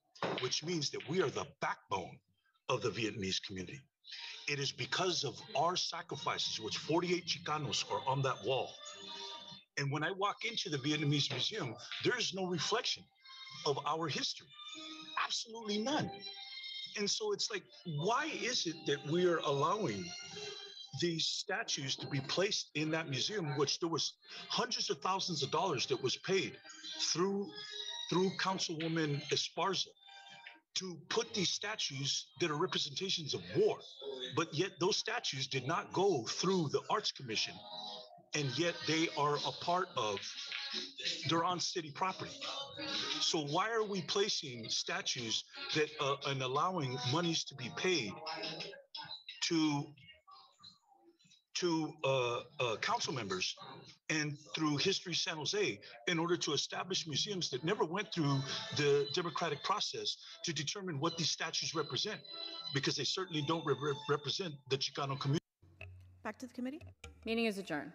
which means that we are the backbone of the Vietnamese community. It is because of our sacrifices, which forty-eight Chicanos are on that wall. And when I walk into the Vietnamese Museum, there is no reflection of our history. Absolutely none. And so it's like, why is it that we are allowing these statues to be placed in that museum, which there was hundreds of thousands of dollars that was paid through, through Councilwoman Esparza to put these statues that are representations of war, but yet those statues did not go through the Arts Commission, and yet they are a part of, they're on city property. So why are we placing statues that uh, and allowing monies to be paid to to uh, uh, council members and through History San Jose in order to establish museums that never went through the democratic process to determine what these statues represent, because they certainly don't re represent the Chicano community. Back to the committee. Meeting is adjourned.